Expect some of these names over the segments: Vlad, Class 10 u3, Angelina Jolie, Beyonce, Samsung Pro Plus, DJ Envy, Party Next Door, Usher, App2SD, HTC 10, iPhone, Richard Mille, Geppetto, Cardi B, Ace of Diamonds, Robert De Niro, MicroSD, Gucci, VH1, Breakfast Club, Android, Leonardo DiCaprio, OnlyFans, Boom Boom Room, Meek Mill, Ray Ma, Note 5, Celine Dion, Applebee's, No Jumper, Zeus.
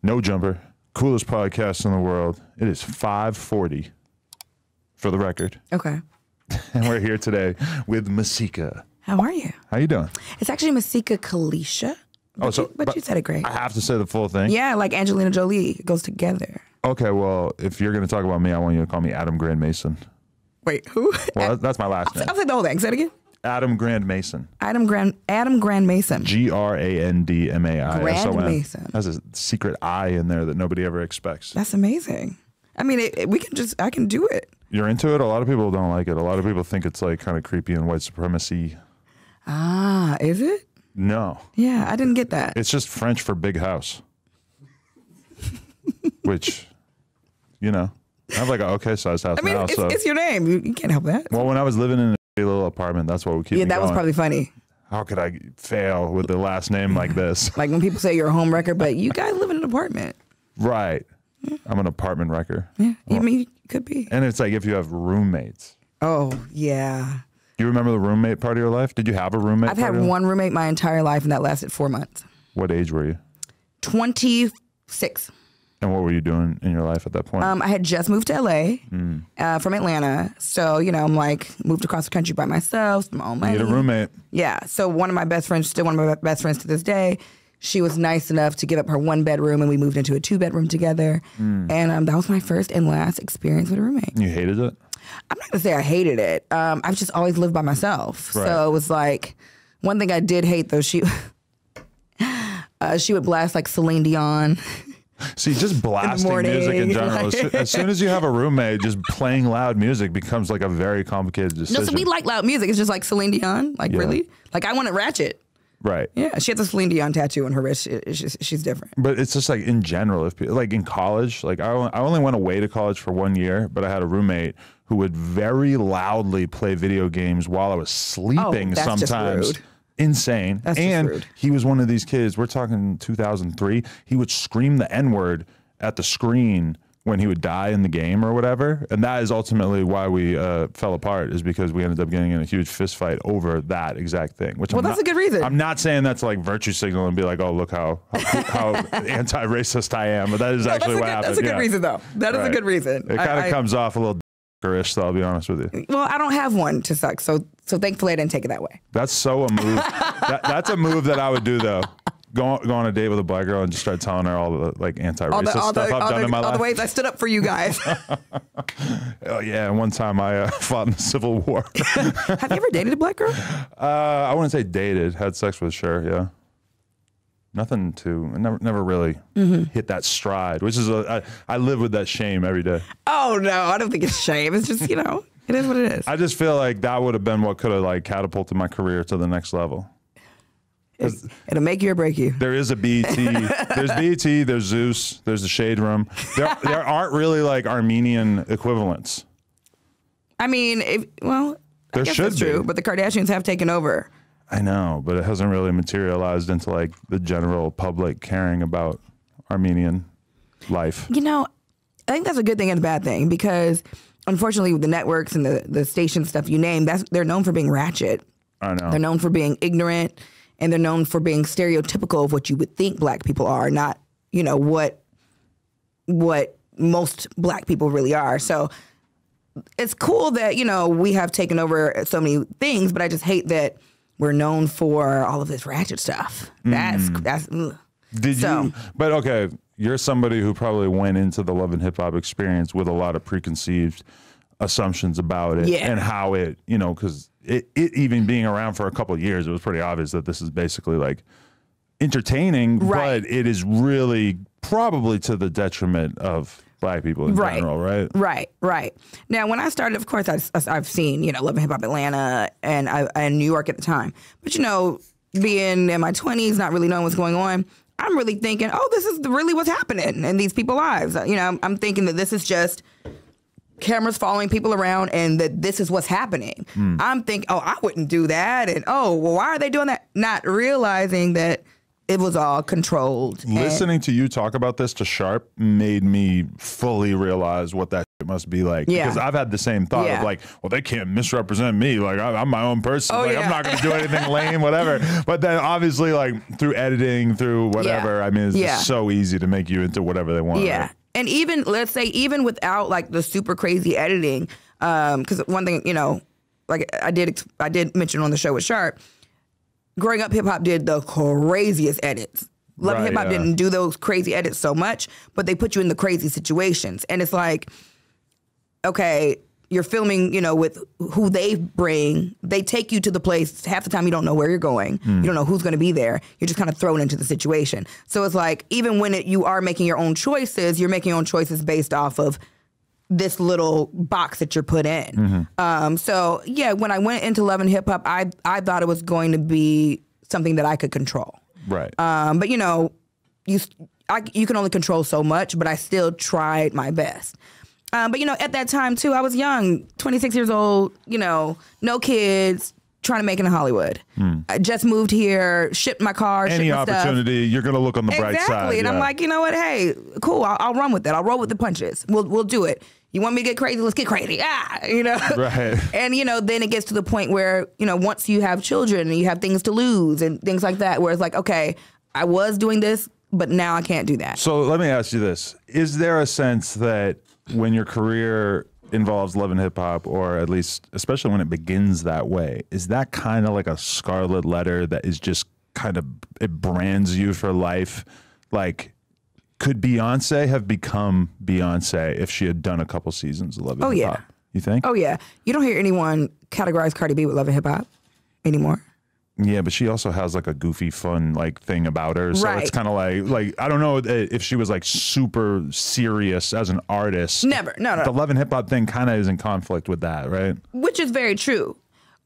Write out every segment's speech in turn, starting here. No Jumper, coolest podcast in the world. It is 5:40 for the record. Okay. And we're here today with Masika. How are you? How you doing? It's actually Masika Kalysha. Oh, so, but you said it great. I have to say the full thing? Yeah, like Angelina Jolie. It goes together. Okay, well, if you're going to talk about me, I want you to call me Adam Grandmaison. Wait, who? Well, that's my last name. I'll say the whole thing. Say it again. Adam Grandmaison. Adam Grandmaison. G-R-A-N-D-M-A-I-S-O-N. Grandmaison. That's a secret I in there that nobody ever expects. That's amazing. I mean, I can do it. You're into it? A lot of people don't like it. A lot of people think it's like kind of creepy and white supremacy. Ah, is it? No. Yeah, I didn't get that. It's just French for big house. Which, you know, I have like an okay-sized house now. I mean, it's your name. You can't help that. Well, when I was living in a little apartment, that's what would keep me going. Yeah, that was probably funny. How could I fail with the last name like this? Like when people say you're a home wrecker, but you guys live in an apartment. Right. Yeah. I'm an apartment wrecker. Yeah, well, I mean, you could be. And it's like if you have roommates. Oh, yeah. Do you remember the roommate part of your life? Did you have a roommate? I've had one roommate my entire life, and that lasted 4 months. What age were you? 26. And what were you doing in your life at that point? I had just moved to LA from Atlanta. So, you know, I'm like moved across the country by myself. My own money. You had a roommate. Yeah. So one of my best friends, still one of my best friends to this day, she was nice enough to give up her one bedroom and we moved into a 2-bedroom together. And that was my first and last experience with a roommate. You hated it? I'm not going to say I hated it. I've just always lived by myself. Right. So it was like one thing I did hate, though, she would blast like Celine Dion. See, just blasting music in general. As soon as you have a roommate, just playing loud music becomes like a very complicated decision. No, so we like loud music. It's just like Celine Dion. Like, yeah. Really? Like, I want to ratchet. Right. Yeah, she has a Celine Dion tattoo on her wrist. She's different. But it's just like in general, if like in college, like I only went away to college for 1 year, but I had a roommate who would very loudly play video games while I was sleeping. Oh, that's sometimes. Just rude. Insane. That's and just rude. He was one of these kids. We're talking 2003. He would scream the N-word at the screen when he would die in the game or whatever. And that is ultimately why we fell apart, is because we ended up getting in a huge fist fight over that exact thing. Which, well, that's a good reason. I'm not saying that's like virtue signal and be like, oh, look how anti-racist I am. But that is actually what happened. That's a good reason, though. That is a good reason. It kind of comes off a little dickerish, though, I'll be honest with you. Well, I don't have one to suck, so thankfully I didn't take it that way. That's so a move. That's a move that I would do, though. Go on a date with a black girl and just start telling her all the like anti-racist stuff I've done in my life. All the ways I stood up for you guys. Oh yeah, and one time I fought in the Civil War. Have you ever dated a black girl? I wouldn't say dated. Had sex with, sure, yeah. Nothing to never really hit that stride, which is I live with that shame every day. Oh no, I don't think it's shame. It's just, you know, it is what it is. I just feel like that would have been what could have like catapulted my career to the next level. It'll make you or break you. There is a BET. There's BET, there's Zeus, there's the Shade Room. There aren't really like Armenian equivalents. I mean, I guess that's true, but the Kardashians have taken over. I know, but it hasn't really materialized into like the general public caring about Armenian life. You know, I think that's a good thing and a bad thing, because unfortunately the networks and the station stuff you name, they're known for being ratchet. I know. They're known for being ignorant. And they're known for being stereotypical of what you would think black people are, not, you know, what most black people really are. So it's cool that, you know, we have taken over so many things, but I just hate that we're known for all of this ratchet stuff. That's ugh. But okay, you're somebody who probably went into the Love and Hip Hop experience with a lot of preconceived assumptions about it, and how it, you know, because it even being around for a couple of years, it was pretty obvious that this is basically like entertaining, but it is really probably to the detriment of black people in general, right? Right, right. Now, when I started, of course, I've seen, you know, Love and Hip Hop Atlanta and New York at the time. But, you know, being in my 20s, not really knowing what's going on, I'm really thinking, oh, this is really what's happening in these people's lives. You know, I'm thinking that this is just cameras following people around and that this is what's happening. I'm thinking, oh, I wouldn't do that. And, oh, well, why are they doing that? Not realizing that it was all controlled. Listening to you talk about this to Sharp made me fully realize what that shit must be like. Yeah. Because I've had the same thought of like, well, they can't misrepresent me. Like, I'm my own person. Oh, like, I'm not going to do anything lame, whatever. But then obviously, like, through editing, through whatever, I mean, it's just so easy to make you into whatever they want. Yeah. Right? And even, let's say, even without like the super crazy editing, because one thing, you know, like I did mention on the show with Sharp, Growing Up Hip Hop did the craziest edits. Love & Hip Hop didn't do those crazy edits so much, but they put you in the crazy situations. And it's like, okay, you're filming, you know, with who they bring. They take you to the place. Half the time you don't know where you're going. You don't know who's going to be there. You're just kind of thrown into the situation. So it's like, even when you are making your own choices, you're making your own choices based off of this little box that you're put in. So yeah, when I went into Love & Hip Hop, I thought it was going to be something that I could control. Right. But you know, you can only control so much, but I still tried my best. But you know, at that time too, I was young, 26 years old, you know, no kids, trying to make it in Hollywood. I just moved here, shipped my car, shipped my stuff. Any opportunity, you're going to look on the bright side. Exactly, and I'm like, you know what, hey, cool, I'll run with it. I'll roll with the punches. We'll do it. You want me to get crazy? Let's get crazy. Ah, you know? Right. And, you know, then it gets to the point where, you know, once you have children and you have things to lose and things like that, where it's like, okay, I was doing this, but now I can't do that. So let me ask you this. Is there a sense that when your career involves Love and Hip Hop, or at least, especially when it begins that way, is that kind of like a scarlet letter that is just kind of, it brands you for life? Like, could Beyonce have become Beyonce if she had done a couple seasons of Love & Hip Hop? You think? Oh, yeah. You don't hear anyone categorize Cardi B with Love & Hip Hop anymore. Yeah, but she also has like a goofy, fun like thing about her. So it's kind of like I don't know if she was like super serious as an artist. Never. No. The Love & Hip Hop thing kind of is in conflict with that, right? Which is very true.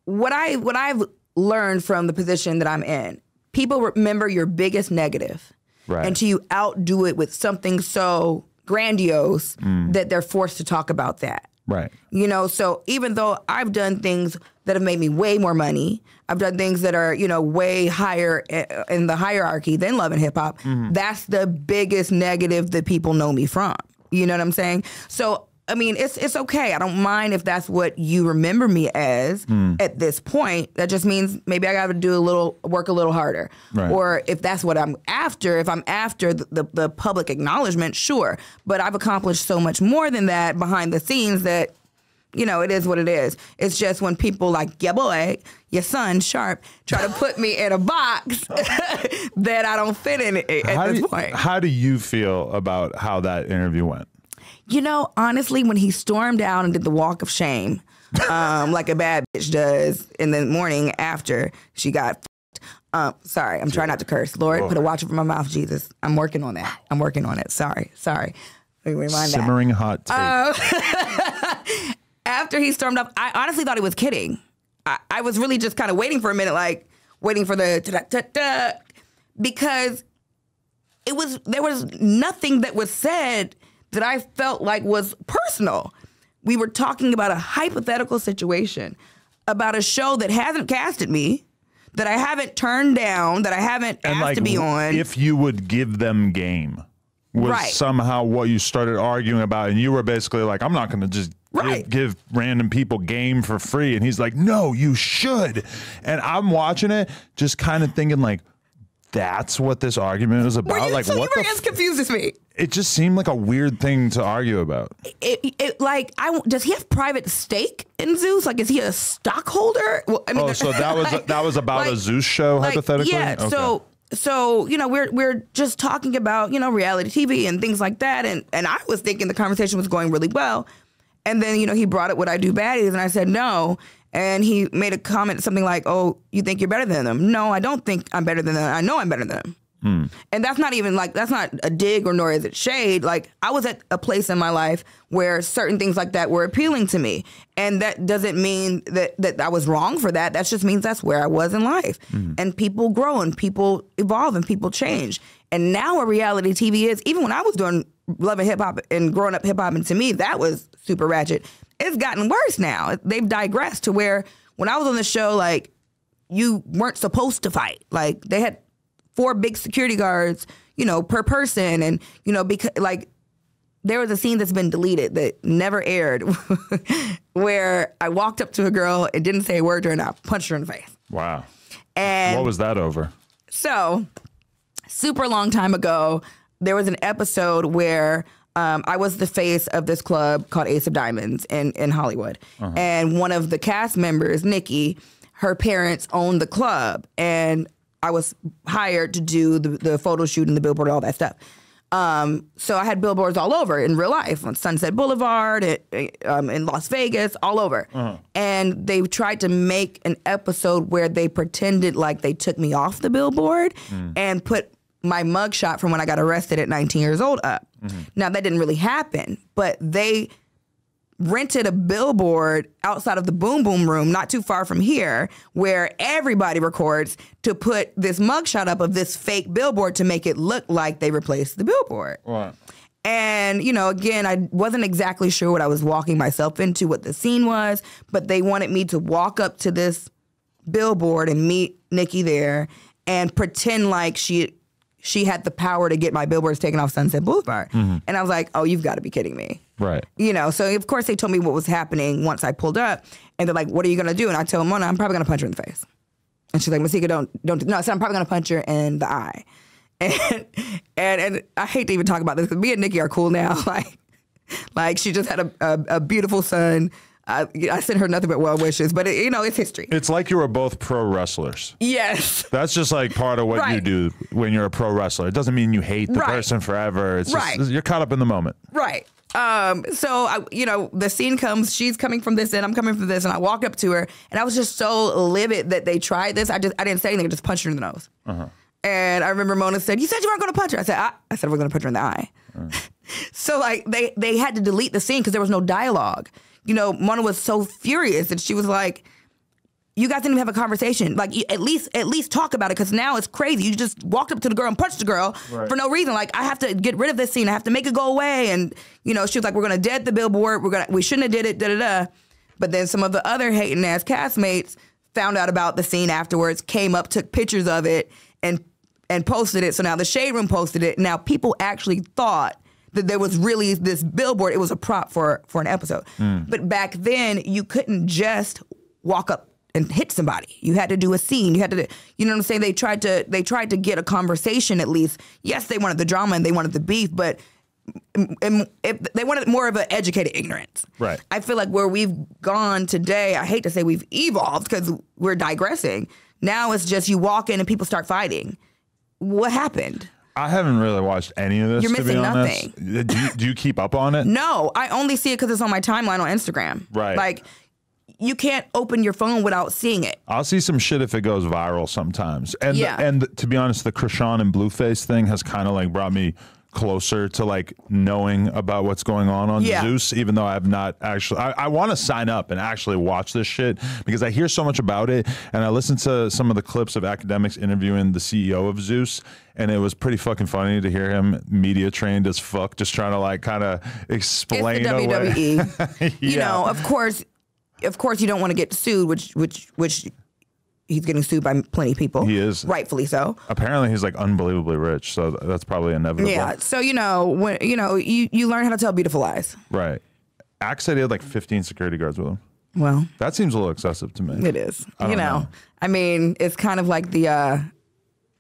What I've learned from the position that I'm in, people remember your biggest negative. Right. Until you outdo it with something so grandiose that they're forced to talk about that. Right. You know, so even though I've done things that have made me way more money, I've done things that are, you know, way higher in the hierarchy than Love & Hip Hop, that's the biggest negative that people know me from. You know what I'm saying? So, I mean, it's okay. I don't mind if that's what you remember me as at this point. That just means maybe I got to do work a little harder. Right. Or if that's what I'm after, if I'm after the public acknowledgement, sure. But I've accomplished so much more than that behind the scenes that, you know, it is what it is. It's just when people like, yeah, boy, your son, Sharp, try to put me in a box that I don't fit in at this point. How do you feel about how that interview went? You know, honestly, when he stormed out and did the walk of shame, like a bad bitch does in the morning after she got f***ed. Sorry, I'm trying not to curse. Lord, put a watch over my mouth, Jesus. I'm working on that. I'm working on it. Sorry. Let me remind Simmering that. Hot take. After he stormed up, I honestly thought he was kidding. I was really just kind of waiting for a minute, like waiting for the da-da-da-da, because there was nothing that was said that I felt like was personal. We were talking about a hypothetical situation, about a show that hasn't casted me, that I haven't turned down, that I haven't asked to be on. If you would give them game was somehow what you started arguing about, and you were basically like, I'm not gonna just give random people game for free. And he's like, no, you should. And I'm watching it, just kind of thinking like, that's what this argument is about. Like, what the f— confuses me. It just seemed like a weird thing to argue about. Does he have private stake in Zeus? Like, is he a stockholder? Well, I mean, so that was like, that was about like, a Zeus show, hypothetically. Yeah. Okay. So you know, we're just talking about, you know, reality TV and things like that, and I was thinking the conversation was going really well, and then, you know, he brought up what I do baddies, and I said no. And he made a comment, something like, oh, you think you're better than them? No, I don't think I'm better than them. I know I'm better than them. And that's not even like, that's not a dig or nor is it shade. Like, I was at a place in my life where certain things like that were appealing to me. And that doesn't mean that I was wrong for that. That just means that's where I was in life. And people grow and people evolve and people change. And now what reality TV is, even when I was doing Love and Hip Hop and Growing Up Hip Hop, and to me, that was super ratchet. It's gotten worse now. They've digressed to where when I was on the show, like, you weren't supposed to fight. Like, they had four big security guards, you know, per person. And, you know, because like there was a scene that's been deleted that never aired where I walked up to a girl and didn't say a word to her and I punched her in the face. Wow. And what was that over? So super long time ago, there was an episode where I was the face of this club called Ace of Diamonds in Hollywood. Uh-huh. And one of the cast members, Nikki, her parents owned the club. And I was hired to do the photo shoot and the billboard, all that stuff. So I had billboards all over in real life, on Sunset Boulevard, in Las Vegas, all over. Uh-huh. And they tried to make an episode where they pretended like they took me off the billboard and put my mugshot from when I got arrested at 19 years old up. Mm-hmm. Now, that didn't really happen, but they rented a billboard outside of the Boom Boom Room, not too far from here, where everybody records to put this mugshot up of this fake billboard to make it look like they replaced the billboard. Wow. And, you know, again, I wasn't exactly sure what I was walking myself into, what the scene was, but they wanted me to walk up to this billboard and meet Nikki there and pretend like she had the power to get my billboards taken off Sunset Boulevard. Mm-hmm. And I was like, oh, you've got to be kidding me. Right. You know, so of course they told me what was happening once I pulled up. And they're like, what are you going to do? And I tell Mona, I'm probably going to punch her in the face. And she's like, Masika, don't. No, I said, I'm probably going to punch her in the eye. And I hate to even talk about this, because me and Nikki are cool now. Like she just had a beautiful son. I sent her nothing but well wishes, but you know, it's history. It's like you were both pro wrestlers. Yes. That's just like part of what you do when you're a pro wrestler. It doesn't mean you hate the person forever. It's just, you're caught up in the moment. Right. So you know, the scene comes, she's coming from this end, I'm coming from this, and I walk up to her and I was just so livid that they tried this. I didn't say anything. I just punched her in the nose. Uh-huh. And I remember Mona said, you said you weren't going to punch her. I said, we're going to punch her in the eye. So like they had to delete the scene because there was no dialogue. You know, Mona was so furious that she was like, you guys didn't even have a conversation. Like, at least talk about it, because now it's crazy. You just walked up to the girl and punched the girl for no reason. Like, I have to get rid of this scene. I have to make it go away. And, you know, she was like, we're going to dead the billboard. We shouldn't have did it, da-da-da. But then some of the other hating-ass castmates found out about the scene afterwards, came up, took pictures of it, and posted it. So now the Shade Room posted it. Now people actually thought that there was really this billboard. It was a prop for an episode. Mm. But back then, you couldn't just walk up and hit somebody. You had to do a scene. You had to, you know what I'm saying? They tried to get a conversation at least. Yes, they wanted the drama and they wanted the beef, but they wanted more of an educated ignorance. Right. I feel like where we've gone today, I hate to say we've evolved because we're digressing. Now it's just you walk in and people start fighting. What happened? I haven't really watched any of this. You're missing nothing. Do you keep up on it? No, I only see it because it's on my timeline on Instagram. Right. Like, you can't open your phone without seeing it. I'll see some shit if it goes viral sometimes. And yeah. To be honest, the Krishan and Blueface thing has kind of like brought me closer to like knowing about what's going on Zeus, even though I've not actually, I want to sign up and actually watch this shit because I hear so much about it. And I listened to some of the clips of academics interviewing the CEO of Zeus, and it was pretty fucking funny to hear him media trained as fuck, just trying to like kind of explain away. WWE. You know, of course you don't want to get sued, which he's getting sued by plenty of people. He is. Rightfully so. Apparently he's like unbelievably rich, so that's probably inevitable. Yeah, so you know, when you learn how to tell beautiful lies. Right. Axe said he had like 15 security guards with him. Well, that seems a little excessive to me. It is. You know, I mean, it's kind of like the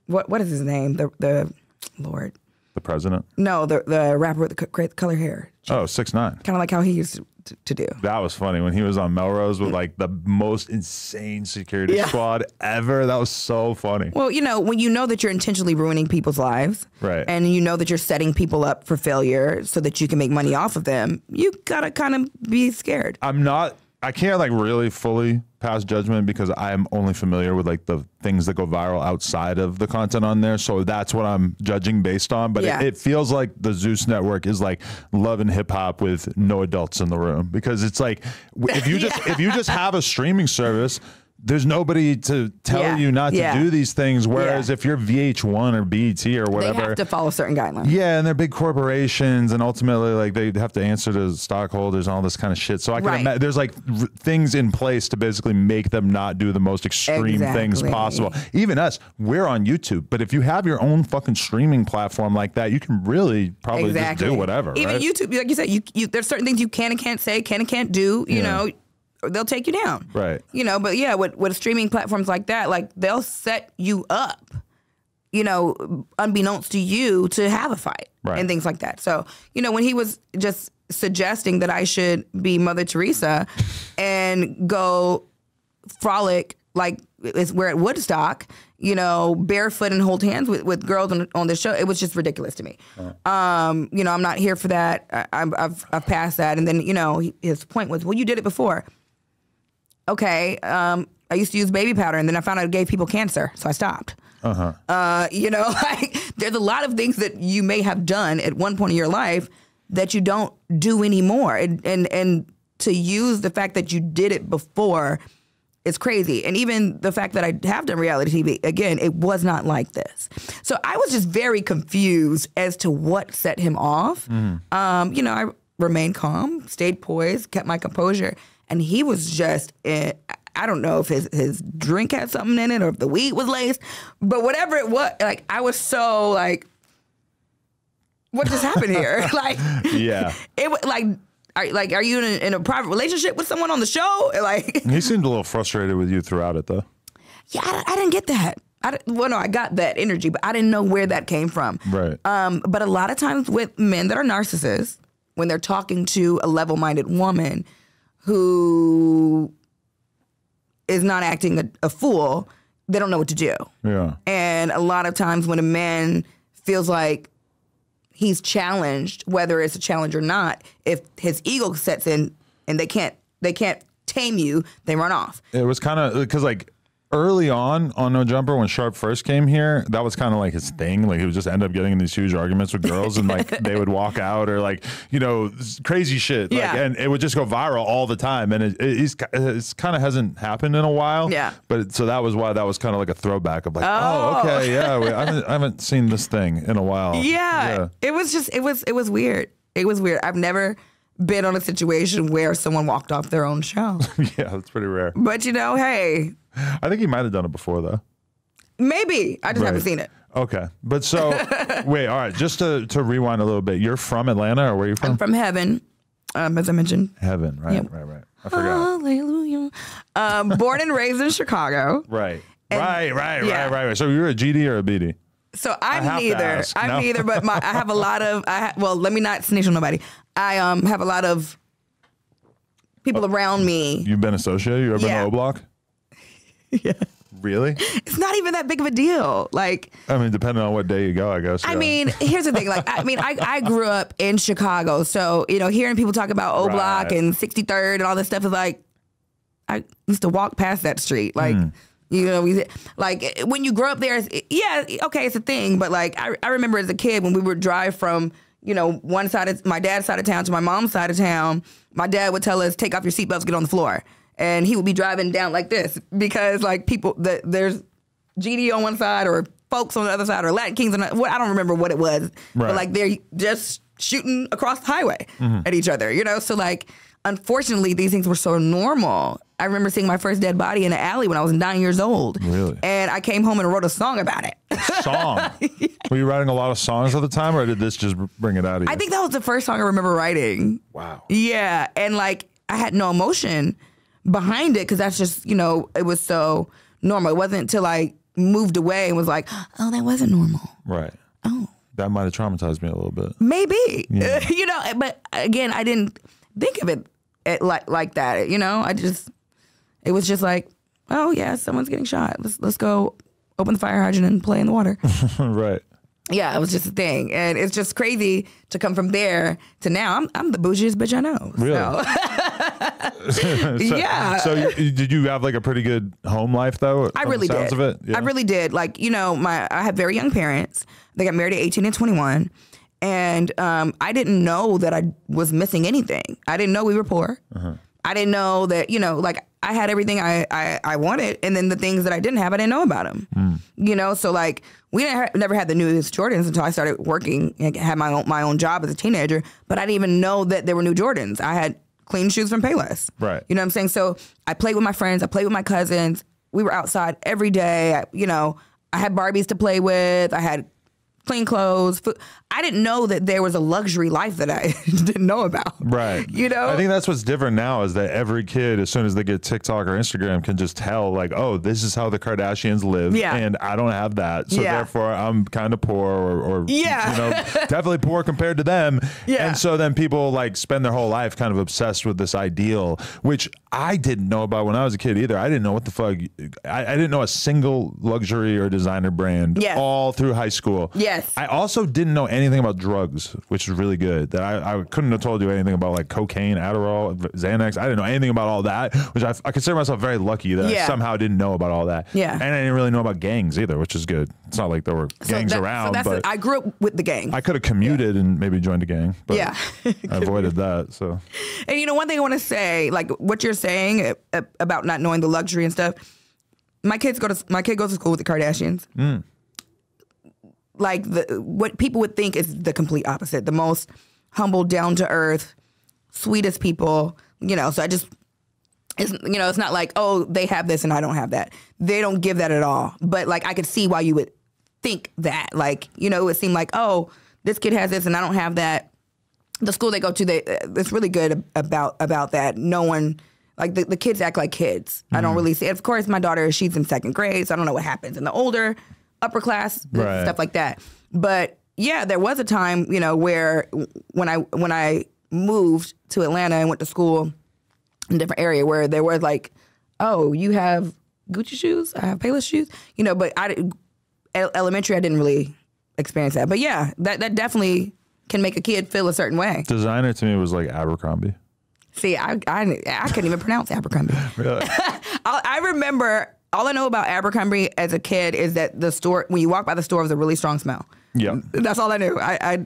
what is his name? The Lord. The president? No, the rapper with the color hair. Oh, 6ix9ine. Kind of like how he used to do. That was funny when he was on Melrose with like the most insane security squad ever. That was so funny. Well, you know, when you know that you're intentionally ruining people's lives, right, and you know that you're setting people up for failure so that you can make money off of them, you gotta kind of be scared. I can't like really fully pass judgment because I am only familiar with like the things that go viral outside of the content on there. So that's what I'm judging based on. But it feels like the Zeus Network is like Love and Hip Hop with no adults in the room, because it's like if you just have a streaming service, there's nobody to tell you not to do these things. Whereas if you're VH1 or BET or whatever, they have to follow certain guidelines. Yeah, and they're big corporations, and ultimately, like, they have to answer to stockholders and all this kind of shit. So I can imagine there's like things in place to basically make them not do the most extreme things possible. Even us, we're on YouTube, but if you have your own fucking streaming platform like that, you can really probably just do whatever. Even YouTube, like you said, you there's certain things you can and can't say, can and can't do. You know. They'll take you down. Right. You know, but yeah, with streaming platforms like that, like, they'll set you up, you know, unbeknownst to you, to have a fight and things like that. So, you know, when he was just suggesting that I should be Mother Teresa and go frolic, like, we're at Woodstock, you know, barefoot and hold hands with girls on the show, it was just ridiculous to me. You know, I'm not here for that. I've passed that. And then, you know, his point was, well, you did it before. Okay, I used to use baby powder, and then I found out it gave people cancer, so I stopped. You know, like, there's a lot of things that you may have done at one point in your life that you don't do anymore. And to use the fact that you did it before is crazy. And even the fact that I have done reality TV, again, it was not like this. So I was just very confused as to what set him off. You know, I remained calm, stayed poised, kept my composure. And he was just, I don't know if his drink had something in it or if the weed was laced, but whatever it was, like, I was so like, what just happened here? Like, it was like, are you in a private relationship with someone on the show? Like, he seemed a little frustrated with you throughout it, though. Yeah, I didn't get that. Well, no, I got that energy, but I didn't know where that came from. Right. But a lot of times with men that are narcissists, when they're talking to a level-minded woman who is not acting a fool, they don't know what to do. Yeah. And a lot of times when a man feels like he's challenged, whether it's a challenge or not, if his ego sets in and they can't tame you, they run off. It was kind of, because like early on No Jumper, when Sharp first came here, that was kind of like his thing. Like, he would just end up getting in these huge arguments with girls, and like they would walk out, or like, you know, crazy shit. Like, and it would just go viral all the time. And it's kind of hasn't happened in a while. Yeah. But so that was why that was kind of like a throwback of like, oh okay, yeah, I haven't seen this thing in a while. Yeah. It was just, it was weird. It was weird. I've never been on a situation where someone walked off their own show. Yeah, that's pretty rare. But you know, hey. I think he might have done it before, though. Maybe. I just haven't seen it. Okay. But so, wait, all right, just to rewind a little bit, you're from Atlanta, or where are you from? I'm from Heaven, as I mentioned. Heaven, right, right. I forgot. Hallelujah. Born and raised in Chicago. Right, and, right. So you're a GD or a BD? So I'm neither. I'm neither, but I have a lot of, well, let me not snitch on nobody. I have a lot of people around me. You've been associated? You ever been to O-block? Yeah. Really? It's not even that big of a deal. Like, I mean, depending on what day you go, I guess. I mean, here's the thing. Like, I grew up in Chicago, so, you know, hearing people talk about O-block and 63rd and all this stuff is like, I used to walk past that street. Like, you know, like when you grow up there, it's, yeah, okay, it's a thing. But like, I remember as a kid when we would drive from, you know, one side of my dad's side of town to my mom's side of town, my dad would tell us, take off your seatbelts, get on the floor. And he would be driving down like this because, like, people, there's GD on one side or folks on the other side or Latin Kings. And I don't remember what it was. Right. But, like, they're just shooting across the highway at each other, you know? So, like, unfortunately, these things were so normal. I remember seeing my first dead body in an alley when I was 9 years old. Really? And I came home and wrote a song about it. A song? Were you writing a lot of songs at the time, or did this just bring it out of you? I think that was the first song I remember writing. Wow. Yeah. And, like, I had no emotion behind it, because that's just, you know, it was so normal. It wasn't until I moved away and was like, oh, that wasn't normal. Right. Oh. That might have traumatized me a little bit. Maybe. Yeah. You know, but again, I didn't think of it like that. You know, it was just like, oh, yeah, someone's getting shot. Let's go open the fire hydrant and play in the water. Right. Yeah, it was just a thing. And it's just crazy to come from there to now. I'm the bougiest bitch I know. Really? So. Yeah. So did you have like a pretty good home life, though? I really did. Sounds of it? Yeah. I really did. Like, you know, I had very young parents. They got married at 18 and 21. And I didn't know that I was missing anything. I didn't know we were poor. I didn't know that, you know, like I had everything I wanted, and then the things that I didn't have, I didn't know about them. Mm. You know, so like we never had the newest Jordans until I started working and had my own job as a teenager. But I didn't even know that there were new Jordans. I had clean shoes from Payless. Right. You know what I'm saying? So I played with my friends. I played with my cousins. We were outside every day. I had Barbies to play with. I had clean clothes, food. I didn't know that there was a luxury life that I didn't know about. Right. You know? I think that's what's different now is that every kid, as soon as they get TikTok or Instagram, can just tell, like, oh, this is how the Kardashians live, yeah, and I don't have that, so yeah, therefore I'm kind of poor or yeah, you know, definitely poor compared to them. Yeah. And so then people, like, spend their whole life kind of obsessed with this ideal, which I didn't know about when I was a kid either. I didn't know what the fuck. I didn't know a single luxury or designer brand, yes, all through high school. Yes. I also didn't know anything about drugs, which is really good. That I couldn't have told you anything about, like, cocaine, Adderall, Xanax. I didn't know anything about all that, which I consider myself very lucky that, yeah, I somehow didn't know about all that. Yeah. And I didn't really know about gangs either, which is good. It's not like there were gangs around. So that's but I grew up with the gang. I could have commuted, yeah, and maybe joined a gang, but yeah, I avoided that. So, and you know, one thing I want to say, like what you're saying about not knowing the luxury and stuff. My kid goes to school with the Kardashians. Mm. Like what people would think is the complete opposite. The most humble, down to earth, sweetest people. You know, so I just, it's, you know, it's not like, oh, they have this and I don't have that. They don't give that at all. But like, I could see why you would think that. Like, you know, it would seem like, oh, this kid has this and I don't have that. The school they go to, it's really good about that. No one, like the kids act like kids. Mm-hmm. I don't really see. Of course, my daughter, she's in second grade, so I don't know what happens in the older upper class, right, stuff like that. But yeah, there was a time, you know, where when I moved to Atlanta and went to school in a different area where there was like, oh, you have Gucci shoes, I have Payless shoes, you know. But elementary, I didn't really experience that. But yeah, that definitely can make a kid feel a certain way. Designer to me was like Abercrombie. See, I couldn't even pronounce Abercrombie. Really? I remember. All I know about Abercrombie as a kid is that the store, when you walk by the store, it was a really strong smell. Yeah, that's all I knew.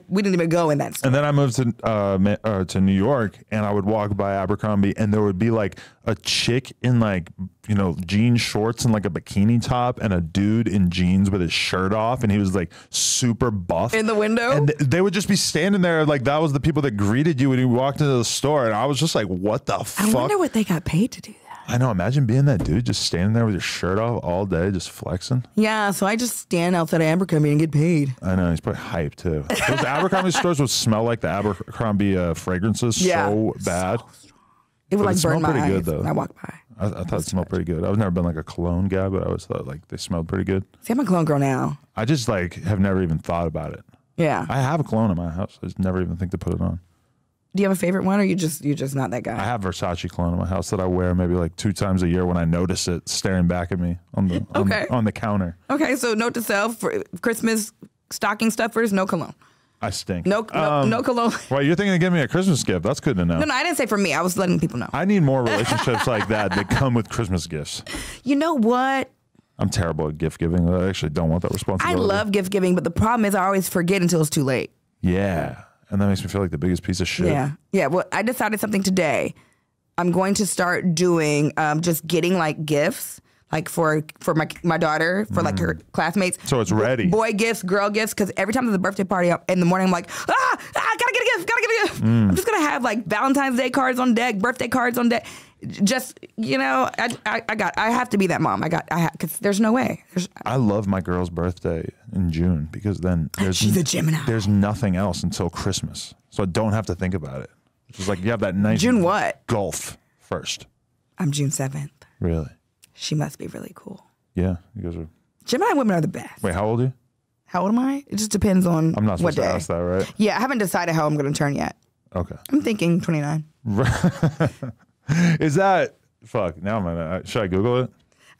We didn't even go in that store. And then I moved to New York, and I would walk by Abercrombie, and there would be like a chick in, like, you know, jean shorts and like a bikini top, and a dude in jeans with his shirt off, and he was like super buff in the window. And they would just be standing there, like that was the people that greeted you when you walked into the store, and I was just like, what the fuck? I wonder what they got paid to do that. I know. Imagine being that dude just standing there with your shirt off all day, just flexing. Yeah, so I just stand outside of Abercrombie and get paid. I know. He's probably hyped, too. Those Abercrombie stores would smell like the Abercrombie fragrances, yeah, so bad. So it would, like, burn my eyes. It smelled pretty good, though. I walked by. I thought it smelled pretty good. I've never been, like, a cologne guy, but I always thought, like, they smelled pretty good. See, I'm a cologne girl now. I just, like, have never even thought about it. Yeah. I have a cologne in my house. I just never even think to put it on. Do you have a favorite one, or you're just not that guy? I have Versace cologne in my house that I wear maybe like 2 times a year when I notice it staring back at me on the counter. Okay, so note to self: for Christmas stocking stuffers, no cologne. I stink. No cologne. Well, you're thinking of giving me a Christmas gift. That's good to know. No, I didn't say for me. I was letting people know. I need more relationships like that come with Christmas gifts. You know what? I'm terrible at gift giving. I actually don't want that responsibility. I love gift giving, but the problem is I always forget until it's too late. Yeah. And that makes me feel like the biggest piece of shit. Yeah. Yeah. Well, I decided something today. I'm going to start doing just getting like gifts, like for my daughter, for like her classmates. So it's ready. Boy gifts, girl gifts. Because every time there's a birthday party in the morning, I'm like, I gotta get a gift, gotta get a gift. Mm. I'm just gonna have like Valentine's Day cards on deck, birthday cards on deck. Just, you know, I have to be that mom. Cause there's no way. I love my girl's birthday in June because then she's a Gemini. There's nothing else until Christmas, so I don't have to think about it. It's just like you have that nice June what golf first. I'm June 7th. Really? She must be really cool. Yeah, you guys are. Gemini women are the best. Wait, how old are you? How old am I? It just depends on what day. I'm not supposed to ask that, right? Yeah, I haven't decided how I'm going to turn yet. Okay. I'm thinking 29. Is that fuck? Now should I Google it?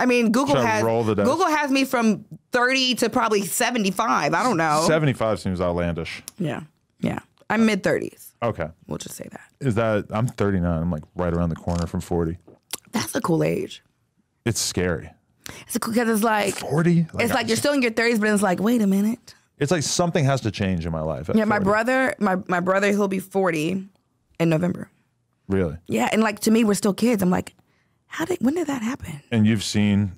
I mean, Google has me from 30 to probably 75. I don't know. 75 seems outlandish. Yeah, yeah. I'm mid-30s. Okay, we'll just say that. Is that I'm 39? I'm like right around the corner from 40. That's a cool age. It's scary. It's cool because it's like 40. Like, it's like you're still in your 30s, but it's like, wait a minute. It's like something has to change in my life. Yeah, 40. my brother, he'll be 40 in November. Really? Yeah, and like to me, we're still kids. I'm like, When did that happen? And you've seen,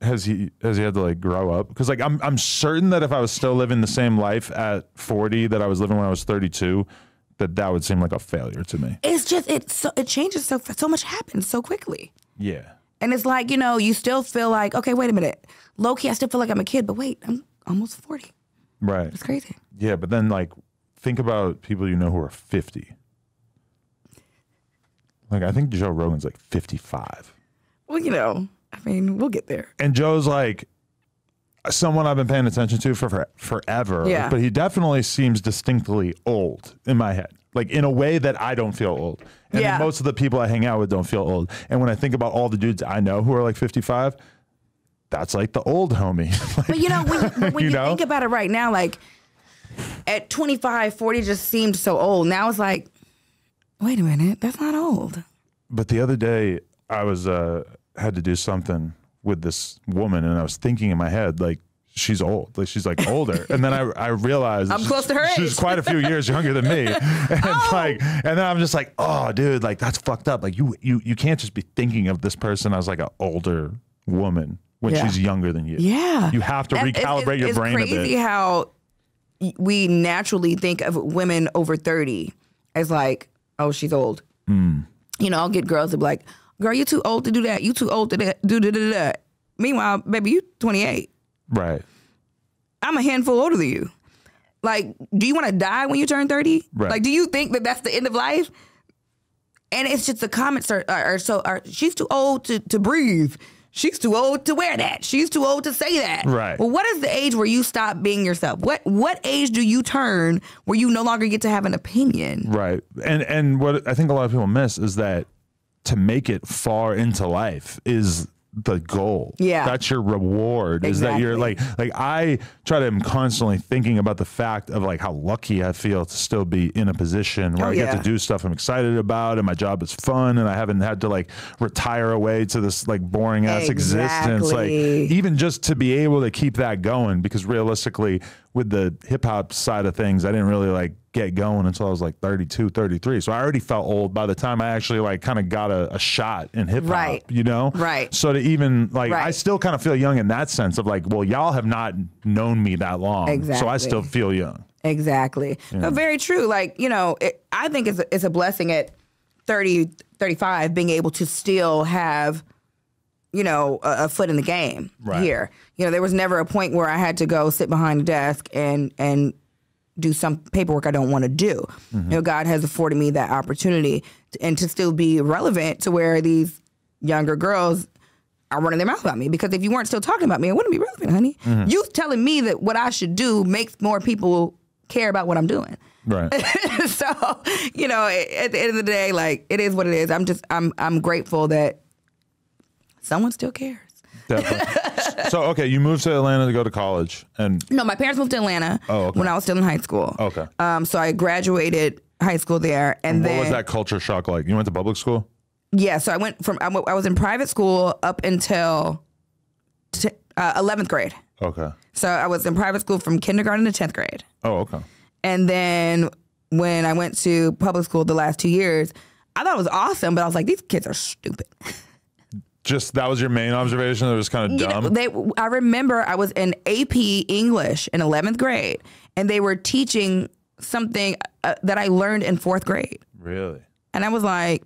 has he had to like grow up? Because like I'm certain that if I was still living the same life at 40 that I was living when I was 32, that would seem like a failure to me. It's just it changes so much happens so quickly. Yeah. And it's like, you know, you still feel like, okay, wait a minute, low key I still feel like I'm a kid, but wait, I'm almost 40. Right. It's crazy. Yeah, but then like think about people you know who are 50. Like, I think Joe Rogan's like 55. Well, you know, I mean, we'll get there. And Joe's like someone I've been paying attention to for forever. Yeah. But he definitely seems distinctly old in my head, like in a way that I don't feel old. And yeah. Most of the people I hang out with don't feel old. And when I think about all the dudes I know who are like 55, that's like the old homie. Like, but you know, when you know? Think about it right now, like at 25, 40 just seemed so old. Now it's like, wait a minute, that's not old. But the other day, I was had to do something with this woman, and I was thinking in my head, like, she's old. Like, she's, like, older. And then I realized I'm close to her age. She's quite a few years younger than me. And, like, and then I'm just like, oh, dude, like, that's fucked up. Like, you can't just be thinking of this person as, like, an older woman when she's younger than you. Yeah. You have to recalibrate your brain a bit. It's crazy how we naturally think of women over 30 as, like, oh, she's old. Mm. You know, I'll get girls that be like, girl, you're too old to do that. You too old to do that. Meanwhile, baby, you 28. Right. I'm a handful older than you. Like, do you want to die when you turn 30? Right. Like, do you think that that's the end of life? And it's just the comments are she's too old to breathe. She's too old to wear that. She's too old to say that. Right. Well, what is the age where you stop being yourself? What age do you turn where you no longer get to have an opinion? Right. And what I think a lot of people miss is that to make it far into life is the goal. Yeah. That's your reward. Exactly. Is that you're like I try to am constantly thinking about the fact of like how lucky I feel to still be in a position where I get to do stuff I'm excited about and my job is fun and I haven't had to like retire away to this like boring ass existence. Like even just to be able to keep that going, because realistically with the hip hop side of things, I didn't really like get going until I was like 32, 33. So I already felt old by the time I actually like kind of got a shot in hip hop, you know? Right. So to even like, I still kind of feel young in that sense of like, well, y'all have not known me that long. Exactly. So I still feel young. Exactly. Yeah. But very true. Like, you know, I think it's a blessing at 30, 35, being able to still have, you know, a foot in the game here. You know, there was never a point where I had to go sit behind a desk and do some paperwork I don't want to do. Mm-hmm. You know, God has afforded me that opportunity and to still be relevant to where these younger girls are running their mouth about me. Because if you weren't still talking about me, I wouldn't be relevant, honey. Mm-hmm. You telling me that what I should do makes more people care about what I'm doing. Right. So, you know, at the end of the day, like, it is what it is. I'm grateful that someone still cares. So, okay, you moved to Atlanta to go to college. And no, my parents moved to Atlanta when I was still in high school. Okay. So I graduated high school there. And then, what was that culture shock like? You went to public school? Yeah, so I went from, I was in private school up until 11th grade. Okay. So I was in private school from kindergarten to 10th grade. Oh, okay. And then when I went to public school the last 2 years, I thought it was awesome, but I was like, these kids are stupid. Just that was your main observation? That was kind of dumb? You know, I remember I was in AP English in 11th grade, and they were teaching something that I learned in 4th grade. Really? And I was like...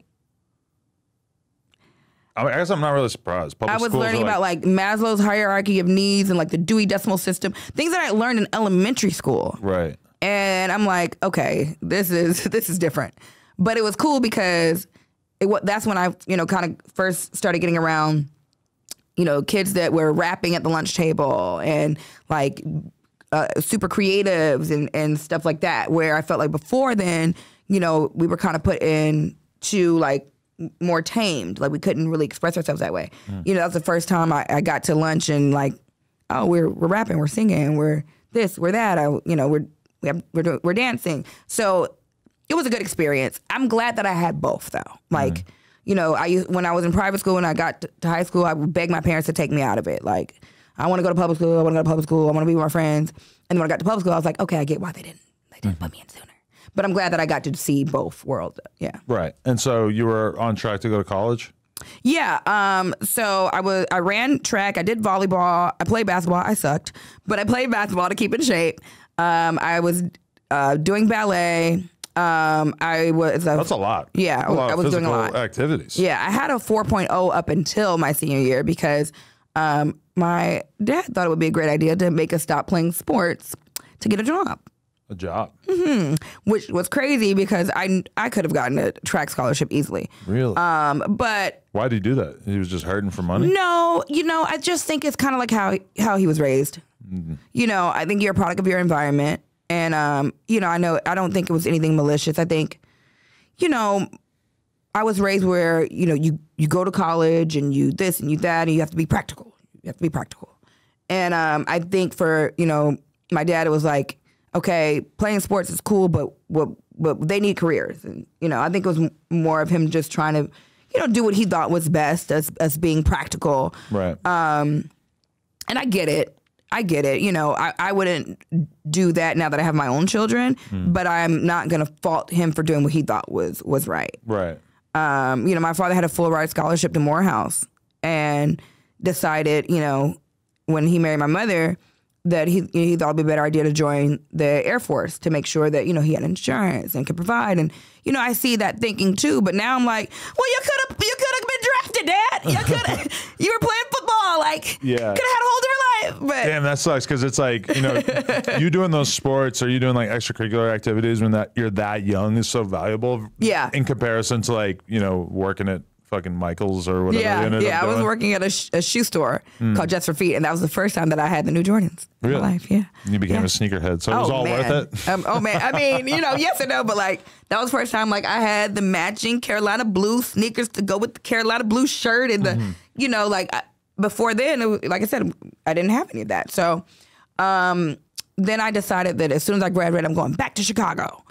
I guess I'm not really surprised. Public I was learning about like Maslow's hierarchy of needs and like the Dewey Decimal System, things that I learned in elementary school. Right. And I'm like, okay, this is different. But it was cool because... that's when I, you know, kind of first started getting around, you know, kids that were rapping at the lunch table and like super creatives and stuff like that, where I felt like before then, you know, we were kind of put in to like more tamed, like we couldn't really express ourselves that way. Mm. You know, that was the first time I got to lunch and like, oh, we're rapping, we're singing, we're this, we're that, you know, we're dancing. So it was a good experience. I'm glad that I had both, though. Like, you know, when I was in private school and I got to high school, I begged my parents to take me out of it. Like, I want to go to public school. I want to go to public school. I want to be with my friends. And then when I got to public school, I was like, okay, I get why they didn't put me in sooner. But I'm glad that I got to see both worlds. Yeah. Right. And so you were on track to go to college? Yeah. So I ran track. I did volleyball. I played basketball. I sucked, but I played basketball to keep in shape. I was doing ballet. I was that's a lot. Yeah, I was doing a lot of activities. Yeah, I had a 4.0 up until my senior year because my dad thought it would be a great idea to make us stop playing sports to get a job. A job. Mm-hmm. Which was crazy because I could have gotten a track scholarship easily. Really? But why did he do that? He was just hurting for money? No, you know, I just think it's kind of like how he was raised. Mm-hmm. You know, I think you're a product of your environment. And, you know, I don't think it was anything malicious. I think, you know, I was raised where, you know, you go to college and you this and you that, and you have to be practical. You have to be practical. And I think for, you know, my dad, it was like, okay, playing sports is cool, but they need careers. And, you know, I think it was more of him just trying to, you know, do what he thought was best as being practical. Right. And I get it. I get it. You know, I wouldn't do that now that I have my own children, but I'm not going to fault him for doing what he thought was right. Right. You know, my father had a full ride scholarship to Morehouse and decided, you know, when he married my mother, that he thought it would be a better idea to join the Air Force to make sure that, you know, he had insurance and could provide. And, you know, I see that thinking too, but now I'm like, well, you could have been drafted, Dad. You were playing football. Like, yeah. Could have had a whole different. But damn, that sucks because it's like, you know, you doing those sports or you doing like extracurricular activities when that you're that young is so valuable. Yeah. In comparison to like, you know, working at fucking Michael's or whatever. Yeah, I was working at a shoe store called Just for Feet, and that was the first time that I had the New Jordans in my life. Yeah. And you became a sneakerhead, so it was all worth it. Oh man, I mean, you know, yes and no, but like that was the first time like I had the matching Carolina blue sneakers to go with the Carolina blue shirt and the, you know, like. Before then, like I said, I didn't have any of that. So then I decided that as soon as I graduated, I'm going back to Chicago.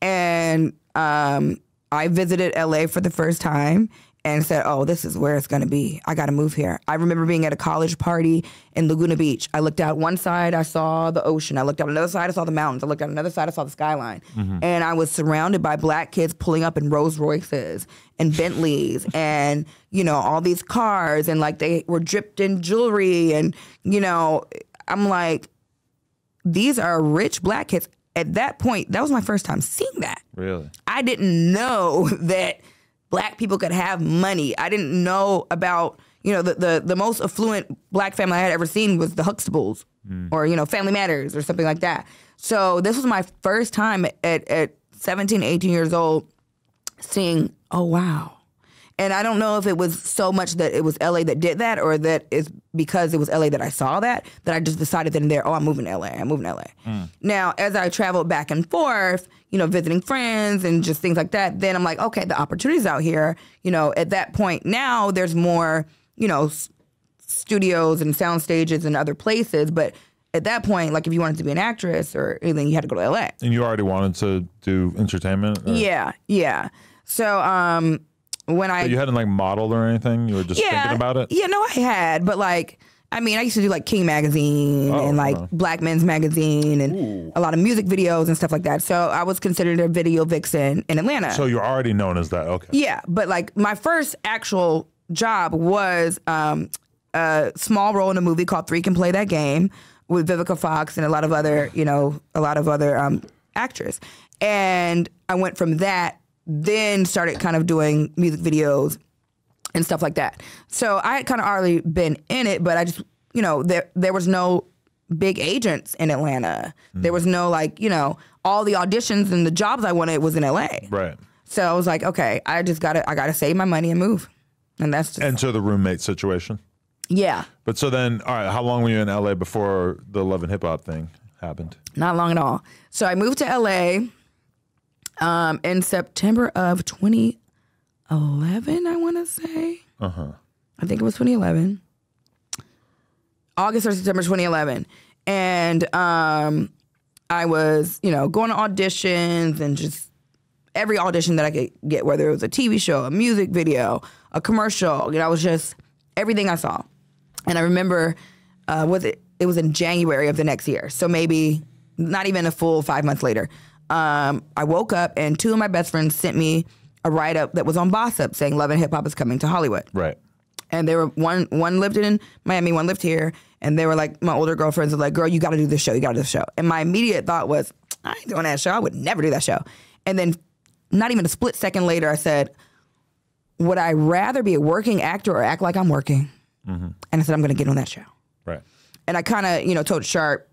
And I visited L.A. for the first time and said, oh, this is where it's going to be. I got to move here. I remember being at a college party in Laguna Beach. I looked out one side, I saw the ocean. I looked out another side, I saw the mountains. I looked out another side, I saw the skyline. And I was surrounded by black kids pulling up in Rolls Royces and Bentleys and, you know, all these cars. And, like, they were dripped in jewelry. And, you know, I'm like, these are rich black kids. At that point, that was my first time seeing that. Really? I didn't know that black people could have money. I didn't know about, you know, the most affluent black family I had ever seen was the Huxtables or, you know, Family Matters or something like that. So this was my first time at 17, 18 years old seeing, oh, wow. And I don't know if it was so much that it was L.A. that did that or that it's because it was L.A. that I saw that I just decided then and there, oh, I'm moving to L.A., I'm moving to L.A. Now, as I traveled back and forth, you know, visiting friends and just things like that, then I'm like, okay, the opportunity's out here. You know, at that point now there's more, you know, studios and sound stages and other places, but at that point, like if you wanted to be an actress or anything, you had to go to L.A. And you already wanted to do entertainment? Or? Yeah, yeah. So, so you hadn't like modeled or anything? You were just thinking about it? Yeah, no, I had. But like, I mean, I used to do like King Magazine and like Black Men's Magazine and a lot of music videos and stuff like that. So I was considered a video vixen in Atlanta. So you're already known as that. Okay. Yeah. But like my first actual job was a small role in a movie called 3 Can Play That Game with Vivica Fox and a lot of other, you know, a lot of other actors. And I went from that then started kind of doing music videos and stuff like that. So I had kind of already been in it, but I just, you know, there was no big agents in Atlanta. There was no like, you know, all the auditions and the jobs I wanted was in LA. Right. So I was like, okay, I gotta save my money and move. And that's just. And so the roommate situation. Yeah. But so then, all right, how long were you in LA before the Love and Hip Hop thing happened? Not long at all. So I moved to LA. In September of 2011, I want to say. I think it was 2011. August or September 2011. And I was, you know, going to auditions and just every audition that I could get, whether it was a TV show, a music video, a commercial, you know, I was just everything I saw. And I remember, it was in January of the next year. So maybe not even a full 5 months later. I woke up and two of my best friends sent me a write-up that was on Boss Up saying Love and Hip Hop is coming to Hollywood. Right. And they were one lived in Miami, one lived here, and they were like, my older girlfriends were like, girl, you got to do this show, you got to do this show. And my immediate thought was, I ain't doing that show. I would never do that show. And then not even a split second later, I said, would I rather be a working actor or act like I'm working? Mm-hmm. And I said, I'm going to get on that show. Right. And I kind of, you know, told Sharp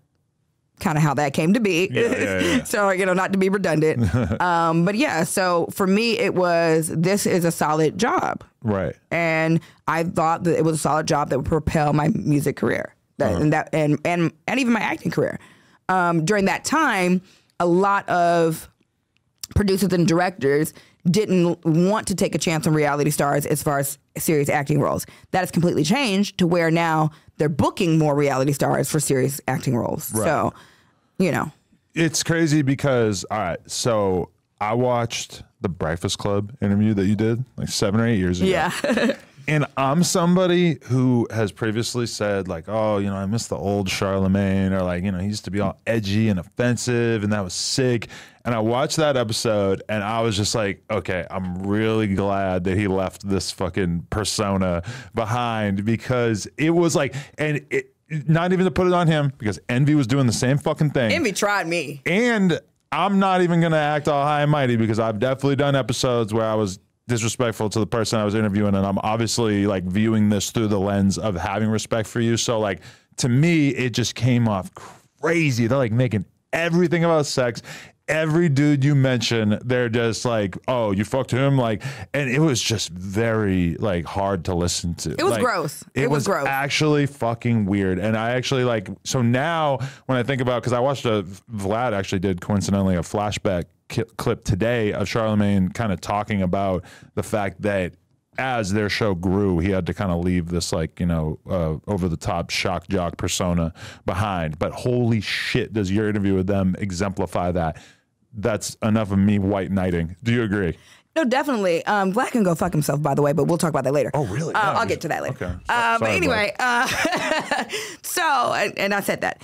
kind of how that came to be. Yeah. So, you know, not to be redundant. But yeah, so for me, it was, this is a solid job. Right. And I thought that it was a solid job that would propel my music career and even my acting career. During that time, a lot of producers and directors didn't want to take a chance on reality stars as far as serious acting roles. That has completely changed to where now they're booking more reality stars for serious acting roles. Right. So, you know. It's crazy because, all right, so I watched the Breakfast Club interview that you did like 7 or 8 years ago. Yeah. And I'm somebody who has previously said, like, oh, you know, I miss the old Charlemagne, or like, you know, he used to be all edgy and offensive, and that was sick. And I watched that episode, and I was just like, okay, I'm really glad that he left this fucking persona behind, because it was like, and it, not even to put it on him, because Envy was doing the same fucking thing. Envy tried me. And I'm not even going to act all high and mighty, because I've definitely done episodes where I was disrespectful to the person I was interviewing, and I'm obviously like viewing this through the lens of having respect for you. So like, to me, it just came off crazy. They're like making everything about sex. Every dude you mention, they're just like, oh, you fucked him, like, and it was just very like hard to listen to. It was like, gross. It was gross. Actually fucking weird. And I actually like, so now when I think about, because I watched Vlad actually did coincidentally a flashback clip today of Charlemagne kind of talking about the fact that as their show grew, he had to kind of leave this, like, you know, over-the-top shock jock persona behind. But holy shit, does your interview with them exemplify that. That's enough of me white knighting. Do you agree? No, definitely. Black can go fuck himself, by the way, but we'll talk about that later. Oh, really? Yeah, I'll get to that later. Okay. Sorry, but anyway, so, and I said that.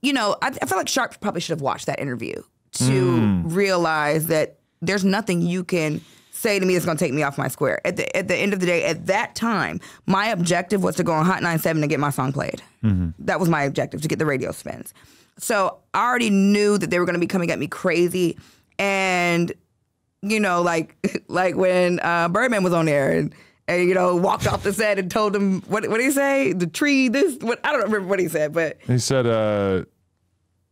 You know, I feel like Sharp probably should have watched that interview to realize that there's nothing you can say to me that's going to take me off my square. At the end of the day, at that time, my objective was to go on Hot 97 and get my song played. That was my objective, to get the radio spins. So I already knew that they were going to be coming at me crazy. And, you know, like when Birdman was on there and, you know, walked off the set and told them, what did he say? The tree, this, what? I don't remember what he said, but. He said,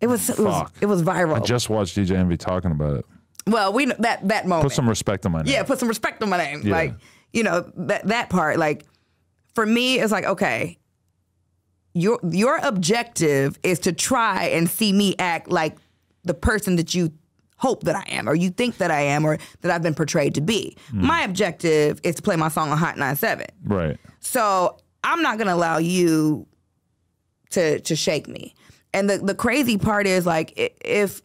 it was viral. I just watched DJ Envy talking about it. Well, we know that moment. Put some respect on my name. Yeah, put some respect on my name. Yeah. Like, you know, that part, like, for me, it's like, okay. Your objective is to try and see me act like the person that you hope that I am, or you think that I am, or that I've been portrayed to be. My objective is to play my song on Hot 97. Right. So I'm not going to allow you to shake me. And the crazy part is, like, if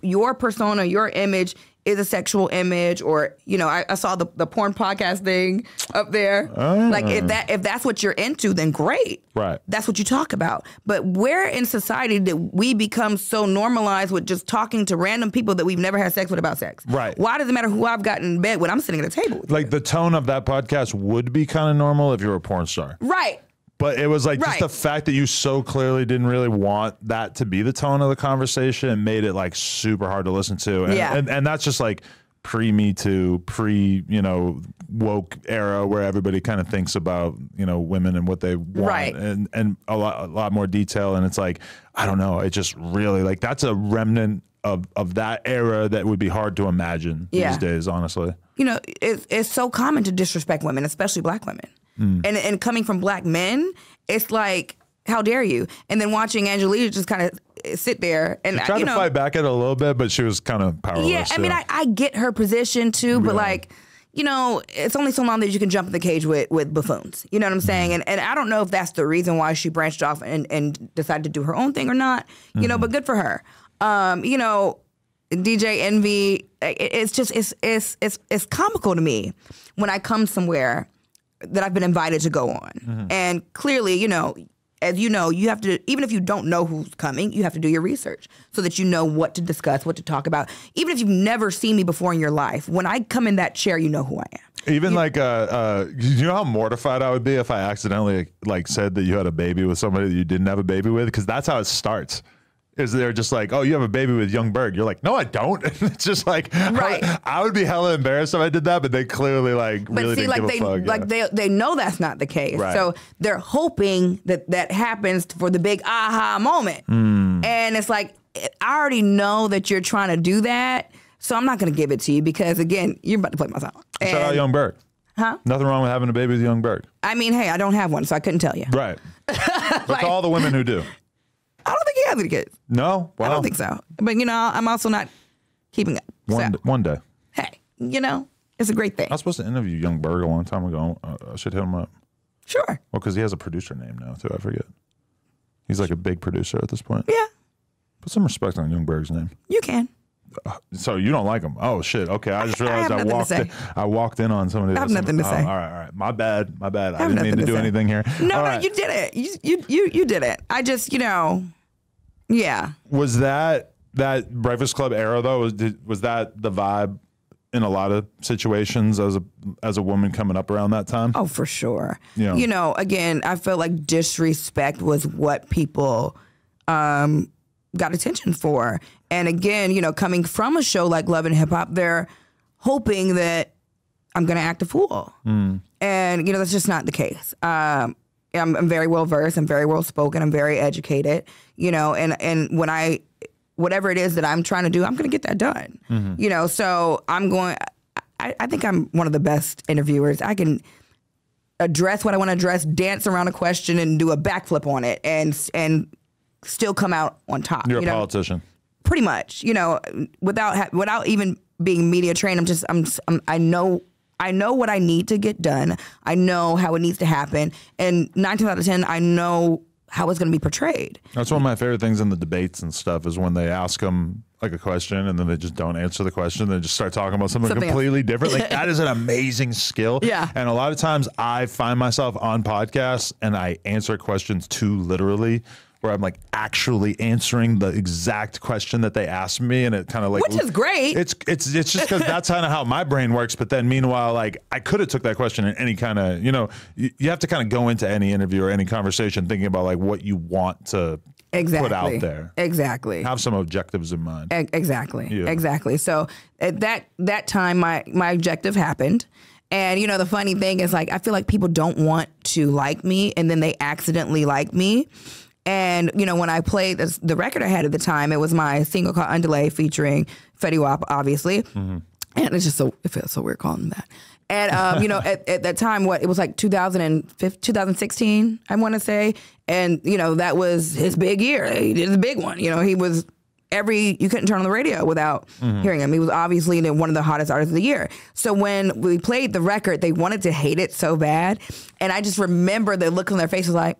your persona, your image is a sexual image, or, you know, I saw the porn podcast thing up there. Like, if that's what you're into, then great. Right. That's what you talk about. But where in society did we become so normalized with just talking to random people that we've never had sex with about sex? Right. Why does it matter who I've got in bed when I'm sitting at a table? Like, the tone of that podcast would be kind of normal if you're a porn star. Right. But it was like just the fact that you so clearly didn't really want that to be the tone of the conversation made it like super hard to listen to. And, and that's just like pre-Me Too, you know, woke era where everybody kind of thinks about, you know, women and what they want and a lot more detail. And it's like, I don't know. It just really like that's a remnant of that era that would be hard to imagine these days, honestly. You know, it's so common to disrespect women, especially Black women. And coming from Black men, it's like, how dare you? And then watching Angelina just kind of sit there and trying to fight back at it a little bit, but she was kind of powerless. Yeah, I mean, I get her position too, but like, you know, it's only so long that you can jump in the cage with buffoons. You know what I'm saying? And I don't know if that's the reason why she branched off and decided to do her own thing or not. You know, but good for her. You know, DJ Envy, it's just it's comical to me when I come somewhere that I've been invited to go on. And clearly, you know, as you know, you have to, even if you don't know who's coming, you have to do your research so that you know what to discuss, what to talk about. Even if you've never seen me before in your life, when I come in that chair, you know who I am. Even you, like, you know how mortified I would be if I accidentally like said that you had a baby with somebody that you didn't have a baby with? Because that's how it starts. Is they're just like, oh, you have a baby with young bird. You're like, no, I don't. It's just like, right. I would be hella embarrassed if I did that, but they clearly like really didn't give a fuck. Like they know that's not the case. Right. So they're hoping that that happens for the big aha moment. Mm. And it's like, I already know that you're trying to do that, so I'm not going to give it to you because, again, you're about to play my song. And shout out young bird. Huh? Nothing wrong with having a baby with young bird. I mean, hey, I don't have one, so I couldn't tell you. Right. But like, to all the women who do. I don't think he has any kids. No? Wow. I don't think so. But, you know, I'm also not keeping up. One day. Hey, you know, it's a great thing. I was supposed to interview Young Berg a long time ago. I should hit him up. Sure. Well, because he has a producer name now, too. I forget. He's like a big producer at this point. Yeah. Put some respect on Young Berg's name. You can. So you don't like him? Oh, shit. Okay. I just realized I walked in on somebody. I have nothing to say. All right. All right. My bad. My bad. I didn't mean to do anything here. No, no, you did it. You did it. I just, you know. Yeah. Was that Breakfast Club era though? Was that the vibe in a lot of situations as a woman coming up around that time? Oh, for sure. Yeah. You know, again, I felt like disrespect was what people got attention for. And again, you know, coming from a show like Love and Hip Hop, they're hoping that I'm going to act a fool. Mm. And, you know, that's just not the case. I'm very well versed. I'm very well spoken. I'm very educated, you know, and when I, whatever it is that I'm trying to do, I'm going to get that done, mm-hmm. you know, so I think I'm one of the best interviewers. I can address what I want to address, dance around a question and do a backflip on it and still come out on top. You're a politician. Pretty much, you know, without even being media trained. I know what I need to get done. I know how it needs to happen. And 9 times out of 10, I know how it's going to be portrayed. That's one of my favorite things in the debates and stuff is when they ask them like a question and then they just don't answer the question. They just start talking about something completely different. Like that is an amazing skill. Yeah. And a lot of times I find myself on podcasts and I answer questions too literally. Where I'm like actually answering the exact question that they asked me, and it kind of like, which is great. It's just because that's kind of how my brain works. But then meanwhile, like I could have took that question in any kind of, you know, you have to kind of go into any interview or any conversation thinking about like what you want to put out there. Exactly. Have some objectives in mind. Exactly. Yeah. Exactly. So at that time, my objective happened. And, you know, the funny thing is like, I feel like people don't want to like me and then they accidentally like me. And, you know, when I played the record I had at the time, it was my single called Undelay featuring Fetty Wap, obviously. Mm-hmm. And it's just so, it feels so weird calling them that. And, you know, at that time, it was like 2016, I want to say. And, you know, that was his big year. He did the big one. You know, he was you couldn't turn on the radio without mm-hmm. hearing him. He was obviously one of the hottest artists of the year. So when we played the record, they wanted to hate it so bad. And I just remember the look on their faces like,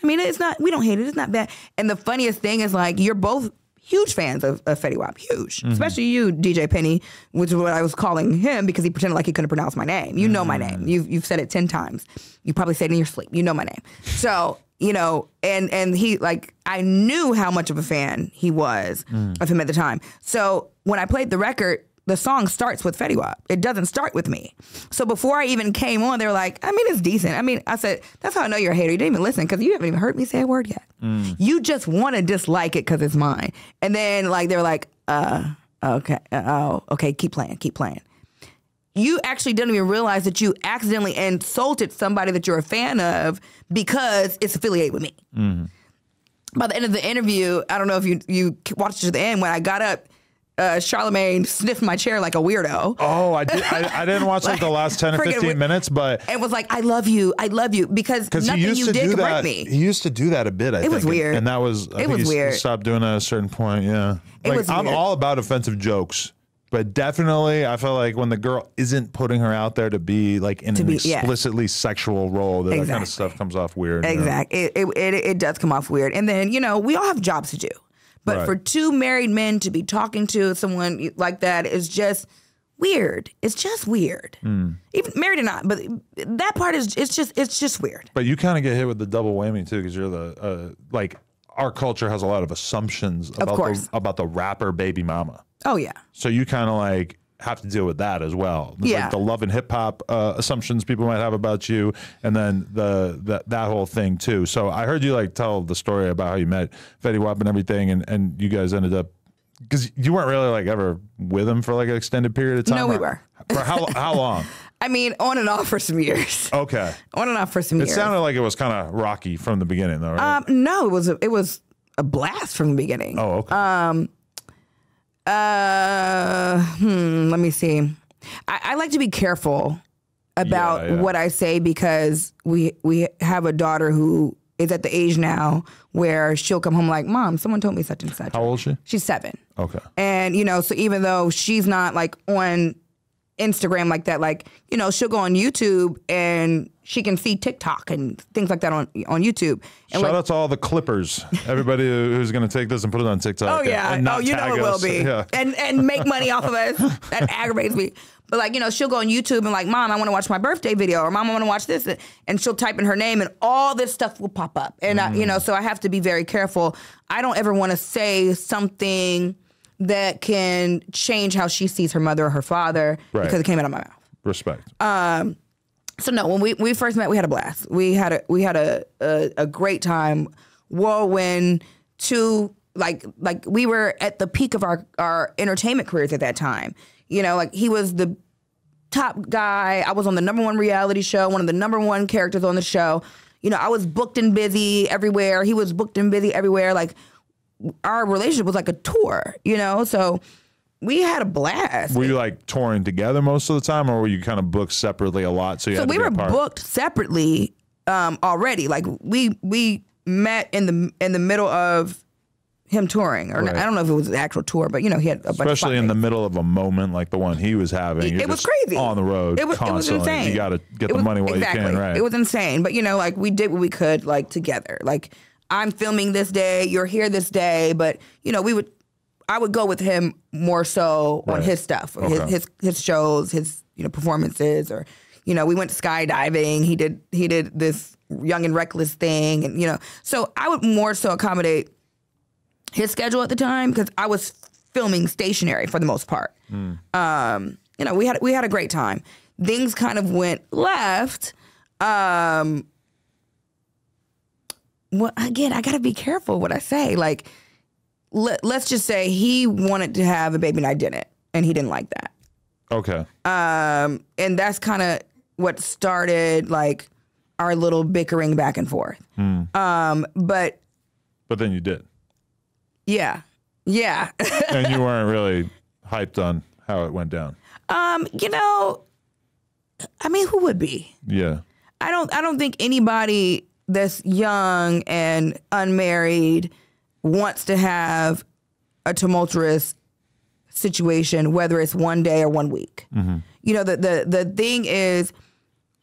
I mean, it's not, we don't hate it. It's not bad. And the funniest thing is like, you're both huge fans of Fetty Wap, huge, mm-hmm. especially you, DJ Penny, which is what I was calling him because he pretended like he couldn't pronounce my name. You mm-hmm. know my name. You've said it 10 times. You probably said it in your sleep. You know my name. So, you know, and he like, I knew how much of a fan he was mm-hmm. of him at the time. So when I played the record, the song starts with Fetty Wap. It doesn't start with me. So before I even came on, they were like, I mean, it's decent. I mean, I said, that's how I know you're a hater. You didn't even listen because you haven't even heard me say a word yet. Mm. You just want to dislike it because it's mine. And then like, they were like, okay, keep playing. You actually didn't even realize that you accidentally insulted somebody that you're a fan of because it's affiliated with me. Mm. By the end of the interview, I don't know if you watched it to the end, when I got up, Charlemagne sniffed my chair like a weirdo. Oh, I didn't watch like the last 10 or 15 minutes, but it was like, I love you because nothing you did could break me. He used to do that a bit, I think. It was weird. And that was, I think he stopped doing it at a certain point, yeah. Like, I'm all about offensive jokes, but definitely I feel like when the girl isn't putting her out there to be like in an explicitly sexual role, that kind of stuff comes off weird. Exactly. It does come off weird. And then, you know, we all have jobs to do. But right. for two married men to be talking to someone like that is just weird. It's just weird. Even married or not, but that part is it's just weird. But you kind of get hit with the double whammy too, because you're the like our culture has a lot of assumptions about the rapper baby mama. Oh yeah. So you kind of like have to deal with that as well. There's yeah. Like the love and hip hop assumptions people might have about you, and then that whole thing too. So I heard you like tell the story about how you met Fetty Wap and everything, and you guys ended up. Because you weren't really like ever with him for like an extended period of time. No, we were. For how long? I mean, on and off for some years. Okay. On and off for some years. It sounded like it was kind of rocky from the beginning, though, right? No, it was a blast from the beginning. Oh, okay. Let me see. I like to be careful about what I say, because we have a daughter who is at the age now where she'll come home like, Mom, someone told me such and such. How old is she? She's 7. Okay. And, you know, so even though she's not like on Instagram like that, like, you know, she'll go on YouTube and she can see TikTok and things like that on YouTube. And shout out to all the clippers, everybody who's going to take this and put it on TikTok. Oh, yeah. And oh, you know it will be. Yeah. And make money off of us. That aggravates me. But, like, you know, she'll go on YouTube and, like, Mom, I want to watch my birthday video, or Mom, I want to watch this. And she'll type in her name and all this stuff will pop up. And, you know, so I have to be very careful. I don't ever want to say something that can change how she sees her mother or her father, right, because it came out of my mouth. Respect. So, no, when we first met, we had a blast. We had a great time. Whirlwind to, like we were at the peak of our entertainment careers at that time. You know, like, he was the top guy. I was on the #1 reality show, one of the #1 characters on the show. You know, I was booked and busy everywhere. He was booked and busy everywhere. Like, our relationship was like a tour, you know? So we had a blast. Were you, like, touring together most of the time, or were you kind of booked separately a lot? So we were booked separately already. Like, we met in the middle of him touring, or right. I don't know if it was an actual tour, but you know, he had a bunch of especially in the middle of a moment like the one he was having. It was crazy. On the road, it was insane. You got to get the money while you can, right? It was insane, but you know, like we did what we could, like together. Like I'm filming this day, you're here this day, but you know, I would go with him more so on his stuff, his shows, his performances, or you know, we went skydiving. He did this Young and Reckless thing, and you know, so I would more so accommodate his schedule at the time, because I was filming stationary for the most part. You know, we had a great time. Things kind of went left. Well, again, I gotta be careful what I say. Like, let's just say he wanted to have a baby and I didn't, and he didn't like that. Okay. And that's kind of what started like our little bickering back and forth. But then you did. Yeah, yeah. And you weren't really hyped on how it went down. You know, I mean, who would be? Yeah. I don't think anybody that's young and unmarried wants to have a tumultuous situation, whether it's one day or 1 week. You know, the thing is,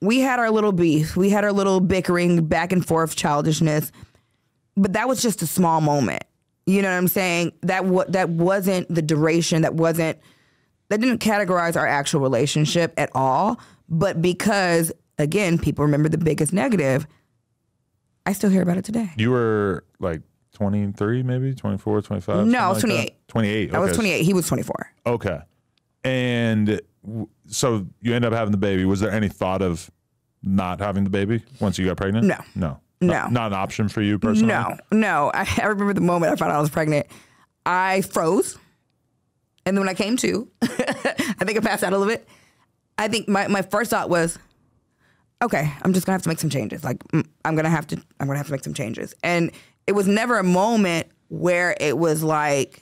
we had our little beef, we had our little bickering back and forth childishness, but that was just a small moment. You know what I'm saying? That wasn't the duration. That didn't categorize our actual relationship at all. But because, again, people remember the biggest negative, I still hear about it today. You were like 23, maybe 24, 25. No, I was 28. 28. Okay. I was 28. He was 24. Okay. And so you end up having the baby. Was there any thought of not having the baby once you got pregnant? No. No. No. Not an option for you personally? No, no. I remember the moment I found out I was pregnant. I froze. And then when I came to, I think I passed out a little bit. I think my first thought was, okay, I'm just going to have to make some changes. Like, I'm going to have to make some changes. And it was never a moment where it was like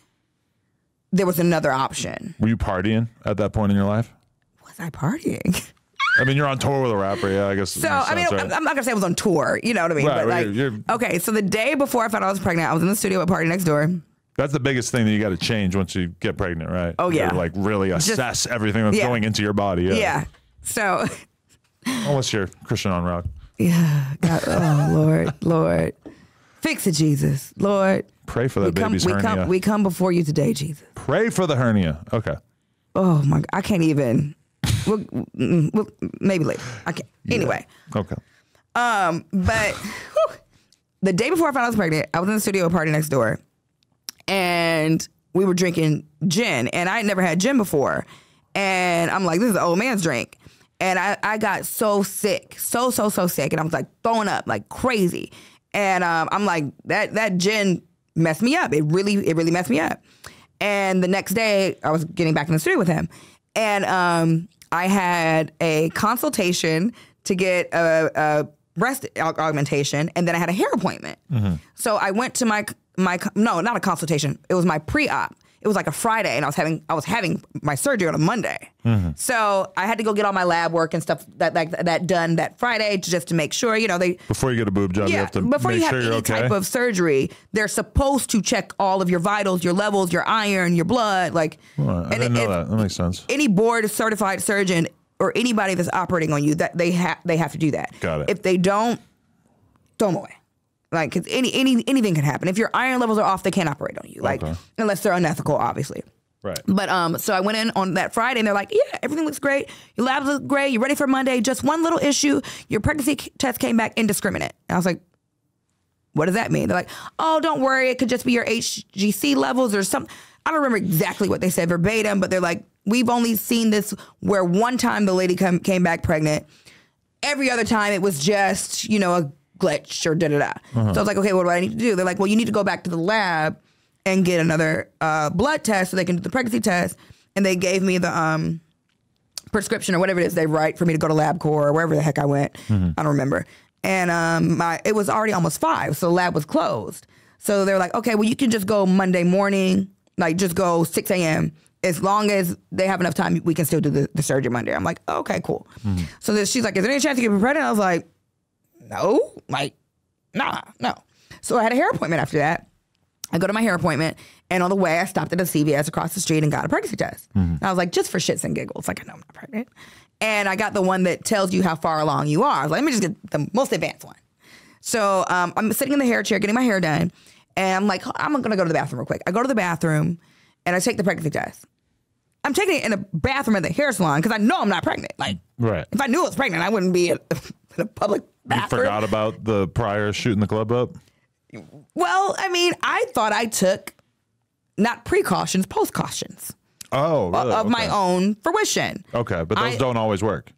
there was another option. Were you partying at that point in your life? Was I partying? I mean, you're on tour with a rapper, yeah, I guess. So, I mean, right. I'm not going to say I was on tour, you know what I mean? Right, but like, okay, so the day before I found out I was pregnant, I was in the studio at Party Next Door. That's the biggest thing that you got to change once you get pregnant, right? Oh, yeah. Like, really assess everything that's going into your body. Yeah. So. Unless you're Christian on rock. Yeah. God, oh, Lord, Lord. Fix it, Jesus. Lord. Pray for that baby's hernia. We come before you today, Jesus. Pray for the hernia. Okay. Oh my God, I can't even. We'll, maybe later. I can't. Yeah. Anyway. Okay. But the day before I found out I was pregnant, I was in the studio at Party Next Door, and we were drinking gin, and I had never had gin before, and I'm like, this is an old man's drink, and I got so sick, so sick, and I was like throwing up like crazy, and I'm like that gin messed me up. It really messed me up. And the next day, I was getting back in the studio with him, and I had a consultation to get a breast augmentation, and then I had a hair appointment. Mm-hmm. So I went to my no, not a consultation. It was my pre-op. It was like a Friday, and I was having my surgery on a Monday. Mm-hmm. So I had to go get all my lab work and stuff that done that Friday just to make sure, you know, they before you get a boob job, yeah, you have to before make you have sure any okay. type of surgery, they're supposed to check all of your vitals, your levels, your iron, your blood, like. Well, I didn't know that. That makes sense. Any board certified surgeon or anybody that's operating on you, that they have to do that. Got it. If they don't, throw them away. Like, cause anything can happen. If your iron levels are off, they can't operate on you. Like, okay. Unless they're unethical, obviously. Right. But so I went in on that Friday, and they're like, yeah, everything looks great. Your labs look great. You're ready for Monday. Just one little issue. Your pregnancy test came back indiscriminate. And I was like, what does that mean? They're like, oh, don't worry. It could just be your HGC levels or something. I don't remember exactly what they said verbatim, but they're like, we've only seen this where one time the lady came back pregnant. Every other time it was just, you know, a glitch or da-da-da. So I was like, okay, what do I need to do? They're like, well, you need to go back to the lab and get another blood test so they can do the pregnancy test. And they gave me the prescription or whatever it is they write for me to go to LabCorp or wherever the heck I went. I don't remember. And it was already almost 5, so the lab was closed. So they were like, okay, well, you can just go Monday morning, like just go 6 a.m. As long as they have enough time, we can still do the surgery Monday. I'm like, okay, cool. So she's like, is there any chance you get pregnant? I was like, no, like, nah. So I had a hair appointment after that. I go to my hair appointment, and on the way, I stopped at a CVS across the street and got a pregnancy test. And I was like, just for shits and giggles. Like, I know I'm not pregnant. And I got the one that tells you how far along you are. I was like, let me just get the most advanced one. So I'm sitting in the hair chair getting my hair done, and I'm like, I'm going to go to the bathroom real quick. I go to the bathroom, and I take the pregnancy test. I'm taking it in the bathroom at the hair salon because I know I'm not pregnant. Like, right. If I knew I was pregnant, I wouldn't be in a public bathroom. You forgot about the prior shooting the club up? Well, I mean, I thought I took not precautions, post-cautions. Oh, really? Of my own fruition. Okay, but those don't always work.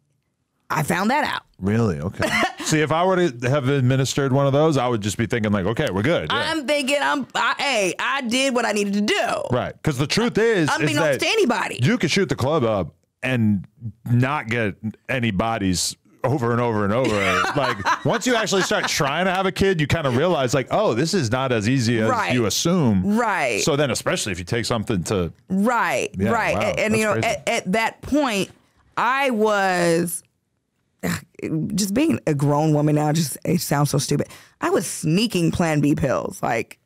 I found that out. Really? Okay. See, if I were to have administered one of those, I would just be thinking like, okay, we're good. Yeah. I'm thinking, I did what I needed to do. Right. Because the truth is, unbeknownst to anybody, you can shoot the club up and not get any bodies over and over and over. Like, once you actually start trying to have a kid, you kind of realize like, oh, this is not as easy as right. you assume. Right. So then, especially if you take something to. Right. Yeah, right. Wow, and you know, at that point, I was. Just being a grown woman now, just it sounds so stupid. I was sneaking Plan B pills, like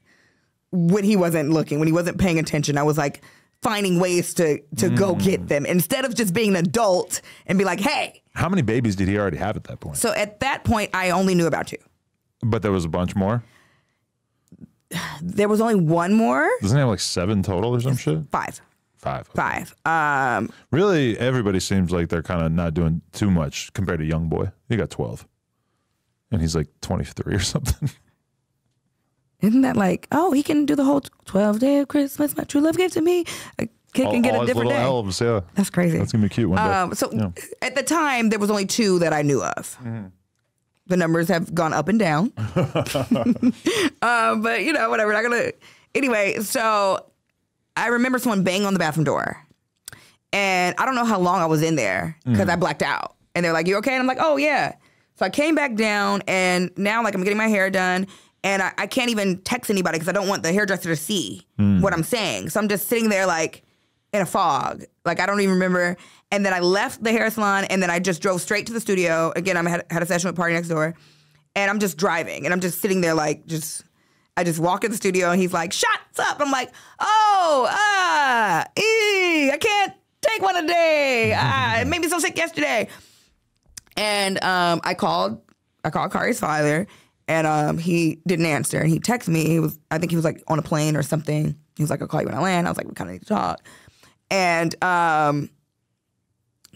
when he wasn't looking, when he wasn't paying attention. I was like finding ways to go get them instead of just being an adult and be like, hey. How many babies did he already have at that point? So at that point, I only knew about 2. But there was a bunch more? There was only one more. Doesn't he have like 7 total or some shit? 5. 5. Okay. 5. Really, everybody seems like they're kind of not doing too much compared to young boy. He got 12, and he's like 23 or something. Isn't that like, oh, he can do the whole 12 day of Christmas, my true love gave to me. A kid can get a different day. Elves, yeah. That's crazy. That's going to be cute one day. So at the time, there was only 2 that I knew of. The numbers have gone up and down. But, you know, whatever. Not gonna. Anyway, so I remember someone banging on the bathroom door, and I don't know how long I was in there because I blacked out, and they're like, you okay? And I'm like, oh yeah. So I came back down, and now like I'm getting my hair done, and I can't even text anybody because I don't want the hairdresser to see what I'm saying. So I'm just sitting there like in a fog, like I don't even remember. And then I left the hair salon, and then I just drove straight to the studio. Again, I had a session with Party Next Door, and I'm just driving, and I'm just sitting there like just, I just walk in the studio, and he's like, shots up. I'm like, oh, I can't take one a day. It made me so sick yesterday. And I called Kari's father, and he didn't answer. And he texted me. I think he was like on a plane or something. He was like, I'll call you when I land. I was like, we kind of need to talk. And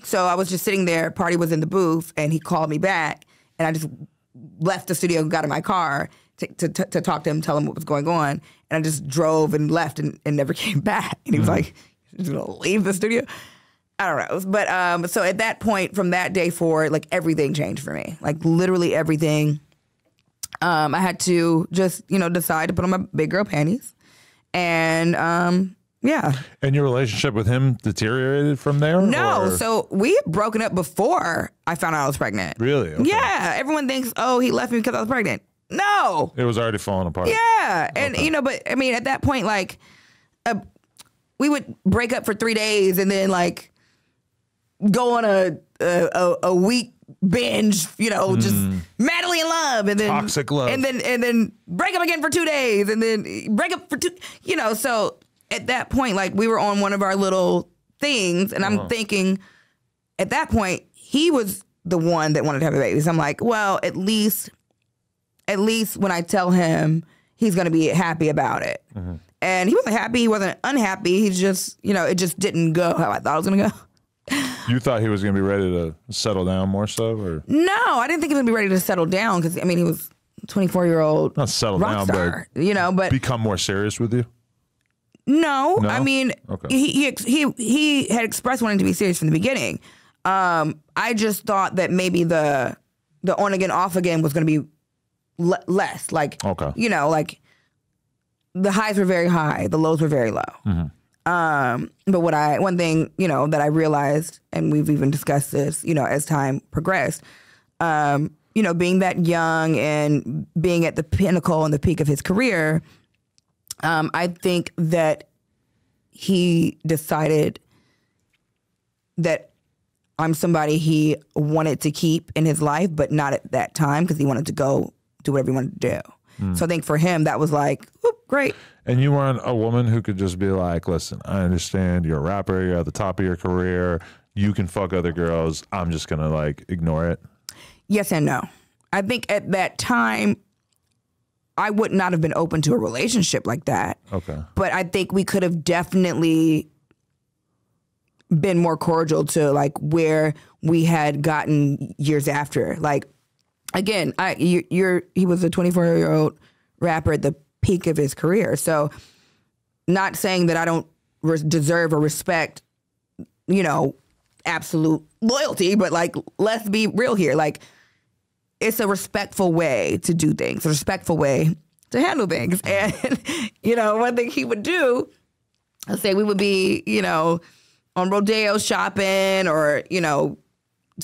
so I was just sitting there. Party was in the booth, and he called me back. And I just left the studio and got in my car to talk to him, tell him what was going on. And I just drove and left and never came back. And he was like, "You're just gonna leave the studio?" I don't know. But so at that point, from that day forward, like everything changed for me. Like literally everything. I had to just, you know, decide to put on my big girl panties. And yeah. And your relationship with him deteriorated from there? No. Or? So we had broken up before I found out I was pregnant. Really? Okay. Yeah. Everyone thinks, oh, he left me because I was pregnant. No. It was already falling apart. Yeah. And, okay. You know, but I mean, at that point, like, we would break up for 3 days and then, like, go on a week binge, you know, just madly in love, and then toxic love, and then break up again for 2 days, and then break up for two, you know. So at that point, like, we were on one of our little things, and I'm thinking, at that point, he was the one that wanted to have a baby. So I'm like, well, at least when I tell him, he's gonna be happy about it. And he wasn't happy. He wasn't unhappy. He just, you know, it just didn't go how I thought it was gonna go. You thought he was going to be ready to settle down more so? Or? No, I didn't think he was going to be ready to settle down because, I mean, he was a 24-year-old rock star. Not settle down, but, you know, but become more serious with you? No. No? I mean, okay. he had expressed wanting to be serious from the beginning. I just thought that maybe the on-again, off-again was going to be less. Like, okay. You know, like the highs were very high. The lows were very low. But one thing, you know, that I realized, and we've even discussed this, you know, as time progressed, you know, being that young and being at the pinnacle and the peak of his career, I think that he decided that I'm somebody he wanted to keep in his life, but not at that time, because he wanted to go do whatever he wanted to do. So I think for him, that was like, whoop, great. And you weren't a woman who could just be like, listen, I understand you're a rapper, you're at the top of your career, you can fuck other girls, I'm just going to, like, ignore it? Yes and no. I think at that time, I would not have been open to a relationship like that. Okay. But I think we could have definitely been more cordial to, like, where we had gotten years after. Like, again, he was a 24-year-old rapper at the peak of his career. So not saying that I don't deserve or respect, you know, absolute loyalty, but, like, let's be real here. Like, it's a respectful way to do things, a respectful way to handle things. And, you know, one thing he would do, let's say we would be, you know, on Rodeo shopping or, you know,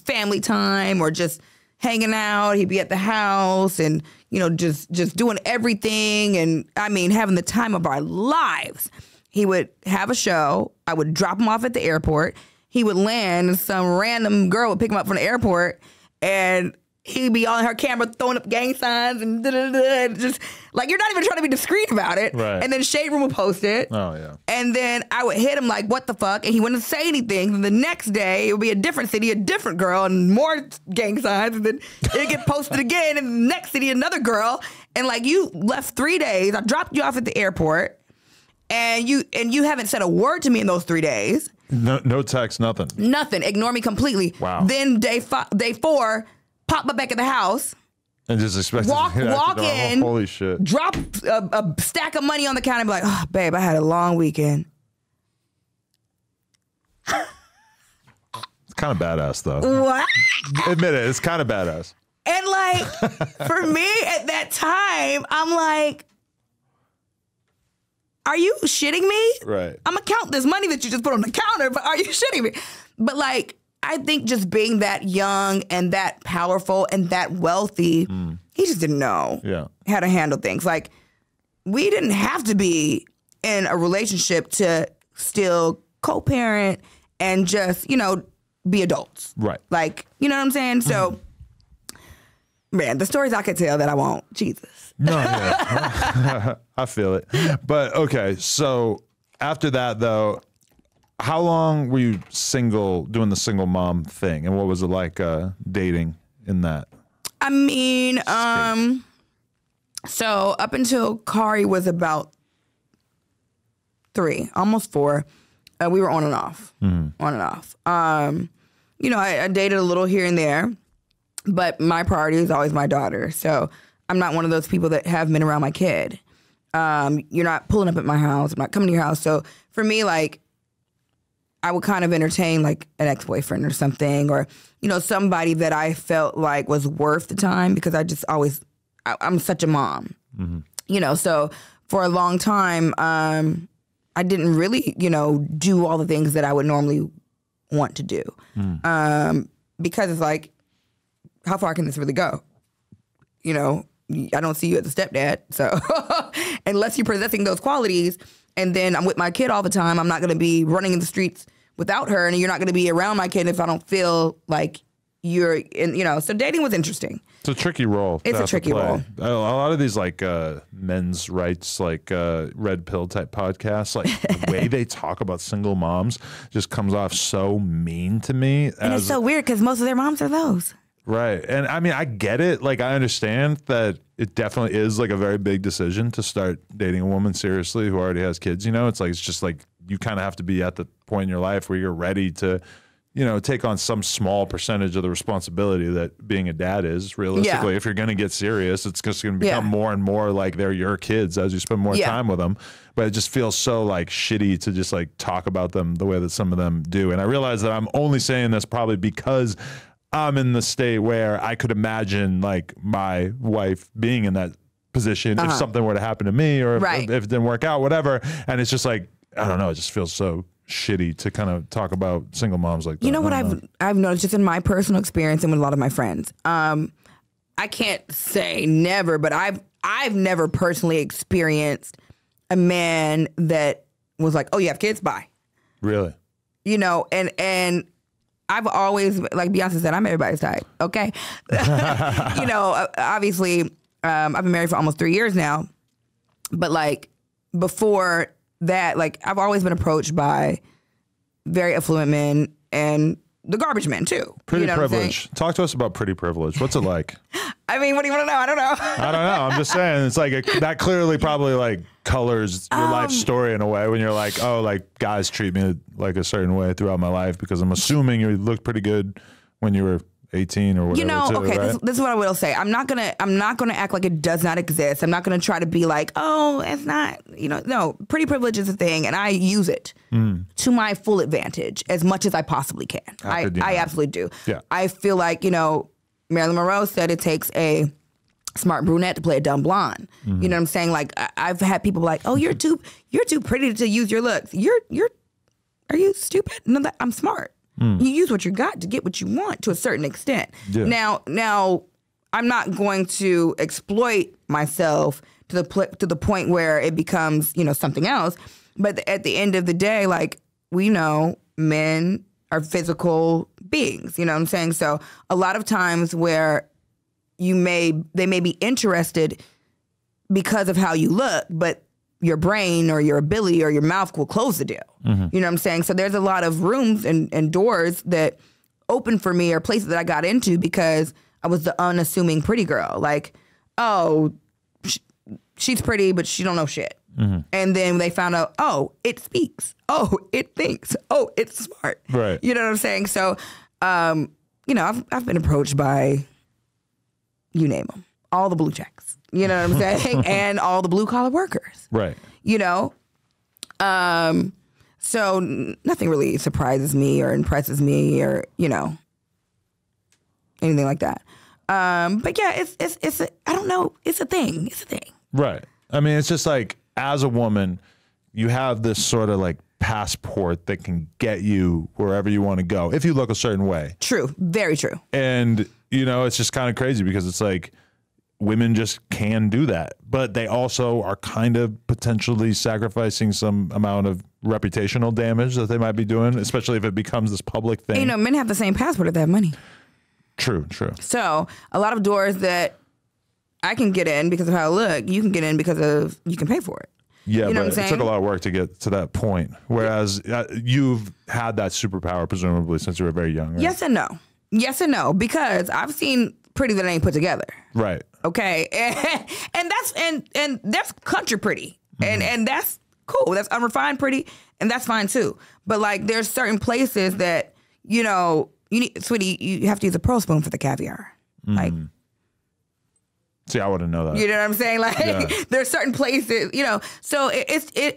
family time or just hanging out. He'd be at the house and, you know, just doing everything and, I mean, having the time of our lives. He would have a show. I would drop him off at the airport. He would land and some random girl would pick him up from the airport and he'd be on her camera throwing up gang signs and da-da-da, just, like, you're not even trying to be discreet about it. Right. And then Shade Room would post it. Oh, yeah. And then I would hit him like, what the fuck? And he wouldn't say anything. And the next day, it would be a different city, a different girl, and more gang signs. And then it'd get posted again. And the next city, another girl. And, like, you left 3 days. I dropped you off at the airport. And you haven't said a word to me in those 3 days. No text, nothing. Nothing. Ignore me completely. Wow. Then day four... pop my back at the house. And just expect walk in, holy shit. Drop a stack of money on the counter and be like, oh, babe, I had a long weekend. It's kind of badass, though. What? Admit it, it's kind of badass. And, like, for me at that time, I'm like, are you shitting me? Right. I'm going to count this money that you just put on the counter, but are you shitting me? But, like, I think just being that young and that powerful and that wealthy, he just didn't know how to handle things. Like, we didn't have to be in a relationship to still co-parent and just, you know, be adults. Right. Like, you know what I'm saying? So, man, the stories I could tell that I won't. Jesus. No, yeah. I feel it. But, okay, so after that, though, how long were you single, doing the single mom thing? And what was it like dating in that? I mean, so up until Kari was about 3, almost 4, We were on and off, on and off. You know, I dated a little here and there, but my priority is always my daughter. So I'm not one of those people that have men around my kid. You're not pulling up at my house. I'm not coming to your house. So for me, like, I would kind of entertain like an ex-boyfriend or something, or, you know, somebody that I felt like was worth the time, because I just always, I'm such a mom, you know? So for a long time, I didn't really, you know, do all the things that I would normally want to do. Because it's like, how far can this really go? You know, I don't see you as a stepdad. So unless you're possessing those qualities, and then I'm with my kid all the time, I'm not going to be running in the streets without her, and you're not going to be around my kid if I don't feel like you're, in, you know. So dating was interesting. It's a tricky role. It's a tricky role. A lot of these like men's rights, like red pill type podcasts, like the way they talk about single moms just comes off so mean to me. And it's so weird because most of their moms are those. Right. And I mean, I get it. Like, I understand that it definitely is like a very big decision to start dating a woman seriously who already has kids. You know, it's like, it's just like you kind of have to be at the point in your life where you're ready to, you know, take on some small percentage of the responsibility that being a dad is. Realistically, if you're going to get serious, it's just going to become more and more like they're your kids as you spend more time with them. But it just feels so like shitty to just like talk about them the way that some of them do. And I realize that I'm only saying this probably because I'm in the state where I could imagine like my wife being in that position if something were to happen to me, or if it didn't work out, whatever. And it's just like, I don't know, it just feels so shitty to kind of talk about single moms like that. You know what I've noticed just in my personal experience and with a lot of my friends, I can't say never, but I've never personally experienced a man that was like, oh, you have kids? Bye. Really? You know, and I've always, like Beyonce said, I'm everybody's type. Okay. You know, obviously, I've been married for almost 3 years now. But like before that, like I've always been approached by very affluent men and the garbage men too. Pretty privilege. Talk to us about pretty privilege. What's it like? I mean, what do you want to know? I don't know. I don't know. I'm just saying it's like that clearly probably like colors your life story in a way when you're like, oh, like guys treat me like a certain way throughout my life because I'm assuming you looked pretty good when you were 18 or whatever. You know, okay, right? this is what I will say. I'm not gonna act like it does not exist. I'm not gonna try to be like, oh, it's not, you know, no, pretty privilege is a thing, and I use it to my full advantage as much as I possibly can. I absolutely do. Yeah. I feel like, you know, Marilyn Monroe said it takes a smart brunette to play a dumb blonde. You know what I'm saying? Like I've had people like, oh, you're too pretty to use your looks. Are you stupid? No, I'm smart. You use what you got to get what you want to a certain extent. Yeah. Now, I'm not going to exploit myself to the point where it becomes, you know, something else. But at the end of the day, like, we know men are physical beings. You know what I'm saying? So a lot of times where they may be interested because of how you look, but your brain or your ability or your mouth will close the deal. You know what I'm saying? So there's a lot of rooms and doors that opened for me, or places that I got into because I was the unassuming pretty girl. Like, oh, she's pretty, but she don't know shit. And then they found out, oh, it speaks. Oh, it thinks. Oh, it's smart. Right. You know what I'm saying? So, you know, I've been approached by, you name them, all the blue checks. You know what I'm saying? And all the blue collar workers. Right. You know? So nothing really surprises me or impresses me or, you know, anything like that. But yeah, it's a, I don't know. It's a thing. It's a thing. Right. I mean, it's just like, as a woman, you have this sort of like passport that can get you wherever you want to go if you look a certain way. True. Very true. And, you know, it's just kind of crazy because it's like, women just can do that, but they also are kind of potentially sacrificing some amount of reputational damage that they might be doing, especially if it becomes this public thing. You know, men have the same passport if they have money. True, true. So a lot of doors that I can get in because of how I look, you can get in because of you can pay for it. Yeah, you know but it took a lot of work to get to that point, whereas you've had that superpower presumably since you were very young, right? Yes and no. Yes and no, because I've seen pretty that ain't put together. Right. Okay, and that's country pretty, and that's cool. That's unrefined pretty, And that's fine too. But like, there's certain places that, you know, you need, sweetie, you have to use a pearl spoon for the caviar. Mm. Like, see, I wouldn't know that. You know what I'm saying? Like, yeah. There's certain places, you know. So it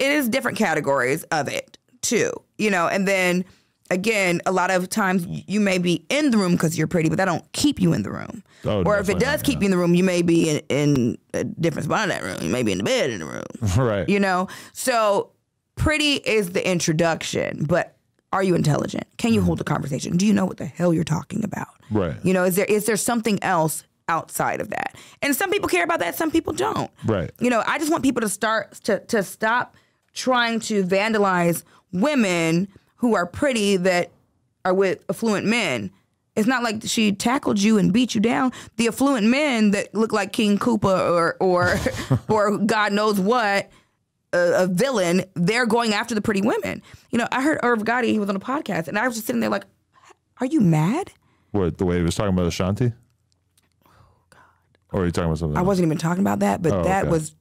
is different categories of it too, you know. And then again, a lot of times you may be in the room because you're pretty, but that don't keep you in the room. Oh, or if it does keep you in the room, you may be in a different spot in that room. You may be in the bed in the room. Right. You know. So pretty is the introduction, but are you intelligent? Can you hold a conversation? Do you know what the hell you're talking about? Right. You know, is there something else outside of that? And some people care about that, some people don't. Right. You know, I just want people to stop trying to vandalize women who are pretty that are with affluent men. It's not like she tackled you and beat you down. The affluent men that look like King Koopa or or God knows what, a villain, they're going after the pretty women. You know, I heard Irv Gotti, he was on a podcast, and I was just sitting there like, are you mad? What, the way he was talking about Ashanti? Oh, God. Or are you talking about something else? I wasn't even talking about that, but that was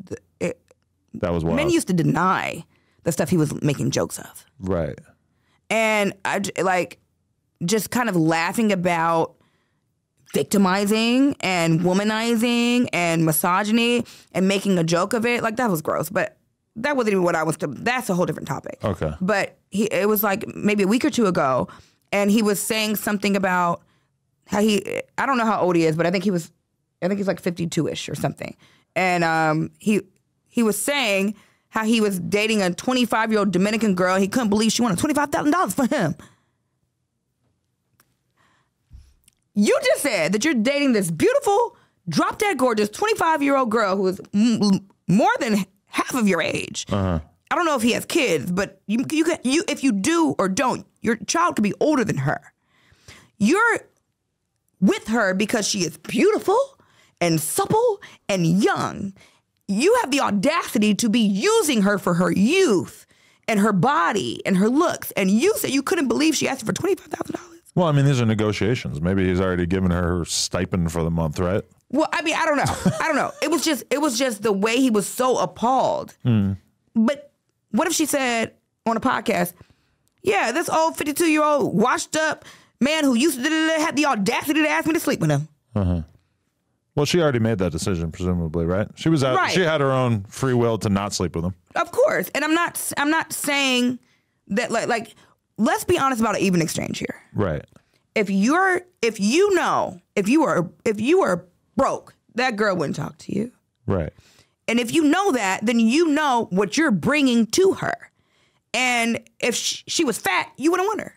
wild. Men used to deny the stuff he was making jokes of. Right. And I, like, just kind of laughing about victimizing and womanizing and misogyny and making a joke of it. Like, that was gross. But that wasn't even what I was to. That's a whole different topic. Okay. But it was like maybe a week or two ago, and he was saying something about how I don't know how old he is, but I think he's like 52-ish or something. And he was saying how he was dating a 25-year-old Dominican girl. He couldn't believe she wanted $25,000 for him. You just said that you're dating this beautiful, drop-dead gorgeous 25-year-old girl who is more than half of your age. Uh-huh. I don't know if he has kids, but you if you do or don't, your child could be older than her. You're with her because she is beautiful and supple and young. You have the audacity to be using her for her youth and her body and her looks. And you said you couldn't believe she asked for $25,000. Well, I mean, these are negotiations. Maybe he's already given her stipend for the month, right? Well, I mean, I don't know. I don't know. It was just the way he was so appalled. Mm. But what if she said on a podcast, yeah, this old 52-year-old washed up man who used to have the audacity to ask me to sleep with him. Uh-huh. Well, she already made that decision, presumably, right? She was out. Right. She had her own free will to not sleep with him. Of course, and I'm not saying that. Like, let's be honest about an even exchange here. Right. If you were broke, that girl wouldn't talk to you. Right. And if you know that, then you know what you're bringing to her. And if she was fat, you wouldn't want her.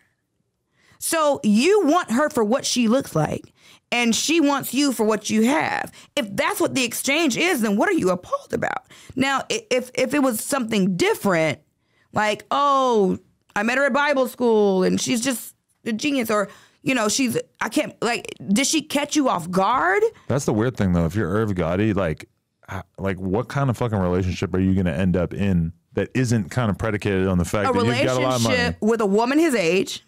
So you want her for what she looks like. And she wants you for what you have. If that's what the exchange is, then what are you appalled about? Now, if it was something different, like, oh, I met her at Bible school and she's just a genius, or, you know, did she catch you off guard? That's the weird thing, though. If you're Irv Gotti, like what kind of fucking relationship are you going to end up in that isn't kind of predicated on the fact that you've got a lot of money? A relationship with a woman his age,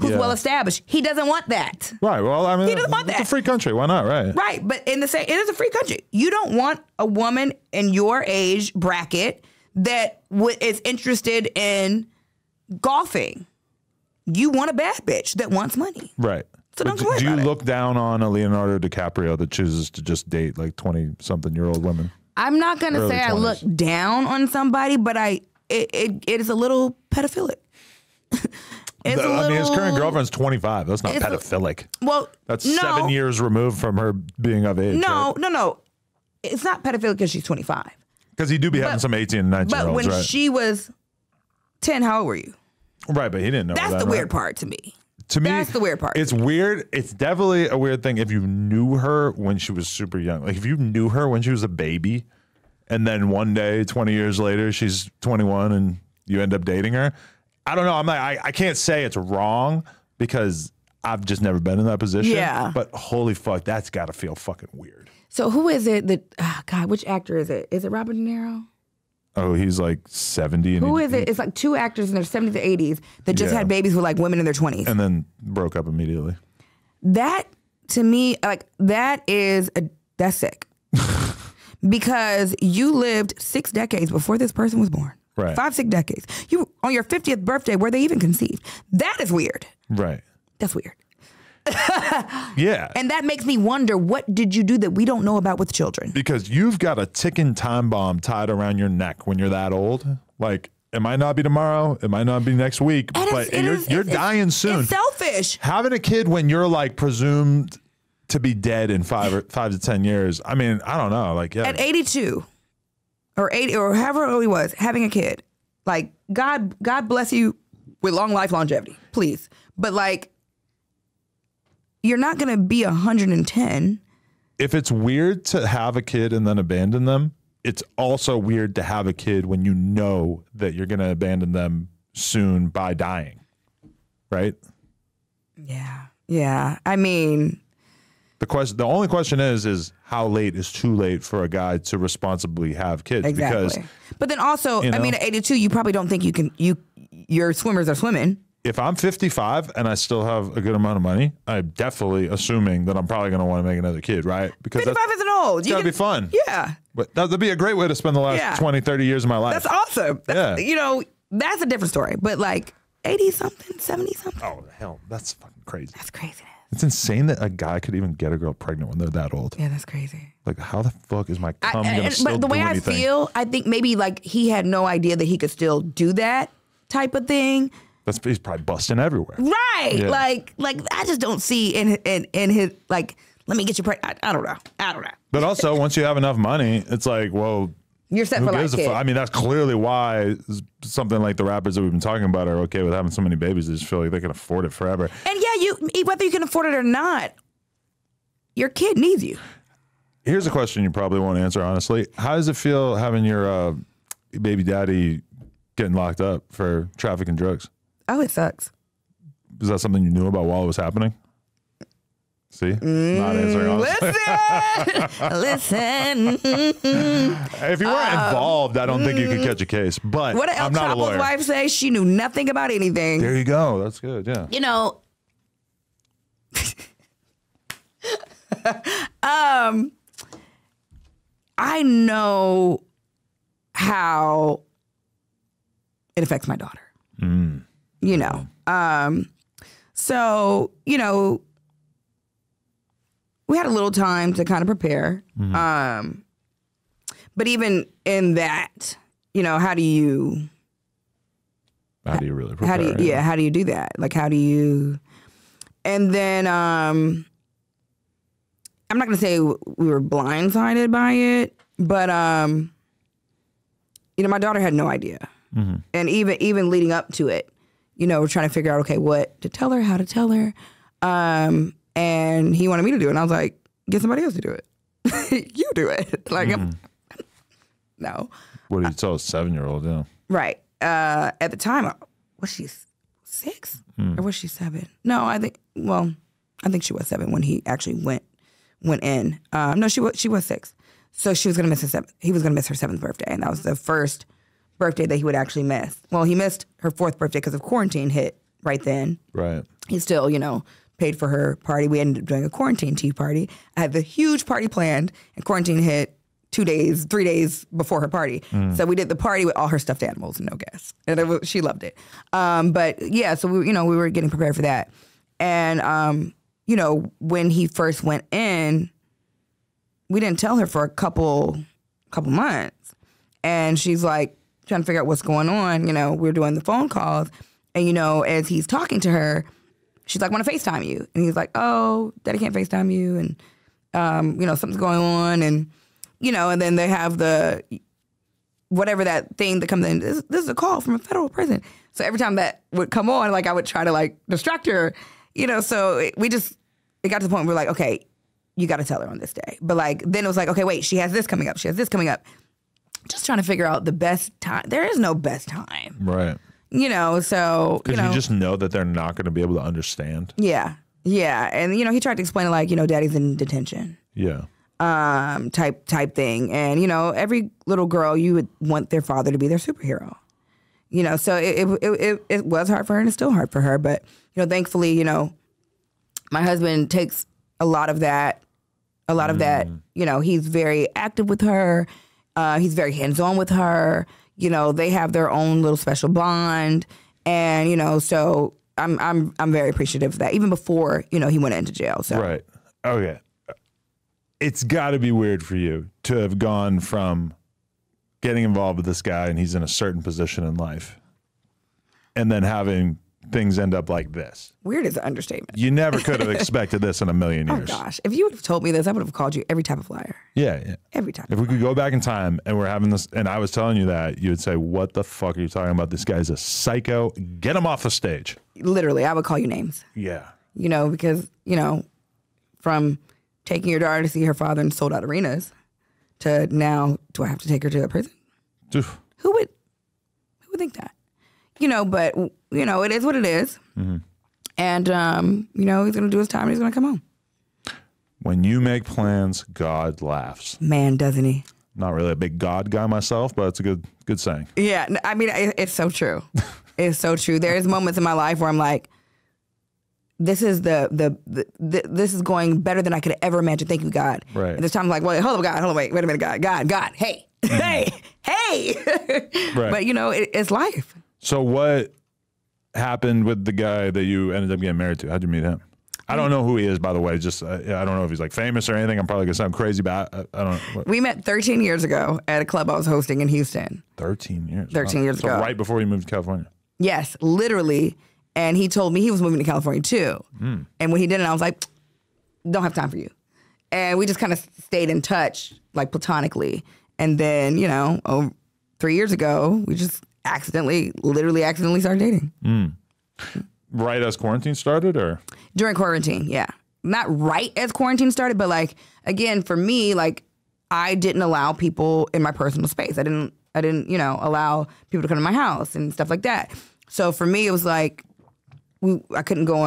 who's well-established. He doesn't want that. Right. Well, I mean, he doesn't want that. It's a free country. Why not? Right. Right. But it is a free country. You don't want a woman in your age bracket that is interested in golfing. You want a bad bitch that wants money. Right. So don't worry about it. Do you look down on a Leonardo DiCaprio that chooses to just date like 20-something-year-old women? I'm not going to say I look down on somebody, but it is a little pedophilic. I mean, his current girlfriend's 25. That's not pedophilic. Well, that's 7 years removed from her being of age. No, right? No. It's not pedophilic because she's 25. Because he do be having some 18 and 19 year olds, right? But when she was 10, how old were you? Right, but he didn't know. That's the weird part to me. That's the weird part. It's weird. It's definitely a weird thing if you knew her when she was super young. Like if you knew her when she was a baby, and then one day, 20 years later, she's 21 and you end up dating her. I don't know. I'm like, I can't say it's wrong because I've just never been in that position. Yeah. But holy fuck, that's got to feel fucking weird. So who is it that, oh God, which actor is it? Is it Robert De Niro? Oh, he's like 70. And who is it? It's like two actors in their 70s to 80s that just had babies with like women in their 20s. And then broke up immediately. That, to me, like that's sick. Because you lived 6 decades before this person was born. Right. 5, 6 decades. You on your 50th birthday, were they even conceived? That is weird. Right. That's weird. Yeah. And that makes me wonder, what did you do that we don't know about with children? Because you've got a ticking time bomb tied around your neck when you're that old. Like, it might not be tomorrow. It might not be next week. And but you're dying soon. It's selfish. Having a kid when you're like presumed to be dead in 5 to 10 years. I mean, I don't know. Like, yeah. At 82 or 80 or however old he was, having a kid. Like, God bless you with long life, longevity, please. But like, you're not going to be 110. If it's weird to have a kid and then abandon them, it's also weird to have a kid when you know that you're going to abandon them soon by dying. Right? Yeah. Yeah. I mean, the only question is how late is too late for a guy to responsibly have kids? Exactly. Because, but then also, you know, I mean, at 82, you probably don't think you can, your swimmers are swimming. If I'm 55 and I still have a good amount of money, I'm definitely assuming that I'm probably going to want to make another kid, right? Because 55 isn't old. It's got to be fun. Yeah. But that'd be a great way to spend the last 20, 30 years of my life. That's awesome. That's, yeah. You know, that's a different story. But like 80 something, 70 something. Oh, hell. That's fucking crazy. That's crazy. It's insane that a guy could even get a girl pregnant when they're that old. Yeah, that's crazy. Like, how the fuck is my cum going to still do anything? But the way I feel, I think maybe like he had no idea that he could still do that type of thing. He's probably busting everywhere. Right. Yeah. Like I just don't see in his, like, let me get you pregnant. I don't know. I don't know. But also, once you have enough money, it's like, well, you're set for life. I mean, that's clearly why something like the rappers that we've been talking about are okay with having so many babies. They just feel like they can afford it forever. And yeah, whether you can afford it or not, your kid needs you. Here's a question you probably won't answer, honestly. How does it feel having your baby daddy getting locked up for trafficking drugs? Oh, it sucks. Is that something you knew about while it was happening? See? Not answering honestly. Listen. If you weren't involved, I don't think you could catch a case. But what did El Chapo's wife say? She knew nothing about anything. There you go. That's good, yeah. You know, I know how it affects my daughter. Mm. You know, so, you know, we had a little time to kind of prepare. Mm-hmm. But even in that, you know, how do you really prepare? How do you do that? Like, how do you, and then, I'm not going to say we were blindsided by it, but, you know, my daughter had no idea. Mm-hmm. And even leading up to it, you know, we're trying to figure out, okay, what to tell her, how to tell her. And he wanted me to do it. And I was like, get somebody else to do it. You do it. Like, no. What do you tell a 7-year-old? Yeah. Right. At the time, was she 6? Mm. Or was she 7? No, I think she was 7 when he actually went in. No, she was 6. So she was going to miss he was going to miss her 7th birthday. And that was the first birthday that he would actually miss. Well, he missed her 4th birthday because of quarantine hit right then. Right. He still, you know, paid for her party. We ended up doing a quarantine tea party. I had the huge party planned, and quarantine hit 3 days before her party. Mm. So we did the party with all her stuffed animals and no guests. And she loved it. But yeah, so we were getting prepared for that. And, you know, when he first went in, we didn't tell her for a couple months. And she's like, trying to figure out what's going on, you know, we're doing the phone calls, and, you know, as he's talking to her, she's like, want to FaceTime you? And he's like, oh, Daddy can't FaceTime you, and, you know, something's going on, and, you know, and then they have the, whatever that thing that comes in, this is a call from a federal prison. So every time that would come on, like, I would try to, like, distract her, you know, so it got to the point where we're like, okay, you got to tell her on this day. But, like, then it was like, okay, wait, she has this coming up, she has this coming up. Just trying to figure out the best time. There is no best time. Right. You know, so, because you just know that they're not going to be able to understand. Yeah. Yeah. And, you know, he tried to explain, like, you know, Daddy's in detention. Yeah. Type thing. And, you know, every little girl, you would want their father to be their superhero. You know, so it was hard for her, and it's still hard for her. But, you know, thankfully, you know, my husband takes a lot of that. A lot of that, you know, he's very active with her. He's very hands-on with her. you know, they have their own little special bond. And, you know, so I'm very appreciative of that, even before, you know, he went into jail. So. Right. Okay. It's got to be weird for you to have gone from getting involved with this guy and he's in a certain position in life and then having things end up like this. Weird is an understatement. You never could have expected this in a million years. Oh, gosh. If you would have told me this, I would have called you every type of liar. Yeah, yeah. Every time. If we could go back in time and we're having this, and I was telling you that, you would say, what the fuck are you talking about? This guy's a psycho. Get him off the stage. Literally, I would call you names. Yeah. You know, because, you know, from taking your daughter to see her father in sold out arenas to now, do I have to take her to a prison? Oof. Who would think that? You know, but, you know, it is what it is. Mm-hmm. And, you know, he's going to do his time and he's going to come home. When you make plans, God laughs. Man, doesn't he? Not really a big God guy myself, but it's a good saying. Yeah. I mean, it's so true. It's so true. There's moments in my life where I'm like, this is this is going better than I could ever imagine. Thank you, God. Right. And this time I'm like, well, hold up, God. Hold on, wait a minute, God. God, hey. Mm-hmm. Hey. Right. But, you know, it's life. So what happened with the guy that you ended up getting married to? How'd you meet him? I don't know who he is, by the way. Just I don't know if he's like famous or anything. I'm probably gonna sound crazy, but I don't know. We met 13 years ago at a club I was hosting in Houston. 13 years ago. So right before he moved to California. Yes, literally. And he told me he was moving to California too. Mm. And when he didn't, I was like, don't have time for you. And we just kind of stayed in touch, like platonically. And then, you know, 3 years ago, we just literally accidentally started dating. Mm. Right as quarantine started, or? During quarantine, yeah. Not right as quarantine started, but like, again, for me, like, I didn't allow people in my personal space. I didn't, you know, allow people to come to my house and stuff like that. So for me, it was like, I couldn't go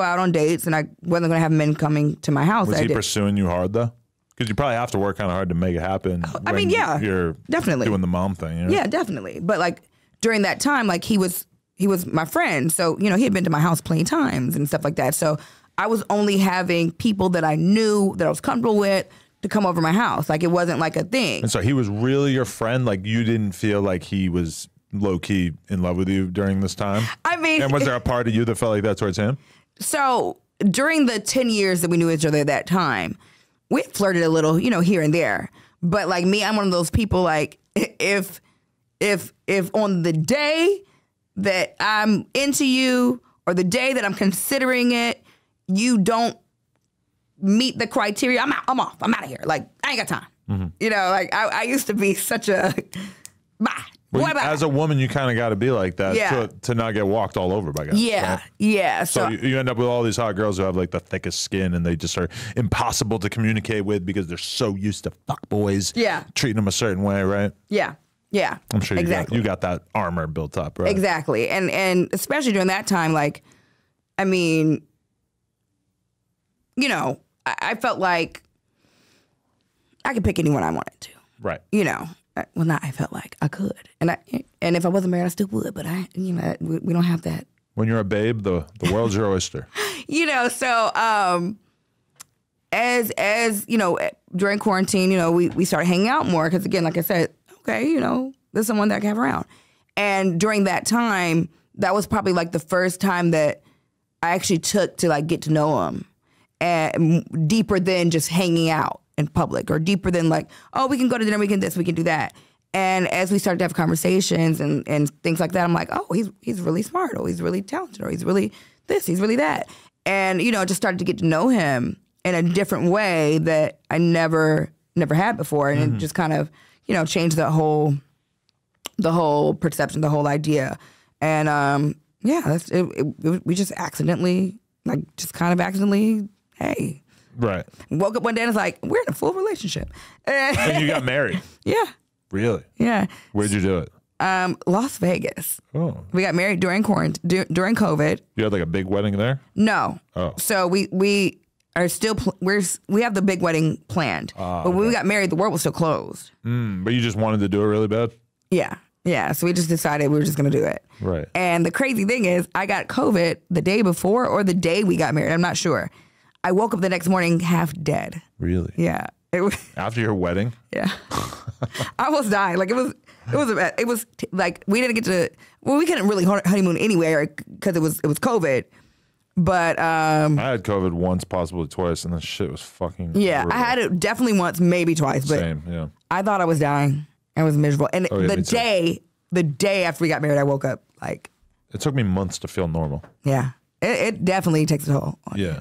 out on dates, and I wasn't going to have men coming to my house. Was he pursuing you hard, though? Because you probably have to work kind of hard to make it happen. I mean, yeah, you're definitely doing the mom thing. You know? Yeah, definitely. But like during that time, like he was my friend. So, you know, he had been to my house plenty of times and stuff like that. So I was only having people that I knew, that I was comfortable with, to come over my house. Like, it wasn't like a thing. And so he was really your friend. Like, you didn't feel like he was low key in love with you during this time. I mean, and was there a part of you that felt like that towards him? So during the 10 years that we knew each other at that time, we flirted a little, you know, here and there. But like me, I'm one of those people, like, if on the day that I'm into you or the day that I'm considering it, you don't meet the criteria, I'm off. I'm out of here. Like, I ain't got time. Mm-hmm. You know, like I used to be such a bye. Well, as a woman, you kind of got to be like that, yeah, to not get walked all over by guys. Yeah, right? Yeah. So you end up with all these hot girls who have like the thickest skin, and they just are impossible to communicate with because they're so used to fuck boys. Yeah, treating them a certain way, right? Yeah, yeah. I'm sure exactly. you got that armor built up, right? Exactly, and especially during that time, like, I mean, you know, I felt like I could pick anyone I wanted to, right? You know. Well, not I felt like I could, and if I wasn't married, I still would. But I, you know, we don't have that. When you're a babe, the world's your oyster. You know, so as you know, during quarantine, you know, we started hanging out more because, again, like I said, okay, you know, there's someone that I can have around. And during that time, that was probably like the first time that I actually took to like get to know him, and deeper than just hanging out in public, or deeper than like, oh, we can go to dinner, we can this, we can do that. And as we started to have conversations and things like that, I'm like, oh, he's really smart, or he's really talented, or he's really this, he's really that. And, you know, just started to get to know him in a different way that I never had before. And mm-hmm. It just kind of, you know, changed the whole perception, the whole idea. And yeah, that's, we just accidentally, like, just kind of accidentally, hey. Right. Woke up one day and it's like, we're in a full relationship. And you got married. Yeah. Really? Yeah. Where'd you do it? Las Vegas. Oh. We got married during quarantine, during COVID. You had like a big wedding there? No. Oh. So we are still we have the big wedding planned. But when we got married, the world was still closed. Mm, but you just wanted to do it really bad? Yeah. Yeah. So we just decided we were just going to do it. Right. And the crazy thing is, I got COVID the day before or the day we got married. I'm not sure. I woke up the next morning half dead. Really? Yeah. After your wedding? Yeah. I almost died. Like, it was, It was like we didn't get to. Well, we couldn't really honeymoon anywhere because it was COVID. But I had COVID once, possibly twice, and that shit was fucking. Yeah, brutal. I had it definitely once, maybe twice. But same, yeah. I thought I was dying. I was miserable, and the day after we got married, I woke up like. It took me months to feel normal. Yeah, it definitely takes a toll. Yeah,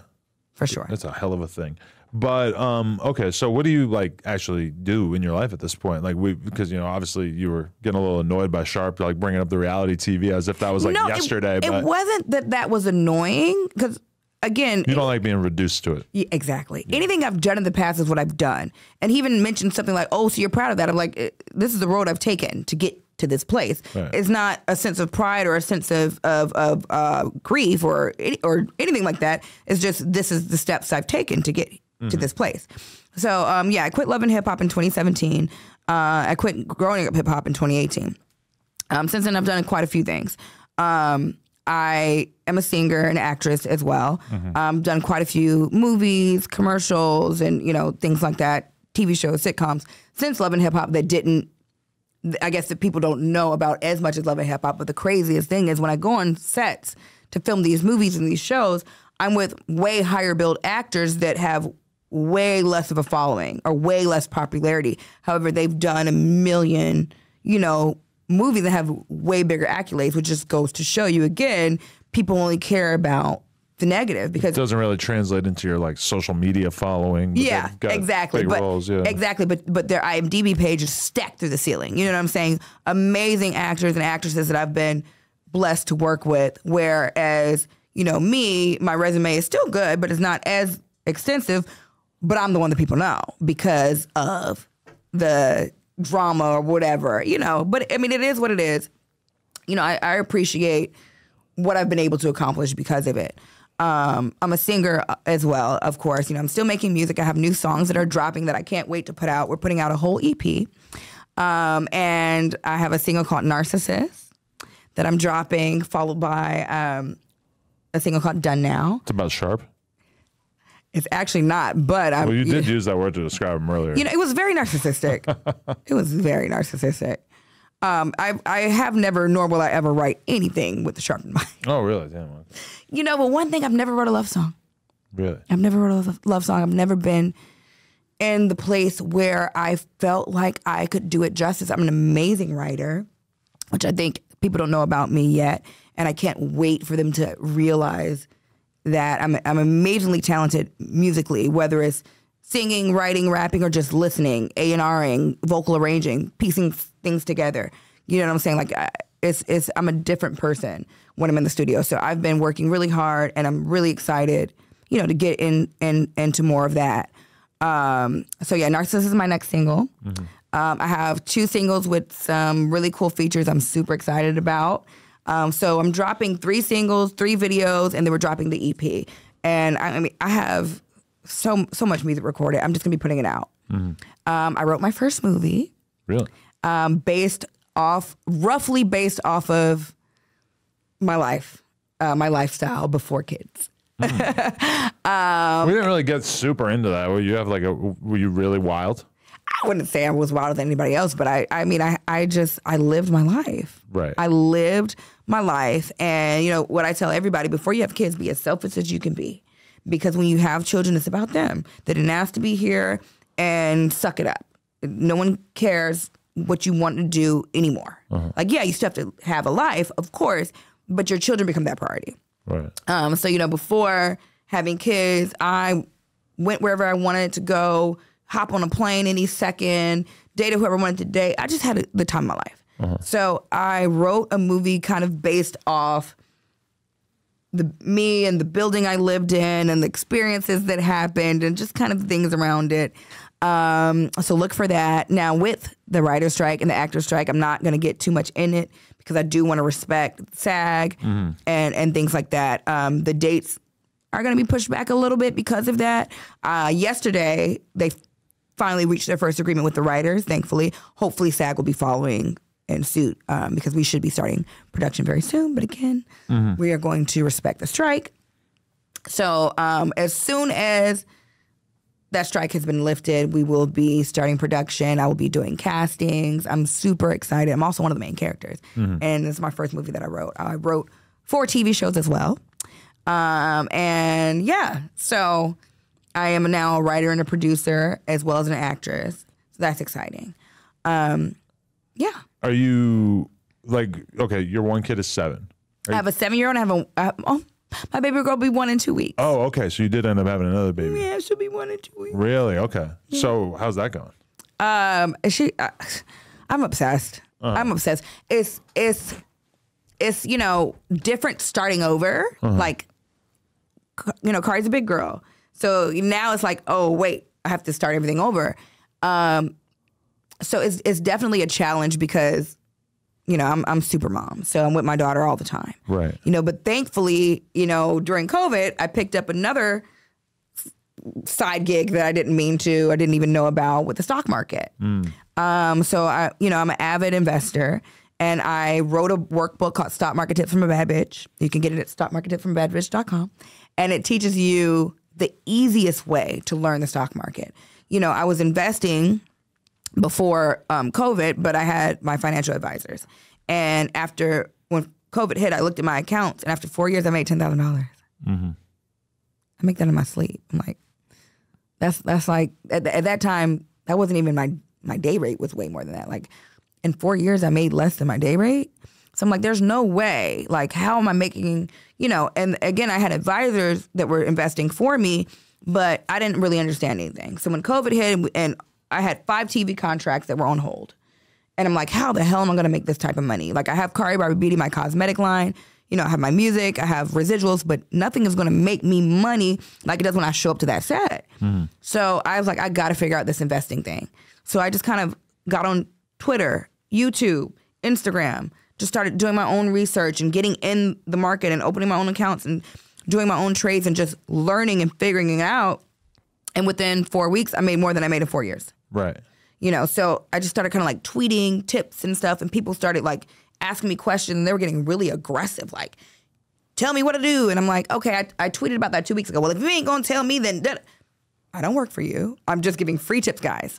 for sure. That's a hell of a thing. But okay, so what do you like actually do in your life at this point? Like because you know obviously you were getting a little annoyed by Sharp like bringing up the reality TV as if that was like yesterday. It wasn't that was annoying because again you don't like being reduced to it. Yeah, exactly. Yeah. Anything I've done in the past is what I've done, and he even mentioned something like, "Oh, so you're proud of that?" I'm like, "This is the road I've taken to get to this place." Right. It's not a sense of pride or a sense of grief or anything like that. It's just this is the steps I've taken to get. Mm-hmm. To this place. So, yeah, I quit Love and Hip Hop in 2017. I quit Growing Up Hip Hop in 2018. Since then, I've done quite a few things. I am a singer and actress as well. Mm-hmm. Done quite a few movies, commercials, and, you know, things like that, TV shows, sitcoms. Since Love and Hip Hop that didn't, I guess that people don't know about as much as Love and Hip Hop, but the craziest thing is when I go on sets to film these movies and these shows, I'm with way higher billed actors that have way less of a following or way less popularity. However, they've done a million, you know, movies that have way bigger accolades, which just goes to show you again, people only care about the negative because it doesn't really translate into your like social media following. Yeah, exactly. But, roles, yeah. Exactly. But their IMDb page is stacked through the ceiling. You know what I'm saying? Amazing actors and actresses that I've been blessed to work with. Whereas, you know, my resume is still good, but it's not as extensive. But I'm the one that people know because of the drama or whatever, you know. But, I mean, it is what it is. You know, I appreciate what I've been able to accomplish because of it. I'm a singer as well, of course. You know, I'm still making music. I have new songs that are dropping that I can't wait to put out. We're putting out a whole EP. And I have a single called Narcissist that I'm dropping, followed by a single called Done Now. It's about Sharp. It's actually not, but I. Well, you did use that word to describe him earlier. You know, it was very narcissistic. It was very narcissistic. I have never, nor will I ever write anything with the Sharp in mind. Oh, really? Damn. You know, but one thing, I've never wrote a love song. Really? I've never wrote a love song. I've never been in the place where I felt like I could do it justice. I'm an amazing writer, which I think people don't know about me yet, and I can't wait for them to realize that I'm amazingly talented musically, whether it's singing, writing, rapping, or just listening, A&Ring, vocal arranging, piecing things together. You know what I'm saying? Like I'm a different person when I'm in the studio. So I've been working really hard, and I'm really excited, you know, to get into more of that. So yeah, Narcissist is my next single. Mm-hmm. I have 2 singles with some really cool features I'm super excited about. So I'm dropping 3 singles, 3 videos, and then we're dropping the EP. And I mean, I have so much music recorded. I'm just gonna be putting it out. Mm-hmm. I wrote my first movie. Really? Roughly based off of my life, my lifestyle before kids. Mm. We didn't really get super into that. Were you really wild? I wouldn't say I was wilder than anybody else, but I mean, I lived my life. Right. I lived my life. And, you know, what I tell everybody, before you have kids, be as selfish as you can be. Because when you have children, it's about them. They didn't ask to be here, and suck it up. No one cares what you want to do anymore. Uh-huh. Like, yeah, you still have to have a life, of course, but your children become that priority. Right. So, you know, before having kids, I went wherever I wanted to go. Hop on a plane any second, date whoever I wanted to date. I just had the time of my life. Uh-huh. So I wrote a movie kind of based off me and the building I lived in and the experiences that happened and just kind of things around it. So look for that. Now with the writer's strike and the actor's strike, I'm not going to get too much in it because I do want to respect SAG mm-hmm. and things like that. The dates are going to be pushed back a little bit because of that. Yesterday, they finally reached their first agreement with the writers, thankfully. Hopefully SAG will be following in suit because we should be starting production very soon. But again, mm-hmm. we are going to respect the strike. So as soon as that strike has been lifted. We will be starting production. I will be doing castings. I'm super excited. I'm also one of the main characters. Mm-hmm. And this is my first movie that I wrote. I wrote 4 TV shows as well. And yeah, so I am now a writer and a producer as well as an actress. So that's exciting. Yeah. Are you like, okay, your one kid is 7. I have a 7-year-old and I have a, my baby girl will be 1 in 2 weeks. Oh, okay. So you did end up having another baby. Yeah, she'll be 1 in 2 weeks. Really? Okay. Yeah. So how's that going? I'm obsessed. Uh-huh. I'm obsessed. It's you know, different starting over. Uh-huh. Like, you know, Kari's a big girl. So now it's like, oh, wait, I have to start everything over. So it's definitely a challenge because, you know, I'm super mom, so I'm with my daughter all the time. Right. You know, but thankfully, you know, during COVID, I picked up another side gig that I didn't mean to, I didn't even know about, with the stock market. Mm. So I, you know, I'm an avid investor, and I wrote a workbook called Stock Market Tip from a Bad Bitch. You can get it at stockmarkettipfromabadbitch.com, and it teaches you the easiest way to learn the stock market. You know, I was investing before COVID, but I had my financial advisors. And after, when COVID hit, I looked at my accounts, and after 4 years, I made $10,000. Mm-hmm. I make that in my sleep. I'm like, that's like, at that time, that wasn't even my day rate was way more than that. Like, in 4 years, I made less than my day rate. So I'm like, there's no way, like, how am I making, you know, and again, I had advisors that were investing for me, but I didn't really understand anything. So when COVID hit, and I had 5 TV contracts that were on hold. And I'm like, how the hell am I going to make this type of money? Like, I have Kari Barber Beauty, my cosmetic line. You know, I have my music. I have residuals. But nothing is going to make me money like it does when I show up to that set. Mm-hmm. So I was like, I got to figure out this investing thing. So I just kind of got on Twitter, YouTube, Instagram, just started doing my own research and getting in the market and opening my own accounts and doing my own trades and just learning and figuring it out. And within 4 weeks, I made more than I made in 4 years. Right. You know, so I just started kind of like tweeting tips and stuff, and people started like asking me questions, and they were getting really aggressive, like, tell me what to do. And I'm like, okay, I tweeted about that 2 weeks ago. Well, if you ain't gonna tell me, then I don't work for you. I'm just giving free tips, guys.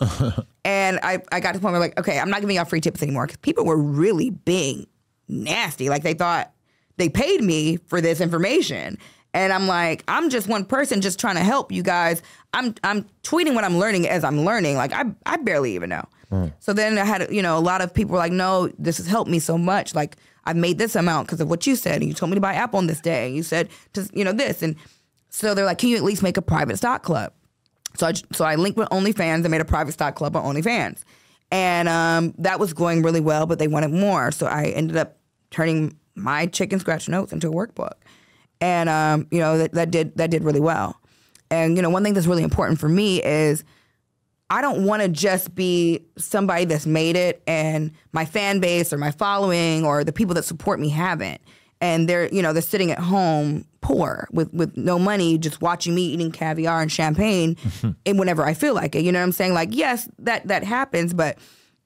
And I got to the point where like, okay, I'm not giving out free tips anymore, because people were really being nasty. Like, they thought they paid me for this information. And I'm like, I'm just one person just trying to help you guys. I'm tweeting what I'm learning as I'm learning. Like, I barely even know. Mm. So then I had, you know, a lot of people were like, no, this has helped me so much. Like, I made this amount because of what you said. And you told me to buy Apple on this day. And you said, just, you know, this. And so they're like, can you at least make a private stock club? So I linked with OnlyFans and made a private stock club on OnlyFans. And that was going really well, but they wanted more. So I ended up turning my chicken scratch notes into a workbook. And, you know, that did really well. And, you know, one thing that's really important for me is I don't want to just be somebody that's made it and my fan base or my following or the people that support me haven't. And they're, you know, they're sitting at home poor with no money, just watching me eating caviar and champagne and whenever I feel like it. You know what I'm saying? Like, yes, that happens. But,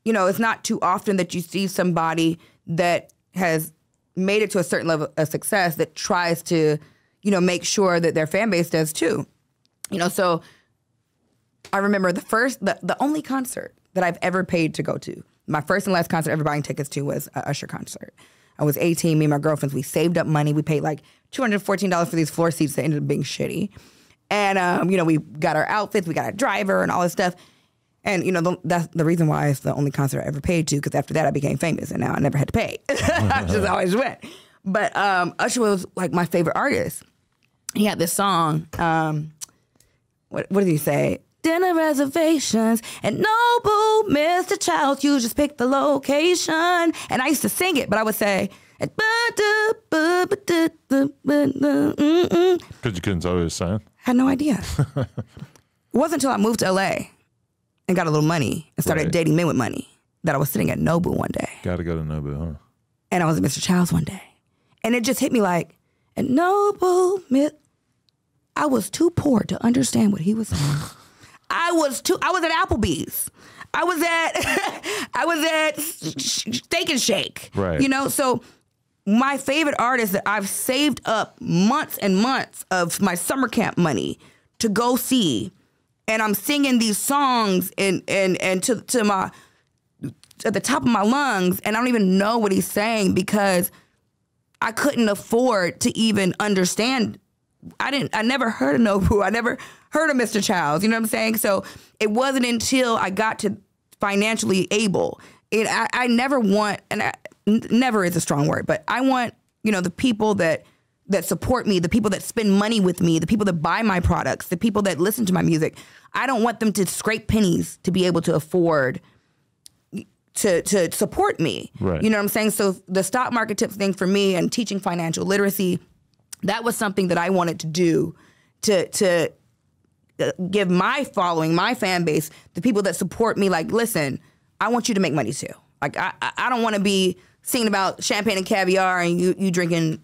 you know, it's not too often that you see somebody that has made it to a certain level of success that tries to, you know, make sure that their fan base does too. You know, so I remember the only concert that I've ever paid to go to, my first and last concert ever buying tickets to was an Usher concert. I was 18, me and my girlfriends, we saved up money. We paid like $214 for these floor seats that ended up being shitty. And, you know, we got our outfits, we got our driver and all this stuff. And, you know, that's the reason why it's the only concert I ever paid to, because after that I became famous, and now I never had to pay. I just always went. But Usher was, like, my favorite artist. He had this song, what did he say? Dinner reservations and no boo, Mr. Childs, you just pick the location. And I used to sing it, but I would say, because you couldn't tell what he was saying? Had no idea. It wasn't until I moved to L.A., and got a little money and started dating men with money that I was sitting at Nobu one day. Gotta go to Nobu, huh? And I was at Mr. Childs one day. And it just hit me like, and Nobu, I was too poor to understand what he was saying. I was at Applebee's. I was at Steak and Shake. Right. You know, so my favorite artist that I've saved up months and months of my summer camp money to go see and I'm singing these songs and to the top of my lungs, and I don't even know what he's saying because I couldn't afford to even understand. I never heard of Nobu. I never heard of Mr. Childs. You know what I'm saying? So it wasn't until I got to financially able. I never want, and never is a strong word, but I want, you know, the people that support me, the people that spend money with me, the people that buy my products, the people that listen to my music. I don't want them to scrape pennies to be able to afford to support me. Right. You know what I'm saying? So the stock market tips thing for me and teaching financial literacy, that was something that I wanted to do to give my following, my fan base, the people that support me, like, listen, I want you to make money too. Like, I don't want to be singing about champagne and caviar and you drinking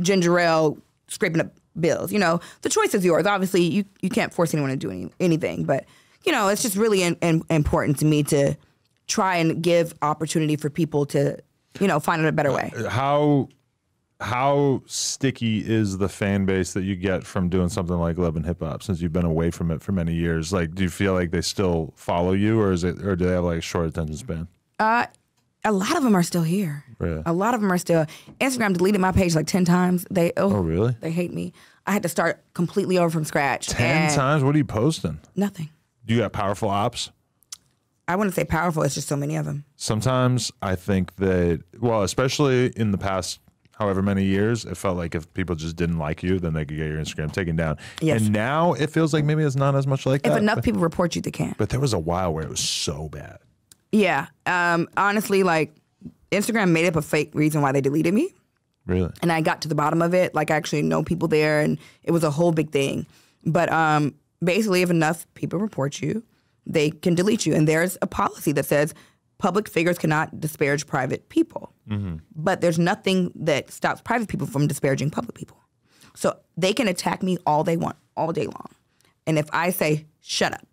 ginger ale, scraping up bills. You know, the choice is yours. Obviously, you can't force anyone to do anything. But, you know, it's just really important to me to try and give opportunity for people to, you know, find a better way. How sticky is the fan base that you get from doing something like Love and Hip Hop, since you've been away from it for many years? Like, do you feel like they still follow you, or do they have like a short attention span? A lot of them are still here. Really? A lot of them are still. Instagram deleted my page like 10 times. They oh really? They hate me. I had to start completely over from scratch. 10 times? What are you posting? Nothing. Do you got powerful ops? I wouldn't say powerful. It's just so many of them. Sometimes I think that, well, especially in the past however many years, it felt like if people just didn't like you, then they could get your Instagram taken down. Yes. And now it feels like maybe it's not as much like that. If enough people report you, they can. But there was a while where it was so bad. Yeah. Honestly, like, Instagram made up a fake reason why they deleted me. Really? And I got to the bottom of it. Like, I actually know people there, and it was a whole big thing. But basically, if enough people report you, they can delete you. And there's a policy that says public figures cannot disparage private people. Mm-hmm. But there's nothing that stops private people from disparaging public people. So they can attack me all they want, all day long. And if I say, shut up,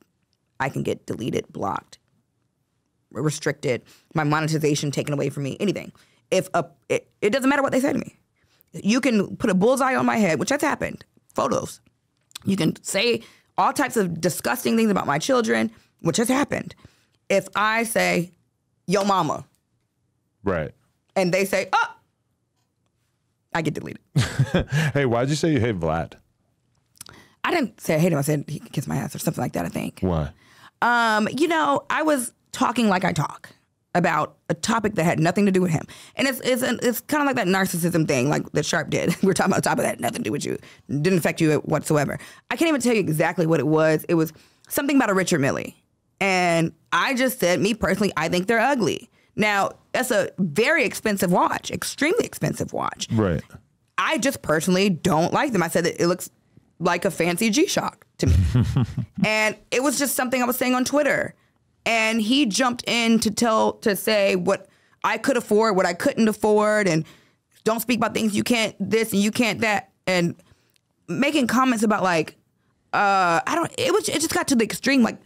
I can get deleted, blocked, restricted, my monetization taken away from me, anything. It doesn't matter what they say to me. You can put a bullseye on my head, which has happened, photos. You can say all types of disgusting things about my children, which has happened. If I say, yo mama. Right. And they say, oh, I get deleted. Hey, why'd you say you hate Vlad? I didn't say I hate him. I said he could kiss my ass or something like that, I think. Why? You know, I was talking like I talk about a topic that had nothing to do with him. And it's kind of like that narcissism thing like that Sharp did. We were talking about a topic that had nothing to do with you. Didn't affect you whatsoever. I can't even tell you exactly what it was. It was something about a Richard Mille. And I just said, me personally, I think they're ugly. Now, that's a very expensive watch, extremely expensive watch. Right. I just personally don't like them. I said that it looks like a fancy G-Shock to me. And it was just something I was saying on Twitter. And he jumped in to say what I could afford, what I couldn't afford, and don't speak about things you can't this and you can't that. And making comments about like, it just got to the extreme, like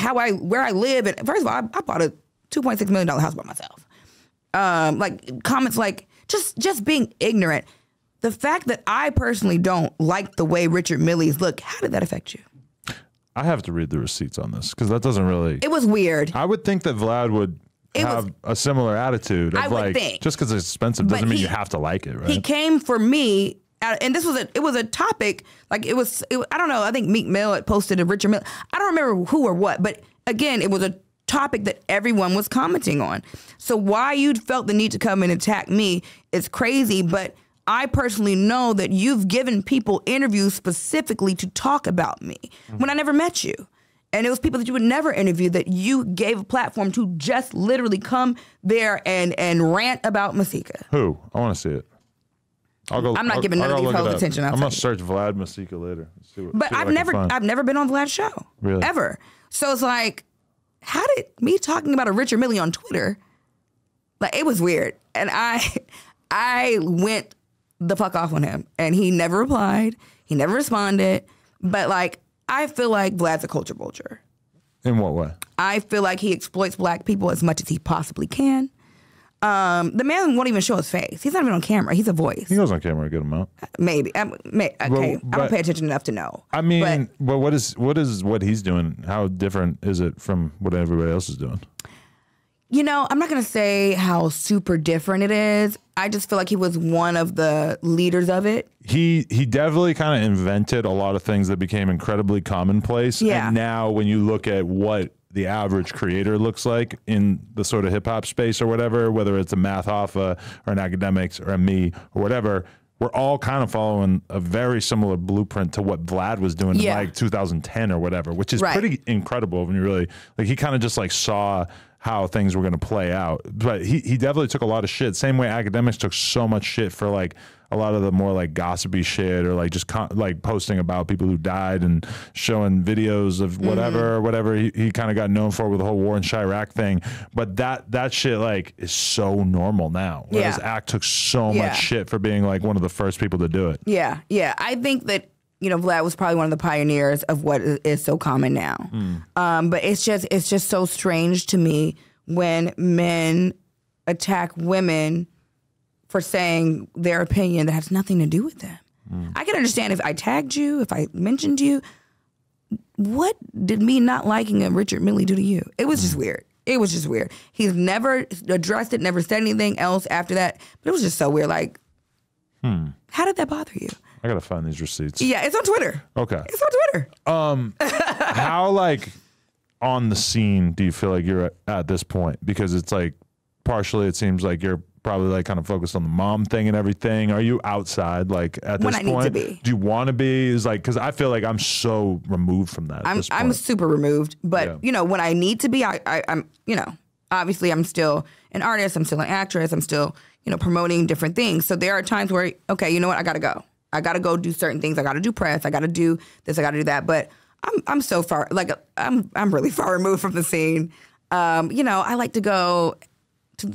where I live. And first of all, I bought a $2.6 million house by myself. Like comments like just being ignorant. The fact that I personally don't like the way Richard Mille's look, how did that affect you? I have to read the receipts on this because that doesn't really. It was weird. I would think that Vlad would have a similar attitude. I would think. Just because it's expensive doesn't mean you have to like it, right? He came for me. And this was a topic, like it was I don't know, I think Meek Mill had posted a Richard Mille. I don't remember who or what, but again, it was a topic that everyone was commenting on. So why you felt the need to come and attack me is crazy, but I personally know that you've given people interviews specifically to talk about me when I never met you. And it was people that you would never interview that you gave a platform to just literally come there and rant about Masika. Who? I want to see it. I'm not giving none of these hoes attention. I'm gonna search Vlad Masika later. But I've never been on Vlad's show, really? Ever. So it's like, how did me talking about a Richard Mille on Twitter? Like, it was weird, and I went the fuck off on him, and he never replied. He never responded. But like, I feel like Vlad's a culture vulture. In what way? I feel like he exploits black people as much as he possibly can. The man won't even show his face. He's not even on camera. He's a voice. He goes on camera a good amount. Maybe. Okay. But I don't pay attention enough to know. I mean, but what is what he's doing? How different is it from what everybody else is doing? You know, I'm not going to say how super different it is. I just feel like he was one of the leaders of it. He definitely kind of invented a lot of things that became incredibly commonplace. Yeah. And now when you look at what the average creator looks like in the sort of hip hop space or whatever, whether it's a Math Hoffa or an Academics or a me or whatever, we're all kind of following a very similar blueprint to what Vlad was doing in like 2010 or whatever, which is pretty incredible when you really, like, he kind of just like saw how things were going to play out. But he definitely took a lot of shit, same way Academics took so much shit for like a lot of the more like gossipy shit, or like just like posting about people who died and showing videos of whatever, whatever he kind of got known for with the whole war in Chirac thing. But that shit like is so normal now. Whereas Act took so much shit for being like one of the first people to do it. Yeah, yeah. I think that, you know, Vlad was probably one of the pioneers of what is so common now. But it's just so strange to me when men attack women for saying their opinion that has nothing to do with them. I can understand if I tagged you, if I mentioned you. What did me not liking a Richard Milley do to you? It was just weird. It was just weird. He's never addressed it, never said anything else after that. But it was just so weird. Like, how did that bother you? I gotta find these receipts. Yeah, it's on Twitter. Okay. It's on Twitter. How like on the scene do you feel like you're at this point? Because it's like, partially it seems like you're probably like kind of focused on the mom thing and everything. Are you outside like at this point? When I need to be. Do you want to be? Is like, because I feel like I'm so removed from that. I'm super removed, but you know, when I need to be, I'm you know, obviously I'm still an artist, I'm still an actress, I'm still, you know, promoting different things. So there are times where, okay, you know what, I gotta go. I gotta go do certain things. I gotta do press. I gotta do this. I gotta do that. But I'm so far, like I'm really far removed from the scene. You know, I like to go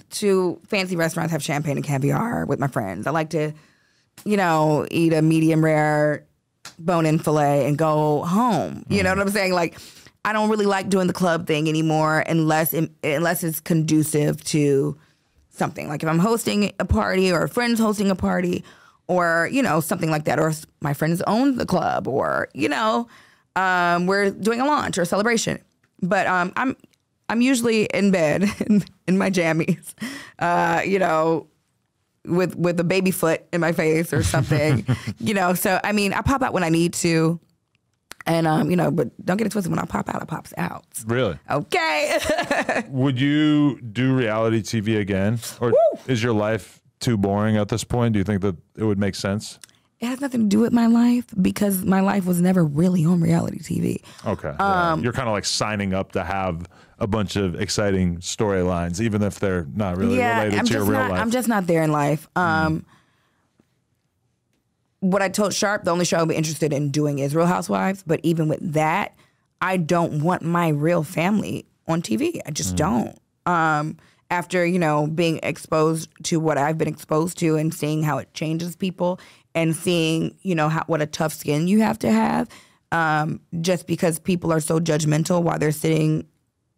to fancy restaurants, have champagne and caviar with my friends. I like to, you know, eat a medium rare bone-in filet and go home. You know what I'm saying? Like, I don't really like doing the club thing anymore unless it's conducive to something. Like if I'm hosting a party or a friend's hosting a party or, you know, something like that, or my friends own the club or, you know, we're doing a launch or a celebration. But I'm usually in bed in my jammies, you know, with a baby foot in my face or something, you know. So, I mean, I pop out when I need to. And, you know, but don't get it twisted. When I pop out, I pops out. Really? Okay. Would you do reality TV again? Or is your life too boring at this point? Do you think that it would make sense? It has nothing to do with my life because my life was never really on reality TV. Okay. Yeah. You're kind of like signing up to have a bunch of exciting storylines, even if they're not really related to your real life. I'm just not there in life. What I told Sharp, the only show I'm interested in doing is Real Housewives. But even with that, I don't want my real family on TV. I just don't. After, you know, being exposed to what I've been exposed to and seeing how it changes people and seeing, you know, what a tough skin you have to have, just because people are so judgmental while they're sitting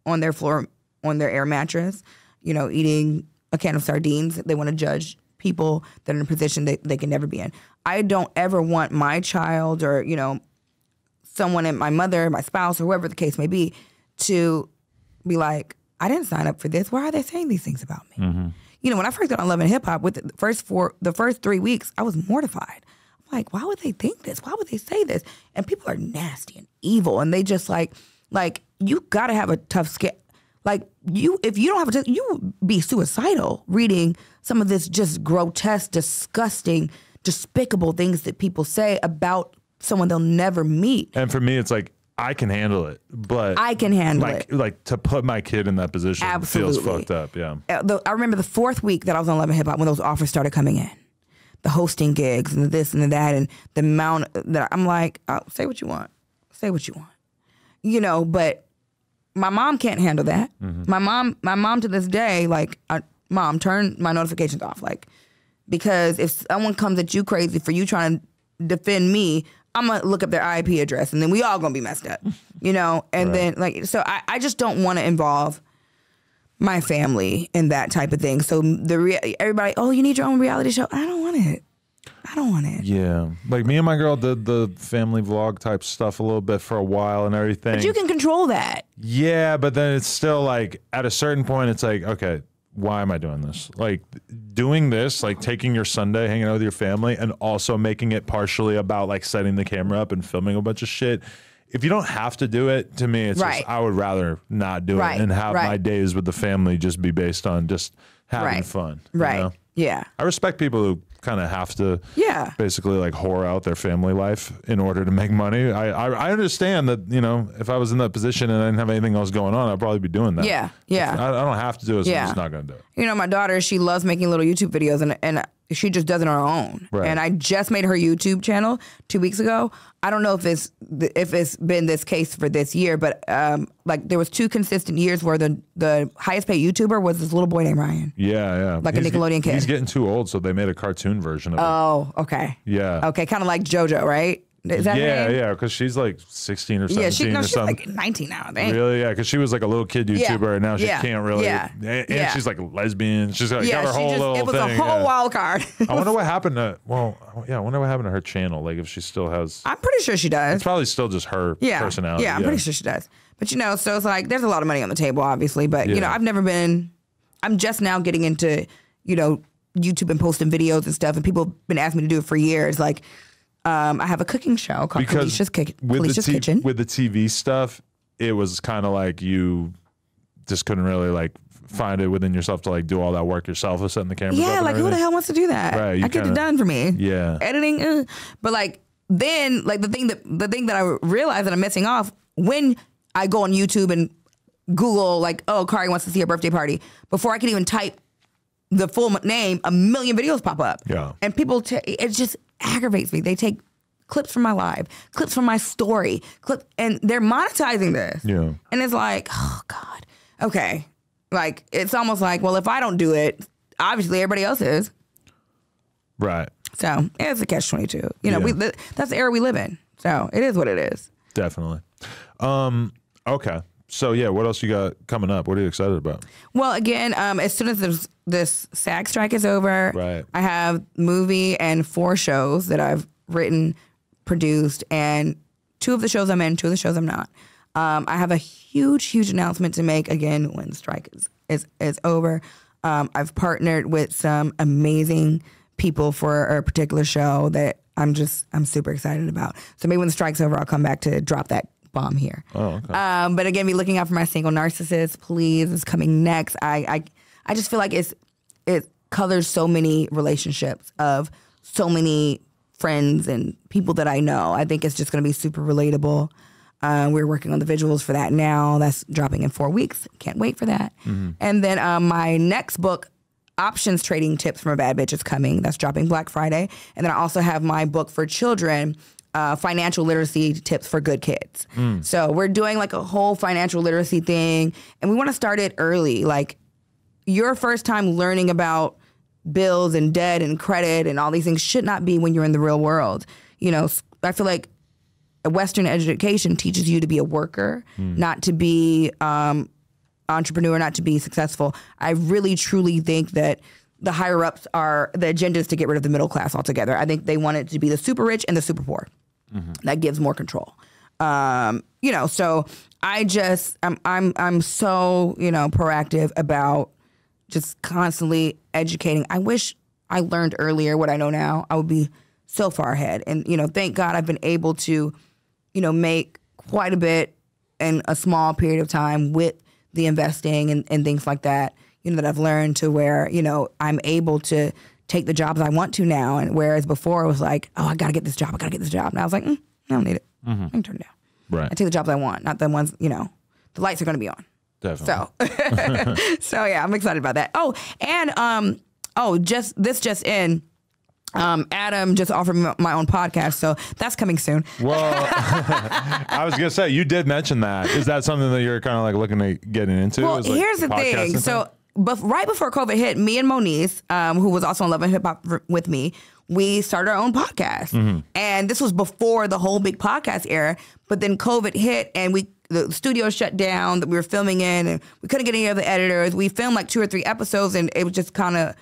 on their floor, on their air mattress, you know, eating a can of sardines. They want to judge people that are in a position that they can never be in. I don't ever want my child or, you know, someone in my mother, my spouse, or whoever the case may be, to be like, I didn't sign up for this. Why are they saying these things about me? You know, when I first got on Love and Hip Hop, with the first three weeks, I was mortified. I'm like, why would they think this? Why would they say this? And people are nasty and evil, and they just like you gotta have a tough skin. Like if you don't have a tough, you would be suicidal reading some of this just grotesque, disgusting, despicable things that people say about someone they'll never meet. And for me, it's like, I can handle it, but I can handle it. Like to put my kid in that position feels fucked up. Yeah. I remember the fourth week that I was on Love & Hip Hop when those offers started coming in, the hosting gigs and this and that, and the amount that I'm like, oh, say what you want, say what you want, you know. But my mom can't handle that. My mom to this day, like, Mom, turn my notifications off, like, because if someone comes at you crazy for you trying to defend me, I'm going to look up their IP address, and then we all going to be messed up, you know? And then, like, so I just don't want to involve my family and that type of thing. So everybody, oh, you need your own reality show. I don't want it. I don't want it. Yeah. Like me and my girl did the family vlog type stuff a little bit for a while and everything. But you can control that. Yeah, but then it's still like at a certain point it's like, okay, why am I doing this? Like doing this, like taking your Sunday, hanging out with your family and also making it partially about like setting the camera up and filming a bunch of shit. If you don't have to do it, to me, it's just, I would rather not do it and have my days with the family just be based on just having fun. Right. You know? Yeah. I respect people who kind of have to basically like whore out their family life in order to make money. I understand that, you know, if I was in that position and I didn't have anything else going on, I'd probably be doing that. Yeah. Yeah. I don't have to do it, so I'm just not going to do it. You know, my daughter, she loves making little YouTube videos and she just does it on her own. Right. And I just made her YouTube channel 2 weeks ago. I don't know if it's been this case for this year, but like there was 2 consistent years where the highest paid YouTuber was this little boy named Ryan. Yeah, yeah. Like a Nickelodeon kid. He's getting too old, so they made a cartoon version of it. Oh, okay. Yeah. Okay, kind of like JoJo, right? Is that her name? Yeah, because she's like 16 or 17 or she's something. She's like 19 now, I think. Really? Yeah, because she was like a little kid YouTuber, and now she can't really. Yeah. And she's like a lesbian. She's got, got her whole little thing. It was a whole wild card. I wonder what happened to. Well, yeah, I wonder what happened to her channel. Like if she still has. I'm pretty sure she does. It's probably still just her personality. Yeah, I'm pretty sure she does. But you know, so it's like there's a lot of money on the table, obviously. But you know, I've never been. I'm just now getting into YouTube and posting videos and stuff, and people have been asking me to do it for years. Like. I have a cooking show called Kalicia's Kitchen. With the TV stuff, it was kind of like you just couldn't really like find it within yourself to like do all that work yourself of setting the cameras up. Yeah, like who the hell wants to do that? Right, I get it done for me. Yeah, editing. But like then, like the thing that I realized that I'm missing off when I go on YouTube and Google like, oh, Kari wants to see a birthday party. Before I could even type the full name, a million videos pop up. Yeah, and people it's just. Aggravates me. They take clips from my live, clips from my story, and they're monetizing this. Yeah. And it's like, oh God. Okay. Like it's almost like, well, if I don't do it, obviously everybody else is. Right. So it's a catch-22. You know, that's the era we live in. So it is what it is. Definitely. Okay. So yeah, what else you got coming up? What are you excited about? Well, again, as soon as this SAG strike is over, I have movie and 4 shows that I've written, produced, and 2 of the shows I'm in, 2 of the shows I'm not. I have a huge, huge announcement to make again when the strike is over. I've partnered with some amazing people for a particular show that I'm super excited about. So maybe when the strike's over, I'll come back to drop that bomb here. Oh, okay. But again, be looking out for my single narcissist, please. It's coming next. I just feel like it colors so many relationships of so many friends and people that I know. I think it's just going to be super relatable. We're working on the visuals for that now. That's dropping in 4 weeks. Can't wait for that. Mm-hmm. And then my next book, Options Trading Tips from a Bad Bitch, is coming. That's dropping Black Friday. And then I also have my book for children, financial literacy tips for good kids. So we're doing like a whole financial literacy thing, and we want to start it early. Like your first time learning about bills and debt and credit and all these things should not be when you're in the real world. You know, I feel like Western education teaches you to be a worker, not to be entrepreneur, not to be successful. I really truly think that the higher ups are, the agenda is to get rid of the middle class altogether. I think they want it to be the super rich and the super poor. That gives more control. You know, so I'm so, you know, proactive about just constantly educating. I wish I learned earlier what I know now. I would be so far ahead. And, you know, thank God I've been able to, you know, make quite a bit in a small period of time with the investing and things like that, you know, that I've learned to where, you know, I'm able to take the jobs I want to now. And whereas before it was like, oh, I got to get this job. I got to get this job. And I was like, I don't need it. I can turn it down. Right. I take the jobs I want, not the ones, you know, the lights are going to be on. Definitely. So, yeah, I'm excited about that. Oh, and, just in, Adam just offered me my own podcast. So that's coming soon. Well, I was going to say, you did mention that. Is that something that you're kind of like looking at getting into? Well, like here's the thing. So but right before COVID hit, me and Moniz, who was also on Love & Hip Hop with me, we started our own podcast. And this was before the whole big podcast era. But then COVID hit and we the studio shut down that we were filming in, and we couldn't get any of the editors. We filmed like 2 or 3 episodes, and it was just kind of,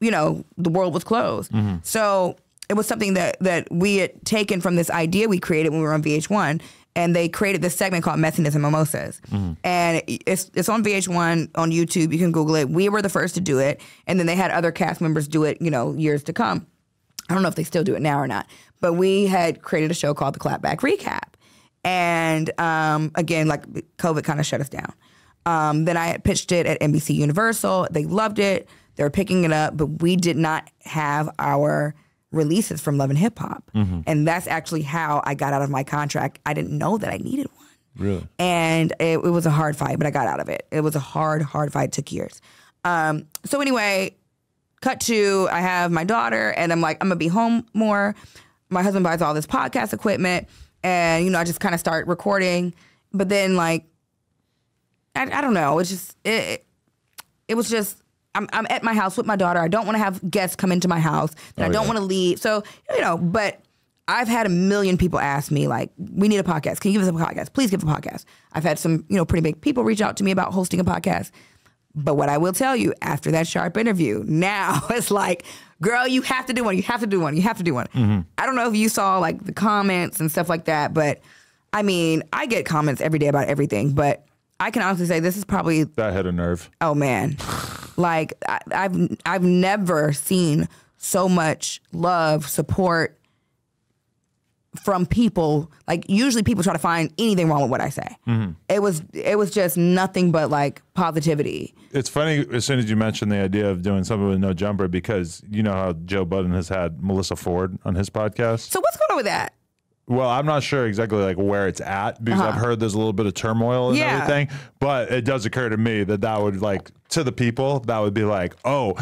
you know, the world was closed. Mm-hmm. So it was something that we had taken from this idea we created when we were on VH1, and they created this segment called Messiness and Mimosas. Mm-hmm. And it's on VH1, on YouTube. You can Google it. We were the first to do it, and then they had other cast members do it, you know, years to come. I don't know if they still do it now or not, but we had created a show called The Clapback Recap. And again, like COVID kind of shut us down. Then I had pitched it at NBC Universal. They loved it. They were picking it up, but we did not have our releases from Love and Hip Hop. Mm-hmm. And that's actually how I got out of my contract. I didn't know that I needed one. Really? And it was a hard fight, but I got out of it. It was a hard fight. It took years. So anyway, cut to, I have my daughter, and I'm like, I'm going to be home more. My husband buys all this podcast equipment, and, you know, I just kind of start recording. But then, like, I don't know. It's just, it was just, I'm at my house with my daughter. I don't want to have guests come into my house. And I don't want to leave. So, you know, but I've had 1 million people ask me, like, we need a podcast. Can you give us a podcast? Please give a podcast. I've had some, you know, pretty big people reach out to me about hosting a podcast. But what I will tell you, after that Sharp interview, now it's like, girl, you have to do one. You have to do one. You have to do one. Mm-hmm. I don't know if you saw, like, the comments and stuff like that. But, I mean, I get comments every day about everything. But I can honestly say this is probably... That hit a nerve. Oh, man. Like, I've never seen so much love, support from people. Like, usually people try to find anything wrong with what I say. Mm-hmm. It was just nothing but, like, positivity. It's funny, as soon as you mentioned the idea of doing something with No Jumper, because you know how Joe Budden has had Melissa Ford on his podcast. So what's going on with that? Well, I'm not sure exactly like where it's at, because I've heard there's a little bit of turmoil and everything, but it does occur to me that would, like, to the people, that would be like, oh,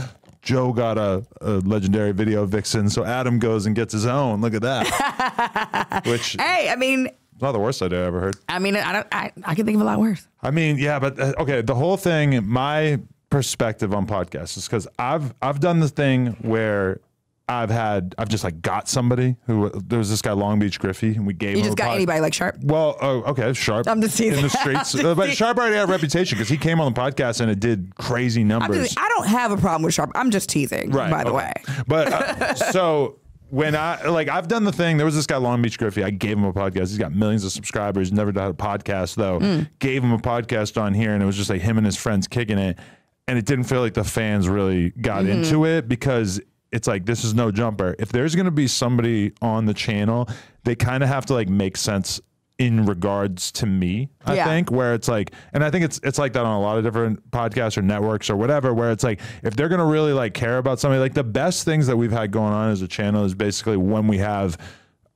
Joe got a legendary video vixen, so Adam goes and gets his own. Look at that. Which, hey, I mean, it's not the worst idea I ever heard. I mean, I can think of a lot worse. I mean, yeah, but okay, the whole thing, my perspective on podcasts is because I've done the thing where I've just like got somebody who, there was this guy Long Beach Griffey, and we gave him a podcast. You just got anybody like Sharp? Well, okay, Sharp. I'm just in the streets. But Sharp already had a reputation because he came on the podcast and it did crazy numbers. I don't have a problem with Sharp. I'm just teasing, right, by the way. But so when I've done the thing, there was this guy Long Beach Griffey. I gave him a podcast. He's got millions of subscribers. Never had a podcast though. Gave him a podcast on here, and it was just like him and his friends kicking it, and it didn't feel like the fans really got into it, because it's like, this is No Jumper. If there's going to be somebody on the channel, they kind of have to like make sense in regards to me, I think, where it's like, and I think it's like that on a lot of different podcasts or networks or whatever, where it's like, if they're going to really like care about somebody, like the best things that we've had going on as a channel is basically when we have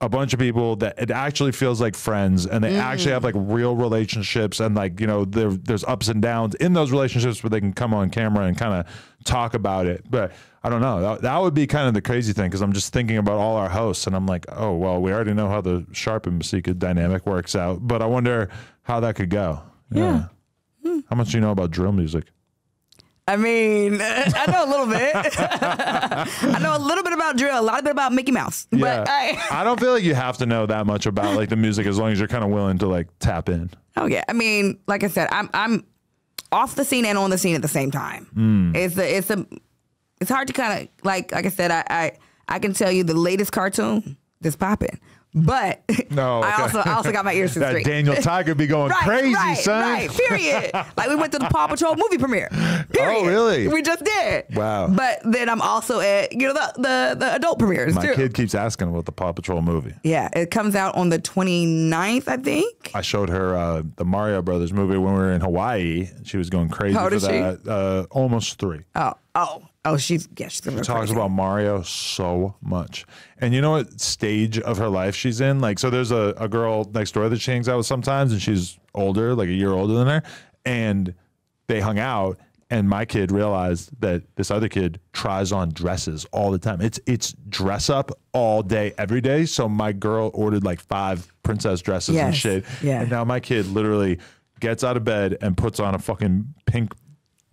a bunch of people that it actually feels like friends, and they actually have like real relationships, and like, you know, there's ups and downs in those relationships, but they can come on camera and kind of talk about it. But I don't know, that would be kind of the crazy thing, because I'm just thinking about all our hosts, and I'm like, oh, well, we already know how the Sharp and Masika dynamic works out, but I wonder how that could go. Yeah. How much do you know about drill music? I mean, I know a little bit. I know a little bit about drill, a lot of bit about Mickey Mouse. Yeah. But I don't feel like you have to know that much about like the music, as long as you're kind of willing to like tap in. Oh yeah, I mean, like I said, I'm off the scene and on the scene at the same time. It's hard to kind of like I said, I can tell you the latest cartoon that's popping. But I also got my ears to the street. Daniel Tiger be going crazy, son. Right, period. Like, we went to the Paw Patrol movie premiere. Period. Oh, really? We just did. Wow. But then I'm also at, you know, the adult premieres, too. My kid keeps asking about the Paw Patrol movie. Yeah, it comes out on the 29th, I think. I showed her the Mario Brothers movie when we were in Hawaii. She was going crazy for that. She? Almost 3. Oh, she talks about Mario so much. And you know what stage of her life she's in? Like, so there's a girl next door that she hangs out with sometimes, and she's older, like a year older than her. And they hung out, and my kid realized that this other kid tries on dresses all the time. It's dress up all day, every day. So my girl ordered like 5 princess dresses and shit. Yeah. And now my kid literally gets out of bed and puts on a fucking pink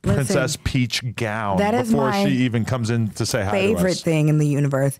Princess Peach gown before she even comes in to say hi to us. Favorite thing in the universe.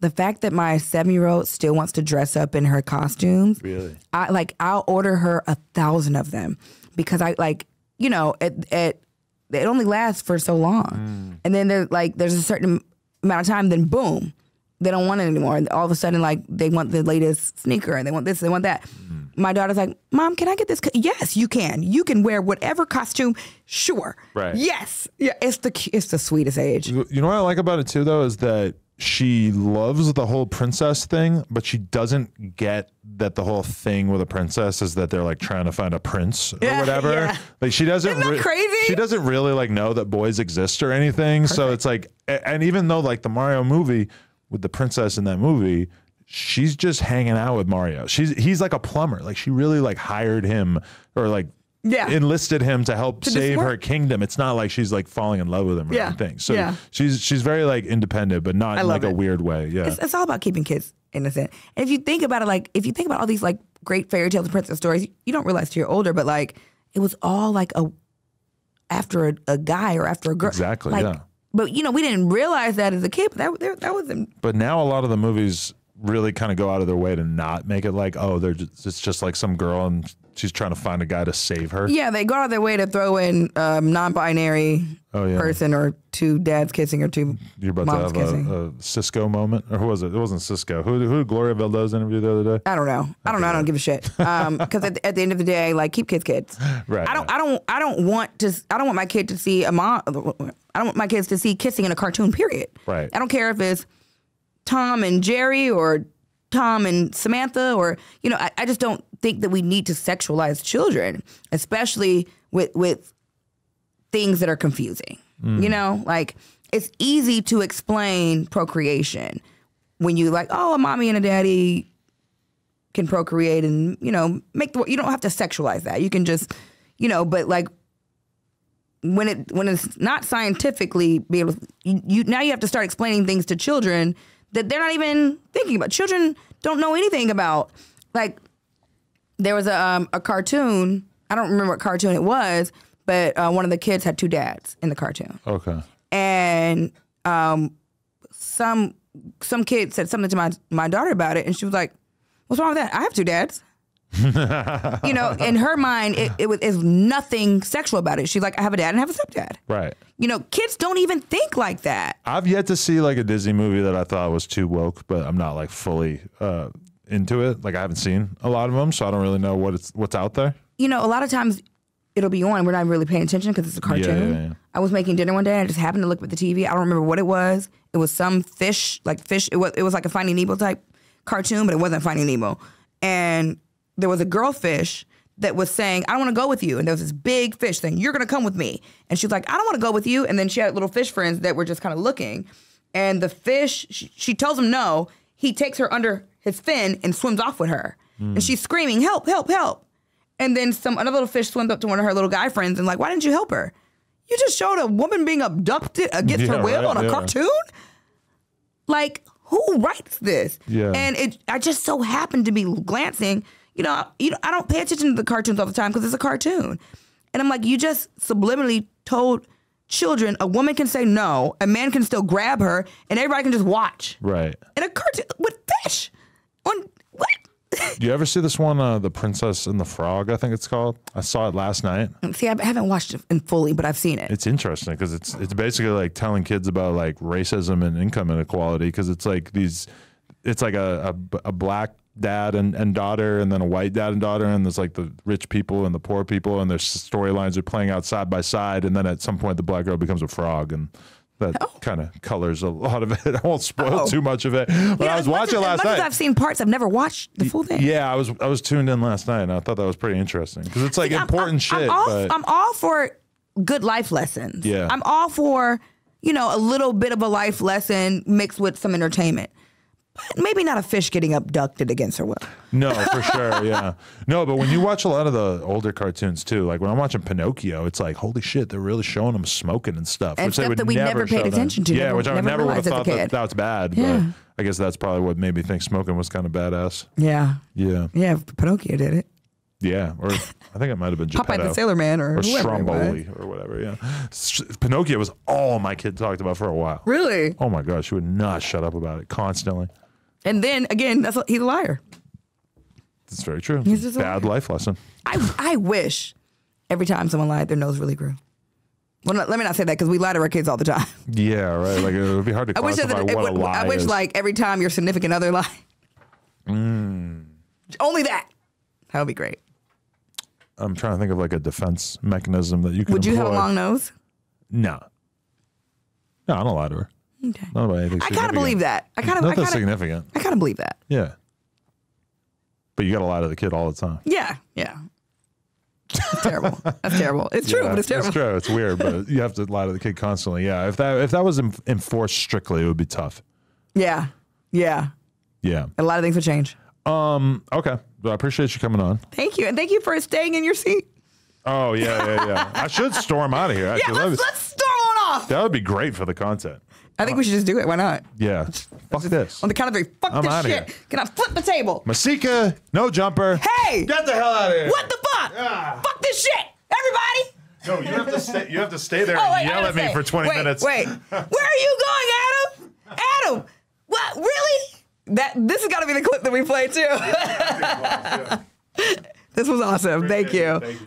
the fact that my 7-year-old still wants to dress up in her costumes. Really? I'll order her 1,000 of them because it only lasts for so long. Mm. And then there's a certain amount of time, then boom, they don't want it anymore. And all of a sudden, they want the latest sneaker and they want this, they want that. Mm. My daughter's like, Mom, can I get this? Yes, you can. You can wear whatever costume. Sure. Right. Yes. Yeah. It's the sweetest age. You know what I like about it too, though, is that she loves the whole princess thing, but she doesn't get that the whole thing with a princess is that they're like trying to find a prince or whatever. Yeah. Like she doesn't. Isn't that crazy? She doesn't really know that boys exist or anything. Perfect. So it's like, and even though the Mario movie with the princess in that movie, she's just hanging out with Mario. He's like a plumber. Like she really hired him or enlisted him to help save her kingdom. It's not like she's falling in love with him or anything. So she's very independent, but not in a weird way. Yeah, it's all about keeping kids innocent. And if you think about it, if you think about all these great fairy tales and princess stories, you don't realize till you're older, but it was all after a guy or after a girl. Exactly. But we didn't realize that as a kid. But that wasn't. But now a lot of the movies really kind of go out of their way to not make it it's just some girl and she's trying to find a guy to save her. Yeah, they go out of their way to throw in non-binary person or two dads kissing or two moms kissing. A Cisco moment, or who was it? It wasn't Cisco. Who did Gloria Valdez interview the other day? I don't know. I don't know. I don't give a shit. Because at the end of the day, keep kids. Right. I don't want my kid to see a mom. I don't want my kids to see kissing in a cartoon. Period. Right. I don't care if it's Tom and Jerry or Tom and Samantha or, I just don't think that we need to sexualize children, especially with things that are confusing. Mm. It's easy to explain procreation when you a mommy and a daddy can procreate and, you don't have to sexualize that. You can just, but when it's not scientifically be able to, now you have to start explaining things to children that they're not even thinking about. Children don't know anything about. There was a cartoon. I don't remember what cartoon it was, but one of the kids had two dads in the cartoon. Okay. And some kid said something to my daughter about it, and she was like, "What's wrong with that? I have two dads." In her mind, it was nothing sexual about it. She's like, I have a dad and I have a stepdad. Right. Kids don't even think like that. I've yet to see a Disney movie that I thought was too woke, but I'm not fully into it. I haven't seen a lot of them, so I don't really know what's out there. A lot of times it'll be on. We're not really paying attention because it's a cartoon. Yeah. I was making dinner one day and I just happened to look at the TV. I don't remember what it was. It was some fish. It was like a Finding Nemo type cartoon, but it wasn't Finding Nemo. And there was a girl fish that was saying, I don't want to go with you. And there was this big fish saying, you're going to come with me. And she was like, I don't want to go with you. And then she had little fish friends that were just kind of looking. And the fish, she tells him no. He takes her under his fin and swims off with her. Mm. And she's screaming, help, help, help. And then another little fish swims up to one of her little guy friends and why didn't you help her? You just showed a woman being abducted against her will on a cartoon? Who writes this? Yeah. And I just so happened to be glancing. I don't pay attention to the cartoons all the time because it's a cartoon. And I'm like, you just subliminally told children a woman can say no, a man can still grab her, and everybody can just watch. Right. In a cartoon with fish. On what? Do you ever see this one, The Princess and the Frog, I think it's called? I saw it last night. See, I haven't watched it fully, but I've seen it. It's interesting because it's basically telling kids about racism and income inequality because it's a black dad and daughter, and then a white dad and daughter, and there's the rich people and the poor people, and their storylines are playing out side by side, and then at some point the black girl becomes a frog, and that kind of colors a lot of it. I won't spoil too much of it, but I was watching it last night. I've seen parts, I've never watched the full thing. Yeah, I was tuned in last night, and I thought that was pretty interesting because it's important shit. I'm all for good life lessons. Yeah, I'm all for a little bit of a life lesson mixed with some entertainment. Maybe not a fish getting abducted against her will. No, for sure, yeah. No, but when you watch a lot of the older cartoons, too, when I'm watching Pinocchio, it's holy shit, they're really showing them smoking and stuff. And which stuff that we never paid attention to. Yeah, which I never would have thought that was bad. Yeah. But I guess that's probably what made me think smoking was kind of badass. Yeah. Yeah. Yeah, Pinocchio did it. Yeah, or I think it might have been Geppetto, Popeye the Sailor Man, or Stromboli, or whatever. Yeah, Pinocchio was all my kid talked about for a while. Really? Oh my gosh, she would not shut up about it constantly. And then again, that's he's a liar. That's very true. He's just bad life lesson. I wish every time someone lied, their nose really grew. Well, no, let me not say that because we lie to our kids all the time. Yeah, right. Like it would be hard to classify what a lie is. I wish like every time your significant other lied. Mm. Only that. That would be great. I'm trying to think of like a defense mechanism that you could employ. Would you have a long nose? No. No, I don't lie to her. Okay. Not about anything significant. I kind of believe that. Not that significant. I kind of believe that. Yeah. But you got to lie to the kid all the time. Yeah. Yeah. That's terrible. That's terrible. It's true, but it's terrible. It's true. It's weird, but you have to lie to the kid constantly. Yeah. If that was enforced strictly, it would be tough. Yeah. Yeah. Yeah. A lot of things would change. Okay. I appreciate you coming on. Thank you. And thank you for staying in your seat. Oh, yeah. I should storm out of here. Yeah, let's storm on off. That would be great for the content. I think we should just do it. Why not? Yeah. Fuck this. On the count of three. Fuck this shit. Can I flip the table? Masika, No Jumper. Hey! Get the hell out of here. What the fuck? Ah. Fuck this shit. Everybody. No, you have to stay there and yell at me for 20 minutes. Wait. Where are you going, Adam? Adam! What? Really? This has got to be the clip that we play too. This was awesome. Thank you.